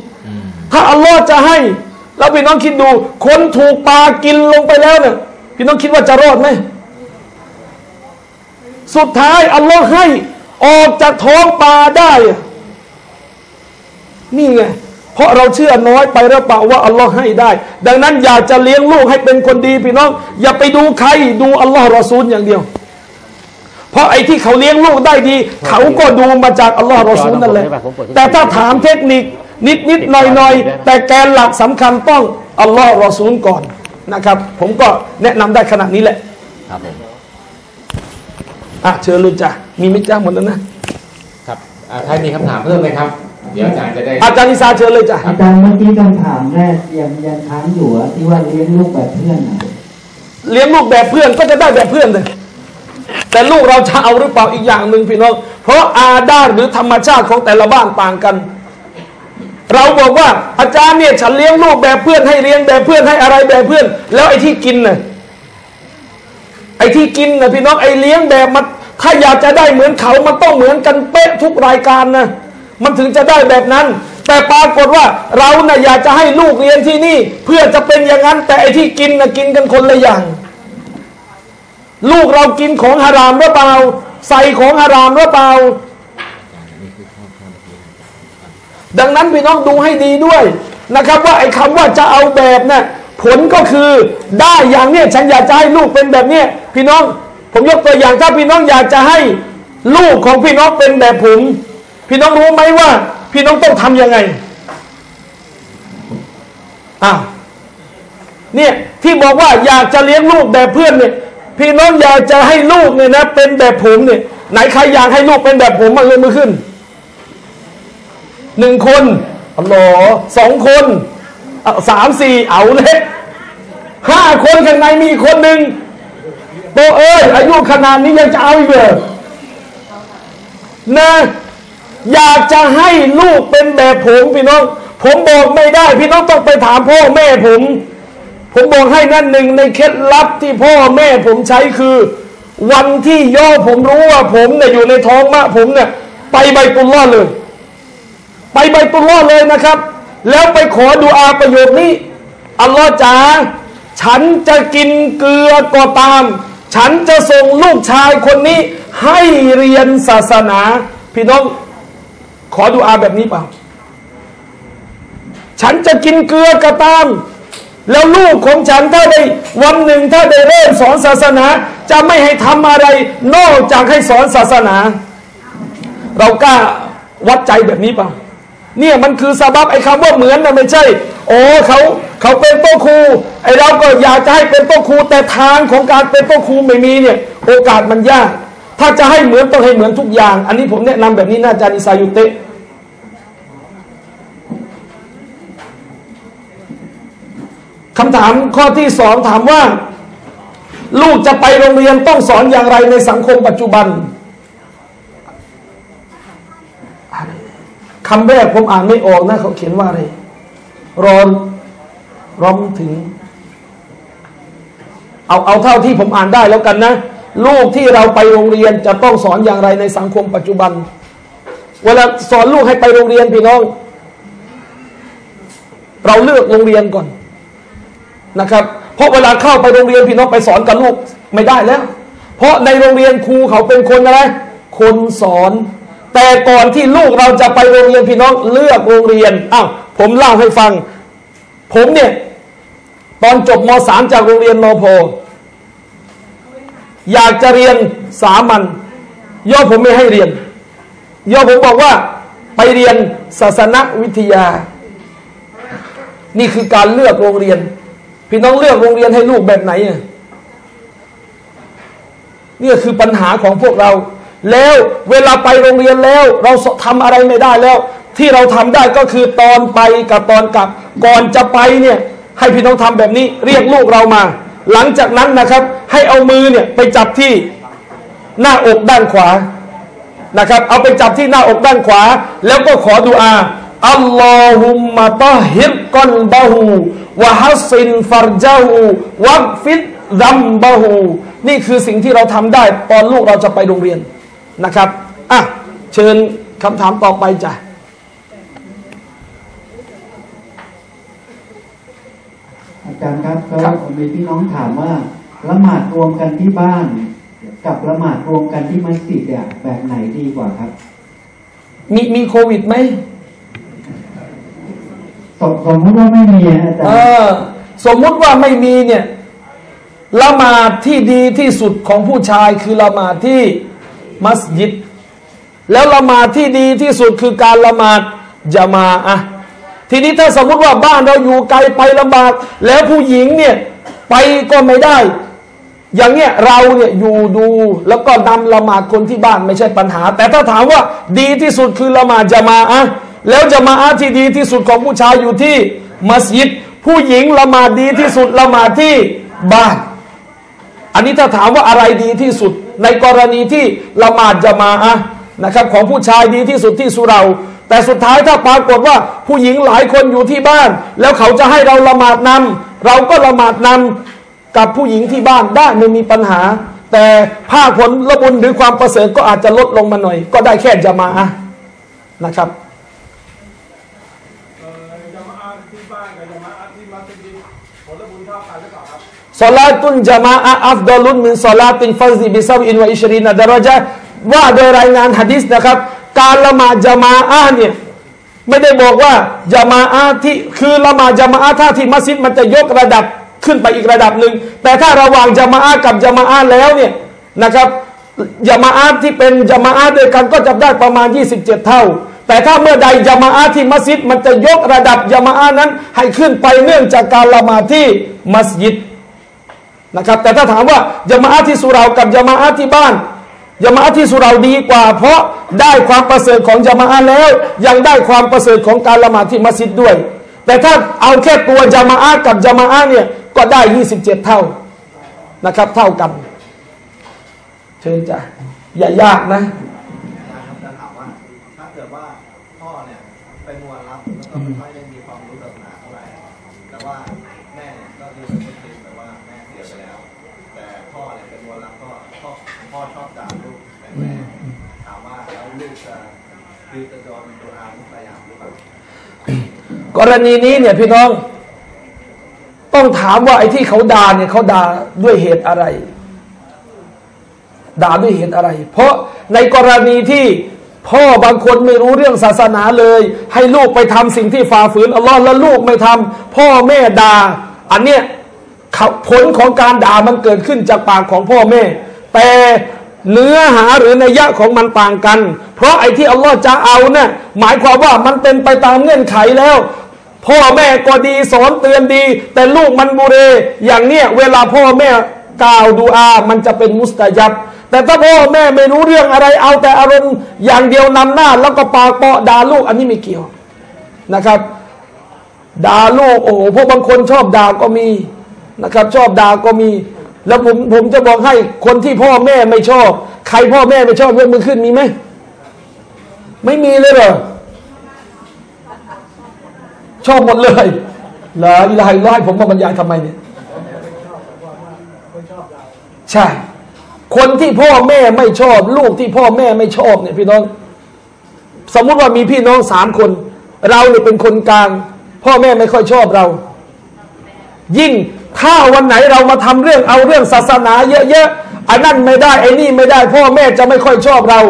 ถ้าอัลลอฮ์จะให้แล้วพี่น้องคิดดูคนถูกปลากินลงไปแล้วเนี่ยพี่น้องคิดว่าจะรอดไหมสุดท้ายอัลลอฮ์ให้ออกจากท้องปลาได้นี่ไงเพราะเราเชื่อน้อยไปหรือเปล่าว่าอัลลอฮ์ให้ได้ดังนั้นอยากจะเลี้ยงลูกให้เป็นคนดีพี่น้องอย่าไปดูใครดูอัลลอฮ์รอซูลอย่างเดียวเพราะไอ้ที่เขาเลี้ยงลูกได้ดีเขาก็ดูมาจากอัลลอฮ์รอซูลนั่นแหละแต่ถ้าถามเทคนิคนิดนิดหน่อยหน่อยแต่แกนหลักสำคัญต้องอัลลอฮ์รอซูลก่อนนะครับผมก็แนะนำได้ขนาดนี้แหละครับผมอ่ะเชิญลุจ่ะมีมิจฉาหมดแล้วนะครับใครมีคำถามเพิ่มไหมครับเดี๋ยวอาจารย์จะได้อาจารย์นิสาเชิญเลยจ้ะอาจารย์เมื่อกี้คำถามแรกยังยังค้างอยู่ที่ว่าเลี้ยงลูกแบบเพื่อนเลี้ยงลูกแบบเพื่อนก็จะได้แบบเพื่อนเลยแต่ลูกเราจะเอาหรือเปล่าอีกอย่างหนึ่งพี่น้องเพราะอาดาหรือธรรมชาติของแต่ละบ้านต่างกันเราบอกว่าอาจารย์เนี่ยฉันเลี้ยงลูกแบบเพื่อนให้เลี้ยงแบบเพื่อนให้อะไรแบบเพื่อนแล้วไอ้ที่กินน่ะไอ้ที่กินน่ะพี่น้องไอ้เลี้ยงแบบมันถ้าอยากจะได้เหมือนเขามันต้องเหมือนกันเป๊ะทุกรายการนะมันถึงจะได้แบบนั้นแต่ปรากฏว่าเราน่ะอยากจะให้ลูกเรียนที่นี่เพื่อจะเป็นอย่างนั้นแต่ไอ้ที่กินน่ะกินกันคนละอย่างลูกเรากินของฮารามหรือเปล่าใส่ของฮารามหรือเปล่าดังนั้นพี่น้องดูให้ดีด้วยนะครับว่าไอ้คำว่าจะเอาแบบน่ะผลก็คือได้อย่างเนี้ยฉันอยากจะให้ลูกเป็นแบบเนี้ยพี่น้องผมยกตัวอย่างถ้าพี่น้องอยากจะให้ลูกของพี่น้องเป็นแบบผมพี่น้องรู้ไหมว่าพี่น้องต้องทำยังไงอ่ะเนี่ยที่บอกว่าอยากจะเลี้ยงลูกแบบเพื่อนเนี่ยพี่น้องอยากจะให้ลูกเนี่ยนะเป็นแบบผมเนี่ยไหนใครอยากให้ลูกเป็นแบบผมมาเลยมือขึ้นหนึ่งคนอัลลอฮ์สองคนสามสี่เอาเลยห้าคนข้างในมีคนหนึ่งโตเอ้ยอายุขนาดนี้ยังจะเอาอีกเหรอนะอยากจะให้ลูกเป็นแบบผมพี่น้องผมบอกไม่ได้พี่น้องต้องไปถามพ่อแม่ผมผมบอกให้นั่นหนึ่งในเคล็ดลับที่พ่อแม่ผมใช้คือวันที่ย่อผมรู้ว่าผมเนี่ยอยู่ในท้องแม่ผมเนี่ยไปใบปุลล่อเลยไปใบตุลลอฮ์เลยนะครับแล้วไปขอดุอาประโยคนี้ อัลลอฮ์จ๋าฉันจะกินเกลือก็ตามฉันจะส่งลูกชายคนนี้ให้เรียนศาสนาพี่น้องขอดูอาแบบนี้เปล่าฉันจะกินเกลือก็ตามแล้วลูกของฉันถ้าได้วันหนึ่งถ้าได้เริ่มสอนศาสนาจะไม่ให้ทำอะไรนอกจากให้สอนศาสนาเรากล้าวัดใจแบบนี้เปล่าเนี่ยมันคือซะบับไอ้คำว่าเหมือนนะไม่ใช่โอ้เขาเขาเป็นโต๊ะครูไอ้เราก็อยากจะให้เป็นโต๊ะครูแต่ทางของการเป็นโต๊ะครูไม่มีเนี่ยโอกาสมันยากถ้าจะให้เหมือนต้องให้เหมือนทุกอย่างอันนี้ผมแนะนำแบบนี้นะอาจารย์อิซายุเตะคำถามข้อที่สองถามว่าลูกจะไปโรงเรียนต้องสอนอย่างไรในสังคมปัจจุบันคำแรกผมอ่านไม่ออกนะเขาเขียนว่าอะไรรอนร้อมถึงเอาเอาเท่าที่ผมอ่านได้แล้วกันนะลูกที่เราไปโรงเรียนจะต้องสอนอย่างไรในสังคมปัจจุบันเวลาสอนลูกให้ไปโรงเรียนพี่น้องเราเลือกโรงเรียนก่อนนะครับเพราะเวลาเข้าไปโรงเรียนพี่น้องไปสอนกับลูกไม่ได้แล้วเพราะในโรงเรียนครูเขาเป็นคนอะไรคนสอนแต่ก่อนที่ลูกเราจะไปโรงเรียนพี่น้องเลือกโรงเรียนอ้าวผมเล่าให้ฟังผมเนี่ยตอนจบม สามจากโรงเรียนนพอยากจะเรียนสามัญย่อผมไม่ให้เรียนย่อผมบอกว่าไปเรียนศาสนวิทยานี่คือการเลือกโรงเรียนพี่น้องเลือกโรงเรียนให้ลูกแบบไหนนี่คือปัญหาของพวกเราแล้วเวลาไปโรงเรียนแล้วเราทำอะไรไม่ได้แล้วที่เราทำได้ก็คือตอนไปกับตอนกลับก่อนจะไปเนี่ยให้พี่น้องทำแบบนี้เรียกลูกเรามาหลังจากนั้นนะครับให้เอามือเนี่ยไปจับที่หน้าอกด้านขวานะครับเอาไปจับที่หน้าอกด้านขวาแล้วก็ขอดุอาอัลลอฮุมมะตอฮิรกอนบะฮูวะฮัสซินฟัรจาฮูวักฟิดดัมบะฮูนี่คือสิ่งที่เราทำได้ตอนลูกเราจะไปโรงเรียนนะครับอ่ะเชิญคำถามต่อไปจ้ะอาจารย์ครับก็มีพี่น้องถามว่าละหมาดรวมกันที่บ้านกับละหมาดรวมกันที่มัสยิดเนี่ยแบบไหนดีกว่าครับมีมีโควิดไหมสมมติว่าไม่มีอาจารย์เออสมมติว่าไม่มีเนี่ยละหมาดที่ดีที่สุดของผู้ชายคือละหมาดที่มัสยิดแล้วละหมาดที่ดีที่สุดคือการละหมาดญะมาอะห์ทีนี้ถ้าสมมุติว่าบ้านเราอยู่ไกลไปลำบากแล้วผู้หญิงเนี่ยไปก็ไม่ได้อย่างเงี้ยเราเนี่ยอยู่ดูแล้วก็นำละหมาดคนที่บ้านไม่ใช่ปัญหาแต่ถ้าถามว่าดีที่สุดคือละหมาดญะมาอะห์แล้วญะมาอะห์ที่ดีที่สุดของผู้ชายอยู่ที่มัสยิดผู้หญิงละหมาดดีที่สุดละหมาดที่บ้านอันนี้ถ้าถามว่าอะไรดีที่สุดในกรณีที่ละหมาดญะมาอะห์นะครับของผู้ชายดีที่สุดที่สุเราแต่สุดท้ายถ้าปรากฏว่าผู้หญิงหลายคนอยู่ที่บ้านแล้วเขาจะให้เราละหมาดนำเราก็ละหมาดนำกับผู้หญิงที่บ้านได้ไม่มีปัญหาแต่ภาคผลละบุญหรือความประเสริฐก็อาจจะลดลงมาหน่อยก็ได้แค่ญะมาอะห์นะครับญะมาอะห์ที่บ้านกับญะมาอะห์ที่มัสยิดผลละบุญเท่ากันหรือเปล่าครับศอลาตุลญะมาอะห์อัฟฎอลุมินศอลาติลฟัรฎิบิซะอินวะอิชรีนะดะเราะญะฮ์ว่าโดยรายงานหะดีษนะครับการละหมาดญะมาอะห์เนี่ยไม่ได้บอกว่าญะมาอะห์ที่คือละหมาดญะมาอะห์ถ้าที่มัสยิดมันจะยกระดับขึ้นไปอีกระดับหนึ่งแต่ถ้าระหว่างญะมาอะห์กับญะมาอะห์แล้วเนี่ยนะครับญะมาอะห์ที่เป็นญะมาอะห์ด้วยกันก็จะได้ประมาณยี่สิบเจ็ดเท่าแต่ถ้าเมื่อใดญะมาอะห์ที่มัสยิดมันจะยกระดับญะมาอะห์นั้นให้ขึ้นไปเนื่องจากการละหมาดที่มัสยิดนะครับแต่ถ้าถามว่าญะมาอะห์ที่สุเรากับญะมาอะห์ที่บ้านญะมาอะห์ที่สุเราดีกว่าเพราะได้ความประเสริฐของญะมาอะห์แล้วยังได้ความประเสริฐของการละหมาดที่มัสยิดด้วยแต่ถ้าเอาแค่ตัวญะมาอะห์กับญะมาอะห์เนี่ยก็ได้ยี่สิบเจ็ดเท่านะครับเท่ากันเชิญจ้ะอย่ายากนะถามว่าถ้าเกิดว่าพ่อเนี่ยไปมัวรับแล้วก็ไม่ได้มีความรู้ศาสนาเท่าไหร่แต่ว่าแม่ก็ดูเป็นคนดีแต่ว่าแม่เสียไปแล้วแต่พ่อเนี่ยไปมัวรับก็พ่อพ่อชอบด่าลูกแม่ถามว่าแล้วลูกจะคือจะโดนโดนอาวุธอะไรอย่างหรือเปล่ากรณีนี้เนี่ยพี่น้อง ต้องถามว่าไอ้ที่เขาด่าเนี่ยเขาด่าด้วยเหตุอะไรด่าด้วยเหตุอะไรเพราะในกรณีที่พ่อบางคนไม่รู้เรื่องศาสนาเลยให้ลูกไปทำสิ่งที่ฝ่าฝืนอัลลอฮ์แล้วลูกไม่ทำพ่อแม่ด่าอันเนี้ยผลของการด่ามันเกิดขึ้นจากปากของพ่อแม่แต่เนื้อหาหรือนัยยะของมันต่างกันเพราะไอ้ที่อัลลอฮ์จะเอาเนี่ยหมายความว่ามันเป็นไปตามเงื่อนไขแล้วพ่อแม่ก็ดีสอนเตือนดีแต่ลูกมันบุเรอย่างเนี้ยเวลาพ่อแม่กล่าวดุอามันจะเป็นมุสตะญับแต่ถ้าพ่อแม่ไม่รู้เรื่องอะไรเอาแต่อารมณ์อย่างเดียวนำหน้าแล้วก็ปากเปาะด่าลูกอันนี้ไม่เกี่ยวนะครับด่าลูกโอ้โหพวกบางคนชอบด่าก็มีนะครับชอบด่าก็มีแล้วผมผมจะบอกให้คนที่พ่อแม่ไม่ชอบใครพ่อแม่ไม่ชอบยกมือขึ้นมีไหมไม่มีเลยเหรอชอบหมดเลยเหรออิลาฮิลาฮิผมมาบรรยายทำไมเนี่ยใช่คนที่พ่อแม่ไม่ชอบลูกที่พ่อแม่ไม่ชอบเนี่ยพี่น้องสมมุติว่ามีพี่น้องสามคนเราเนี่ยเป็นคนกลางพ่อแม่ไม่ค่อยชอบเรายิ่งถ้าวันไหนเรามาทำเรื่องเอาเรื่องศาสนาเยอะๆอันนั้นไม่ได้ไอ้นี่ไม่ได้พ่อแม่จะไม่ค่อยชอบเรา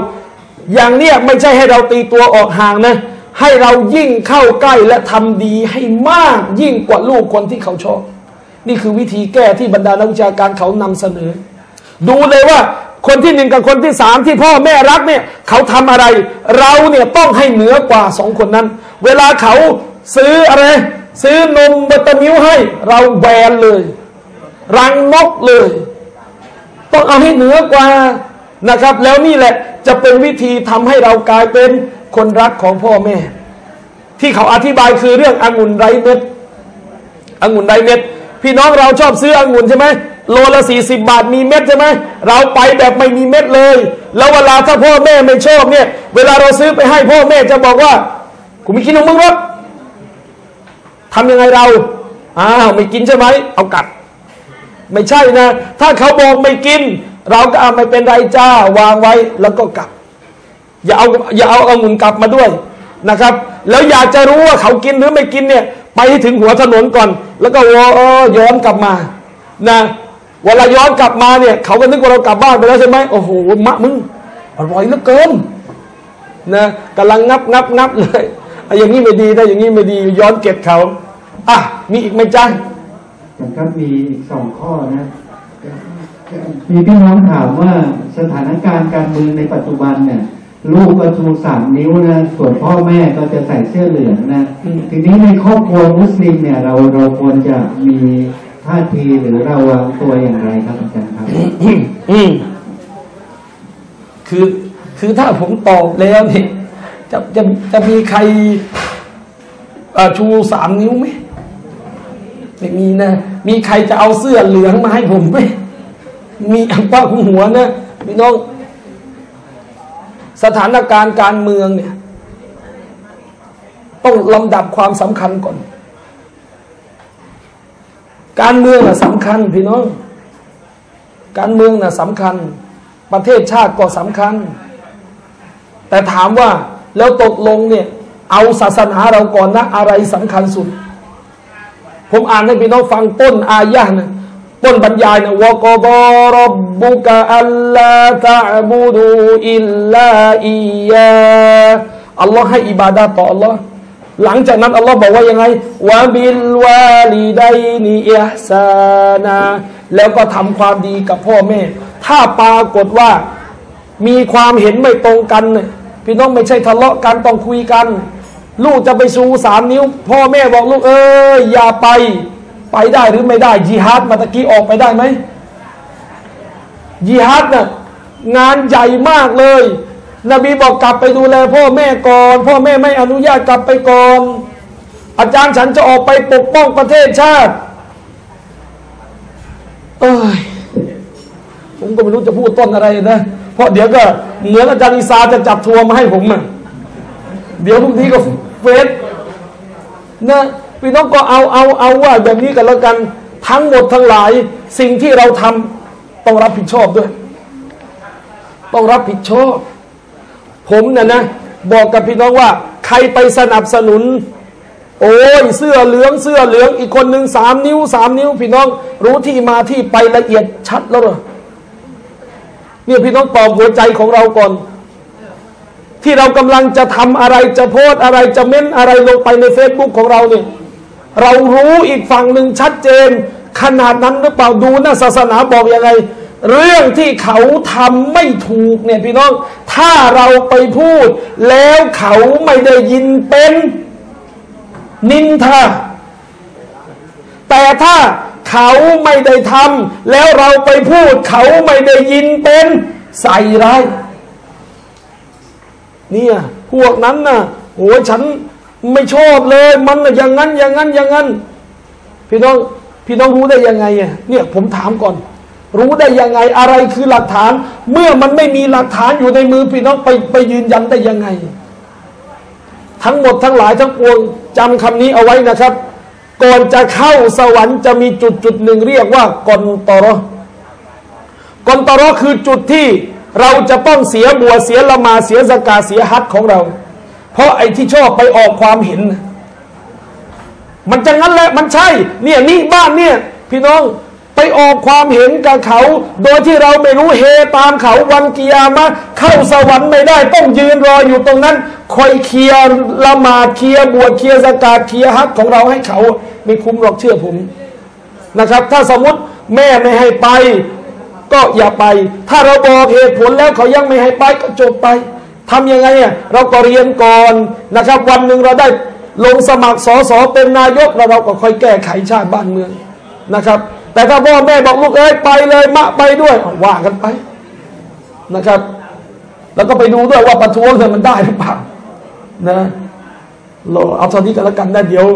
อย่างเนี้ยไม่ใช่ให้เราตีตัวออกห่างนะให้เรายิ่งเข้าใกล้และทำดีให้มากยิ่งกว่าลูกคนที่เขาชอบนี่คือวิธีแก้ที่บรรดานักวิชาการเขานำเสนอดูเลยว่าคนที่หนึ่งกับคนที่สามที่พ่อแม่รักเนี่ยเขาทำอะไรเราเนี่ยต้องให้เหนือกว่าสองคนนั้นเวลาเขาซื้ออะไรซื้อนมบัตเตอร์มิลให้เราแบนเลยรังนกเลยต้องเอาให้เหนือกว่านะครับแล้วนี่แหละจะเป็นวิธีทำให้เรากลายเป็นคนรักของพ่อแม่ที่เขาอธิบายคือเรื่ององุ่นไร้เม็ดองุ่นไร้เม็ดพี่น้องเราชอบซื้อองุ่นใช่ไหมโลละสี่สิบบาทมีเม็ดใช่ไหมเราไปแบบไม่มีเม็ดเลยแล้วเวลาถ้าพ่อแม่ไม่ชอบเนี่ยเวลาเราซื้อไปให้พ่อแม่จะบอกว่ากูไม่กินของมึงหรอกทำยังไงเราอ้าวไม่กินใช่ไหมเอากัดไม่ใช่นะถ้าเขาบอกไม่กินเราก็เอาไม่เป็นไรจ้าวางไว้แล้วก็กลับอย่าเอาอย่าเอาองุ่นกลับมาด้วยนะครับแล้วอยากจะรู้ว่าเขากินหรือไม่กินเนี่ยไปถึงหัวถนนก่อนแล้วก็ย้อนกลับมานะเวลาย้อนกลับมาเนี่ยเขาก็นึกว่าเรากลับบ้านไปแล้วใช่ไหมโอ้โหมะมึงอร่อยเหลือเกินนะกำลังงับงับงับเลยอย่างนี้ไม่ดีนะอย่างนี้ไม่ดีย้อนเก็บเขาอ่ะมีอีกไหมจ๊ะครับมีอีกสองข้อนะมีพี่น้องถามว่าสถานการณ์การเมืองในปัจจุบันเนี่ยลูกก็ชูสามนิ้วนะส่วนพ่อแม่ก็จะใส่เสื้อเหลืองนะทีนี้ในครอบครัวมุสลิมเนี่ยเราเราควรจะมีท่าทีหรือเราวางตัวอย่างไรครับอาจารย์ครับ คือคือถ้าผมตอบแล้วเนี่ยจะจะจะมีใครชูสามนิ้วไหมไม่มีนะมีใครจะเอาเสื้อเหลืองมาให้ผมไหมมีอังป้าหัวนะพี่น้องสถานการณ์การเมืองเนี่ยต้องลำดับความสำคัญก่อนการเมืองน่ะสำคัญพี่น้องการเมืองน่ะสำคัญประเทศชาติก็สำคัญแต่ถามว่าแล้วตกลงเนี่ยเอาศาสนาเราก่อนนะอะไรสำคัญสุดผมอ่านให้พี่น้องฟังต้นอายะห์นะต้นบรรยายนะวะกอฎอร็อบบุกะอัลลาตะอ์บุดูอิลลาอิยาอัลลอฮ์ให้อิบาดะห์ต่ออัลลอฮ์หลังจากนั้นอัลลอฮ์บอกว่ายังไงวะบิลวาลิดัยนิอิห์ซานะแล้วก็ทำความดีกับพ่อแม่ถ้าปรากฏว่ามีความเห็นไม่ตรงกันเนี่ยพี่น้องไม่ใช่ทะเลาะกันต้องคุยกันลูกจะไปชูสามนิ้วพ่อแม่บอกลูกเอ้ยอย่าไปไปได้หรือไม่ได้ญิฮาดมาตะกี้ออกไปได้ไหมญิฮาดน่ะงานใหญ่มากเลยนบีบอกกลับไปดูแลพ่อแม่ก่อนพ่อแม่ไม่อนุญาตกลับไปก่อนอาจารย์ฉันจะออกไปปกป้องประเทศชาติเอ้ยผมก็ไม่รู้จะพูดต้นอะไรนะเพราะเดี๋ยวก็เหมือนอาจารย์อิซาจะจับทัวร์มาให้ผมอ่ะเดี๋ยวพรุ่งนี้ก็เฟซนะพี่น้องก็เอาเอาเอาว่าแบบนี้กันแล้วกันทั้งหมดทั้งหลายสิ่งที่เราทำต้องรับผิดชอบด้วยต้องรับผิดชอบผมเนี่ยนะบอกกับพี่น้องว่าใครไปสนับสนุน โอ้ยเสื้อเหลืองเสื้อเหลืองอีกคนหนึ่งสามนิ้วสามนิ้วพี่น้องรู้ที่มาที่ไปละเอียดชัดแล้วเหรอเนี่ยพี่น้องตอบหัวใจของเราก่อนที่เรากำลังจะทำอะไรจะโพสอะไรจะเม้นอะไรลงไปในเฟซบุ๊กของเราเนี่ยเรารู้อีกฝั่งหนึ่งชัดเจนขนาดนั้นหรือเปล่าดูนะศาสนาบอกยังไงเรื่องที่เขาทำไม่ถูกเนี่ยพี่น้องถ้าเราไปพูดแล้วเขาไม่ได้ยินเป็นนินทาแต่ถ้าเขาไม่ได้ทำแล้วเราไปพูดเขาไม่ได้ยินเป็นใส่ร้ายเนี่ยพวกนั้นน่ะโอ้ฉันไม่ชอบเลยมันน่ะอย่างนั้นอย่างนั้นอย่างนั้นพี่น้องพี่น้องรู้ได้ยังไงเนี่ยผมถามก่อนรู้ได้ยังไงอะไรคือหลักฐานเมื่อมันไม่มีหลักฐานอยู่ในมือพี่น้องไปไปยืนยันได้ยังไงทั้งหมดทั้งหลายทั้งปวงจำคำนี้เอาไว้นะครับก่อนจะเข้าสวรรค์จะมีจุดจุดหนึ่งเรียกว่ากอนตอรอกอนตอรอคือจุดที่เราจะต้องเสียบัวเสียละมาเสียสกาเสียฮัดของเราเพราะไอ้ที่ชอบไปออกความเห็นมันจะงั้นแหละมันใช่เนี่ยนี่บ้านเนี่ยพี่น้องไปออกความเห็นกับเขาโดยที่เราไม่รู้เฮตามเขาวันกิยามะเข้าสวรรค์ไม่ได้ต้องยืนรออยู่ตรงนั้นคอยเคลียร์ละหมาดเคลียร์บวชเคลียร์ซะกาตเคลียร์ฮัจญ์ของเราให้เขาไม่คุ้มหรอกเชื่อผมนะครับถ้าสมมติแม่ไม่ให้ไปก็อย่าไปถ้าเราบอกเหตุผลแล้วเขายังไม่ให้ไปก็จบไปทำยังไงเนี่ยเราก็เรียนก่อนนะครับวันหนึ่งเราได้ลงสมัครสสเป็นนายกแล้วเราก็ค่อยแก้ไขชาติบ้านเมืองนะครับแต่ถ้าพ่อแม่บอกลูกเอ้ยไปเลยมะไปด้วยว่ากันไปนะครับแล้วก็ไปดูด้วยว่าประท้วงเนี่ยมันได้หรือเปล่านะเราเอาตอนนี้กันแล้วกันนะเดี๋ยว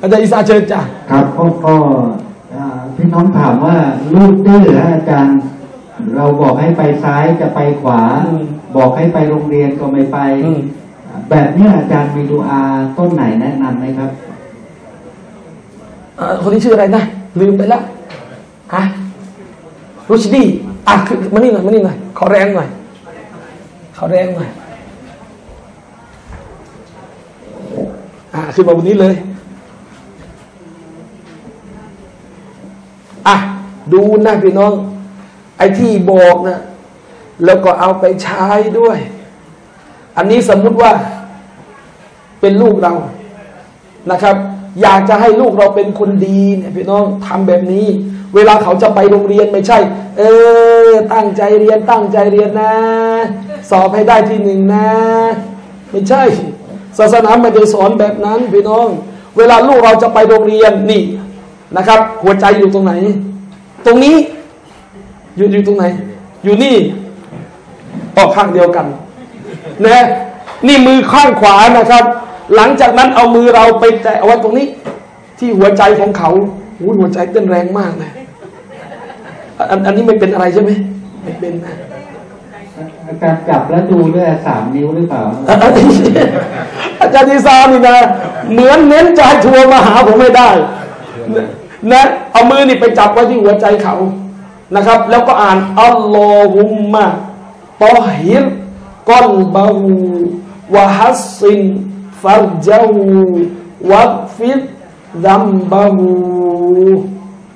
อาจารย์อิสาเชิญจ้ะครับก็พี่น้องถามว่าลูกดื้ออาจารย์เราบอกให้ไปซ้ายจะไปขวาบอกให้ไปโรงเรียนก็ไม่ไปแบบนี้อาจารย์มีดูอาต้นไหนแนะนำไหมครับคนที่ชื่ออะไรนะลืมไปแล้วฮะรุชดีอ่ะคือมานี่หน่อยมานี่หน่อยขอแรงหน่อยขอแรงหน่อยอ่ะคือมาวันนี้เลยอ่ะดูนะพี่น้องไอ้ที่บอกนะแล้วก็เอาไปใช้ด้วยอันนี้สมมุติว่าเป็นลูกเรานะครับอยากจะให้ลูกเราเป็นคนดีเนี่ยพี่น้องทำแบบนี้เวลาเขาจะไปโรงเรียนไม่ใช่เออตั้งใจเรียนตั้งใจเรียนนะสอบให้ได้ที่หนึ่งนะไม่ใช่ศาสนาไม่ได้สอนแบบนั้นพี่น้องเวลาลูกเราจะไปโรงเรียนนี่นะครับหัวใจอยู่ตรงไหนตรงนี้อยู่อยู่ตรงไหนอยู่นี่ออกข้างเดียวกันนะนี่มือข้างขวานะครับหลังจากนั้นเอามือเราไปแตะเอาไว้ตรงนี้ที่หัวใจของเขาหัวใจเต้นแรงมากนะอันอันนี้ไม่เป็นอะไรใช่ไหมไม่เป็นนะอาจารย์จับแล้วดูด้วยสามนิ้วหรือเปล่าอาจารย์ดีซานี่นะเหมือนเน้นใจทัวร์มาหาผมไม่ได้นะเอามือนี่ไปจับไว้ที่หัวใจเขานะครับแล้วก็อ่านอัลลอฮุมมะตอฮิรกอลบะฮูวะฮัสซินฟัรจาฮูวักฟิดดัมบะฮู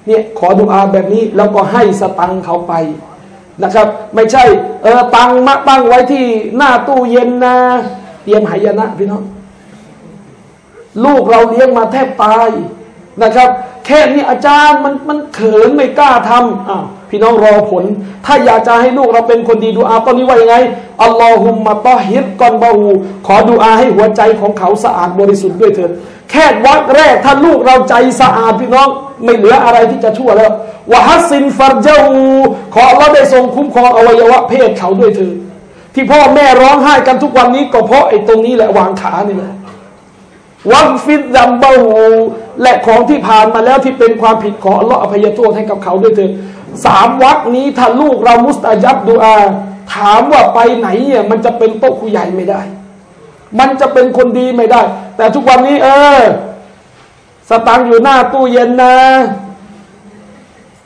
เนี่ยขอดุอาแบบนี้แล้วก็ให้สตังค์เขาไปนะครับไม่ใช่เออตังมาตั้งไว้ที่หน้าตู้เย็นนะเตรียมหายนะพี่น้องลูกเราเลี้ยงมาแทบตายนะครับแค่นี้อาจารย์มันมันเขินไม่กล้าทำอ้าวพี่น้องรอผลถ้าอยากจะให้ลูกเราเป็นคนดีดูอาตอนนี้ว่ายังไงอัลลอฮุมมะตอฮิรกอนบะฮูขอดูอาให้หัวใจของเขาสะอาดบริสุทธิ์ด้วยเถิดแค่วักแรกถ้าลูกเราใจสะอาดพี่น้องไม่เหลืออะไรที่จะชั่วแล้ววะฮัสซินฟัรจาฮูขออัลลอฮ์ได้ทรงคุ้มครองอวัยวะเพศเขาด้วยเถิดที่พ่อแม่ร้องไห้กันทุกวันนี้ก็เพราะไอ้ตรงนี้แหละวางขานี่แหละวักฟิดดัมบะฮูและของที่ผ่านมาแล้วที่เป็นความผิดขออัลลอฮ์อภัยโทษให้กับเขาด้วยเถิดสามวรรคนี้ถ้าลูกเรามุสตาญับดูอาถามว่าไปไหนเนี่ยมันจะเป็นโต๊ะคุยใหญ่ไม่ได้มันจะเป็นคนดีไม่ได้แต่ทุกวันนี้เออสตางค์อยู่หน้าตู้เย็นนะ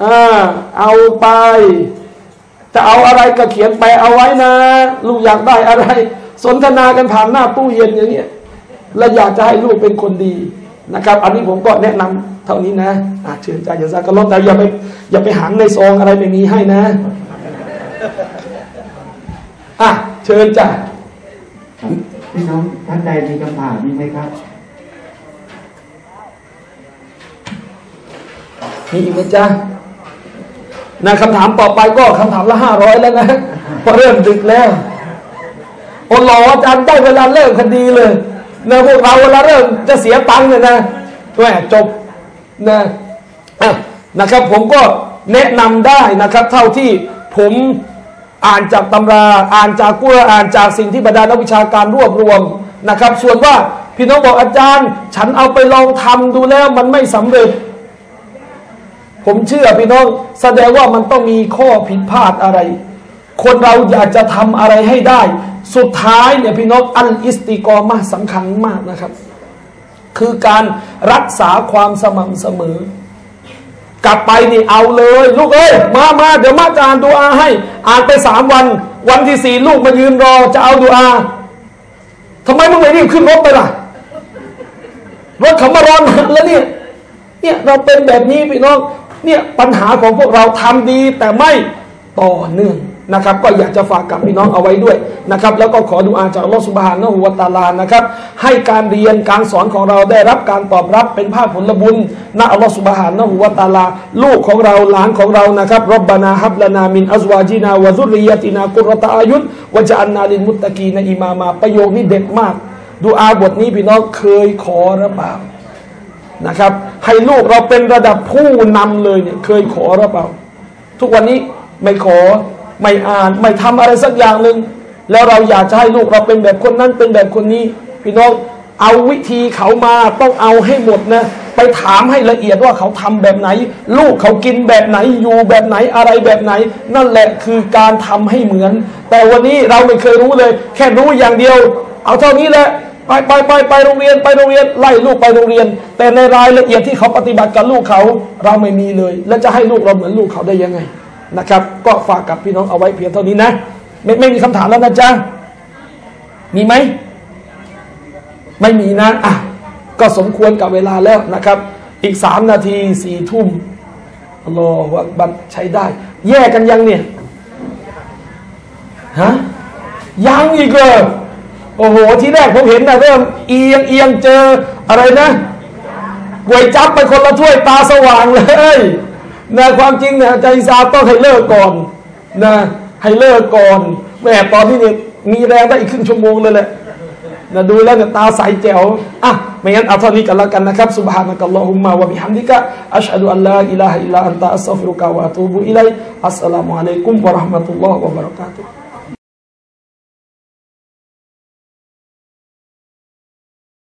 อ่าเอาไปจะเอาอะไรก็เขียนไปเอาไว้นะลูกอยากได้อะไรสนทนากันผ่านหน้าตู้เย็นอย่างเงี้ย และอยากจะให้ลูกเป็นคนดีนะครับอันนี้ผมก็แนะนำเท่านี้นะอาเชิญใจอย่าซาก็ลดแต่อย่าไปอย่าไปหันในซองอะไรไม่มีให้นะอ่ะเชิญจ้ะพี่น้องท่านใดมีคำถามมีไหมครับมีอีกไหมจ๊ะนะคำถามต่อไปก็คำถามละห้าร้อยแล้วนะพอเริ่มดึกแล้วโอ้หล่ออาจารย์ได้เวลาเลิกคดีเลยนะพวกเราเวลาเริ่มจะเสียตังค์เลยนะด้วยจบนะนะครับผมก็แนะนำได้นะครับเท่าที่ผมอ่านจากตำราอ่านจากกุรอานอ่านจากสิ่งที่บรรดานักวิชาการรวบรวมนะครับส่วนว่าพี่น้องบอกอาจารย์ฉันเอาไปลองทำดูแล้วมันไม่สำเร็จผมเชื่อพี่น้องแสดงว่ามันต้องมีข้อผิดพลาดอะไรคนเราอยากจะทำอะไรให้ได้สุดท้ายเนี่ยพี่น้องอัลอิสติกอมะสำคัญมากนะครับคือการรักษาความสม่ำเสมอกลับไปนี่เอาเลยลูกเอ้ยมามาเดี๋ยวมาจะอ่านดุอาให้อ่านไปสามวันวันที่สี่ลูกมายืนรอจะเอาดุอาทำไมมึงไม่รีบขึ้นรถไปล่ะรถเขามารอนแล้วเนี่ยเนี่ยเราเป็นแบบนี้พี่น้องเนี่ยปัญหาของพวกเราทำดีแต่ไม่ต่อเนื่องนะครับก็อยากจะฝากกับพี่น้องเอาไว้ด้วยนะครับแล้วก็ขอดุอาจากอัลเลาะห์ซุบฮานะฮูวะตะอาลานะครับให้การเรียนการสอนของเราได้รับการตอบรับเป็นภาคผลบุญณอัลเลาะห์ซุบฮานะฮูวะตะอาลาลูกของเราหลานของเรานะครับร็อบบะนาฮับลานามินอัซวาจินาวะซุรริยะตินากุรเราะตะอายุนวะญะอัลนาลิลมุตตะกีนอิมามาประโยคนี้เด็ดมากดุอาบทนี้พี่น้องเคยขอหรือเปล่านะครับให้ลูกเราเป็นระดับผู้นำเลยเนี่ยเคยขอหรือเปล่าทุกวันนี้ไม่ขอไม่อ่านไม่ทำอะไรสักอย่างหนึ่งแล้วเราอยากจะให้ลูกเราเป็นแบบคนนั้นเป็นแบบคนนี้พี่น้องเอาวิธีเขามาต้องเอาให้หมดนะไปถามให้ละเอียดว่าเขาทำแบบไหนลูกเขากินแบบไหนอยู่แบบไหนอะไรแบบไหนนั่นแหละคือการทำให้เหมือนแต่วันนี้เราไม่เคยรู้เลยแค่รู้อย่างเดียวเอาเท่านี้แหละไปไปไปไปโรงเรียนไปโรงเรียนไล่ลูกไปโรงเรียนแต่ในรายละเอียดที่เขาปฏิบัติกับลูกเขาเราไม่มีเลยแล้วจะให้ลูกเราเหมือนลูกเขาได้ยังไงนะครับก็ฝากกับพี่น้องเอาไว้เพียงเท่านี้นะไม่ไม่มีคำถามแล้วนะจ๊ะมีไหมไม่มีนะอ่ะก็สมควรกับเวลาแล้วนะครับอีกสามนาทีสี่ทุ่มอัลลอฮฺบัตรใช้ได้แยกกันยังเนี่ยฮะยังอีกเหรอโอ้โหที่แรกผมเห็นนะเริ่มเอียงเอียงเจออะไรนะก๋วยจั๊บไปคนละถ้วยตาสว่างเลยนะความจริงเนี่ยใจซาต้องให้เลิกก่อนนะให้เลิกก่อนแม่ตอนที่เนี่ยมีแรงได้อีกครึ่งชั่วโมงเลยแหละนะดูแล้วเนี่ยตาใสแจ๋วอ่ะไม่งั้นเอาเท่านี้กันแล้วกันนะครับซุบฮานะกัลลอฮุมมะวะบิฮัมดิกะอัชฮะดูอัลลาอิลาฮะอิลลัลลอฮ์อันตะอัสตัฆฟิรุกะวะอะตูบุอิลัยฮิอัสสลามุอะลัยกุมวะเราะห์มะตุลลอฮ์วะบะเราะกาตุฮ์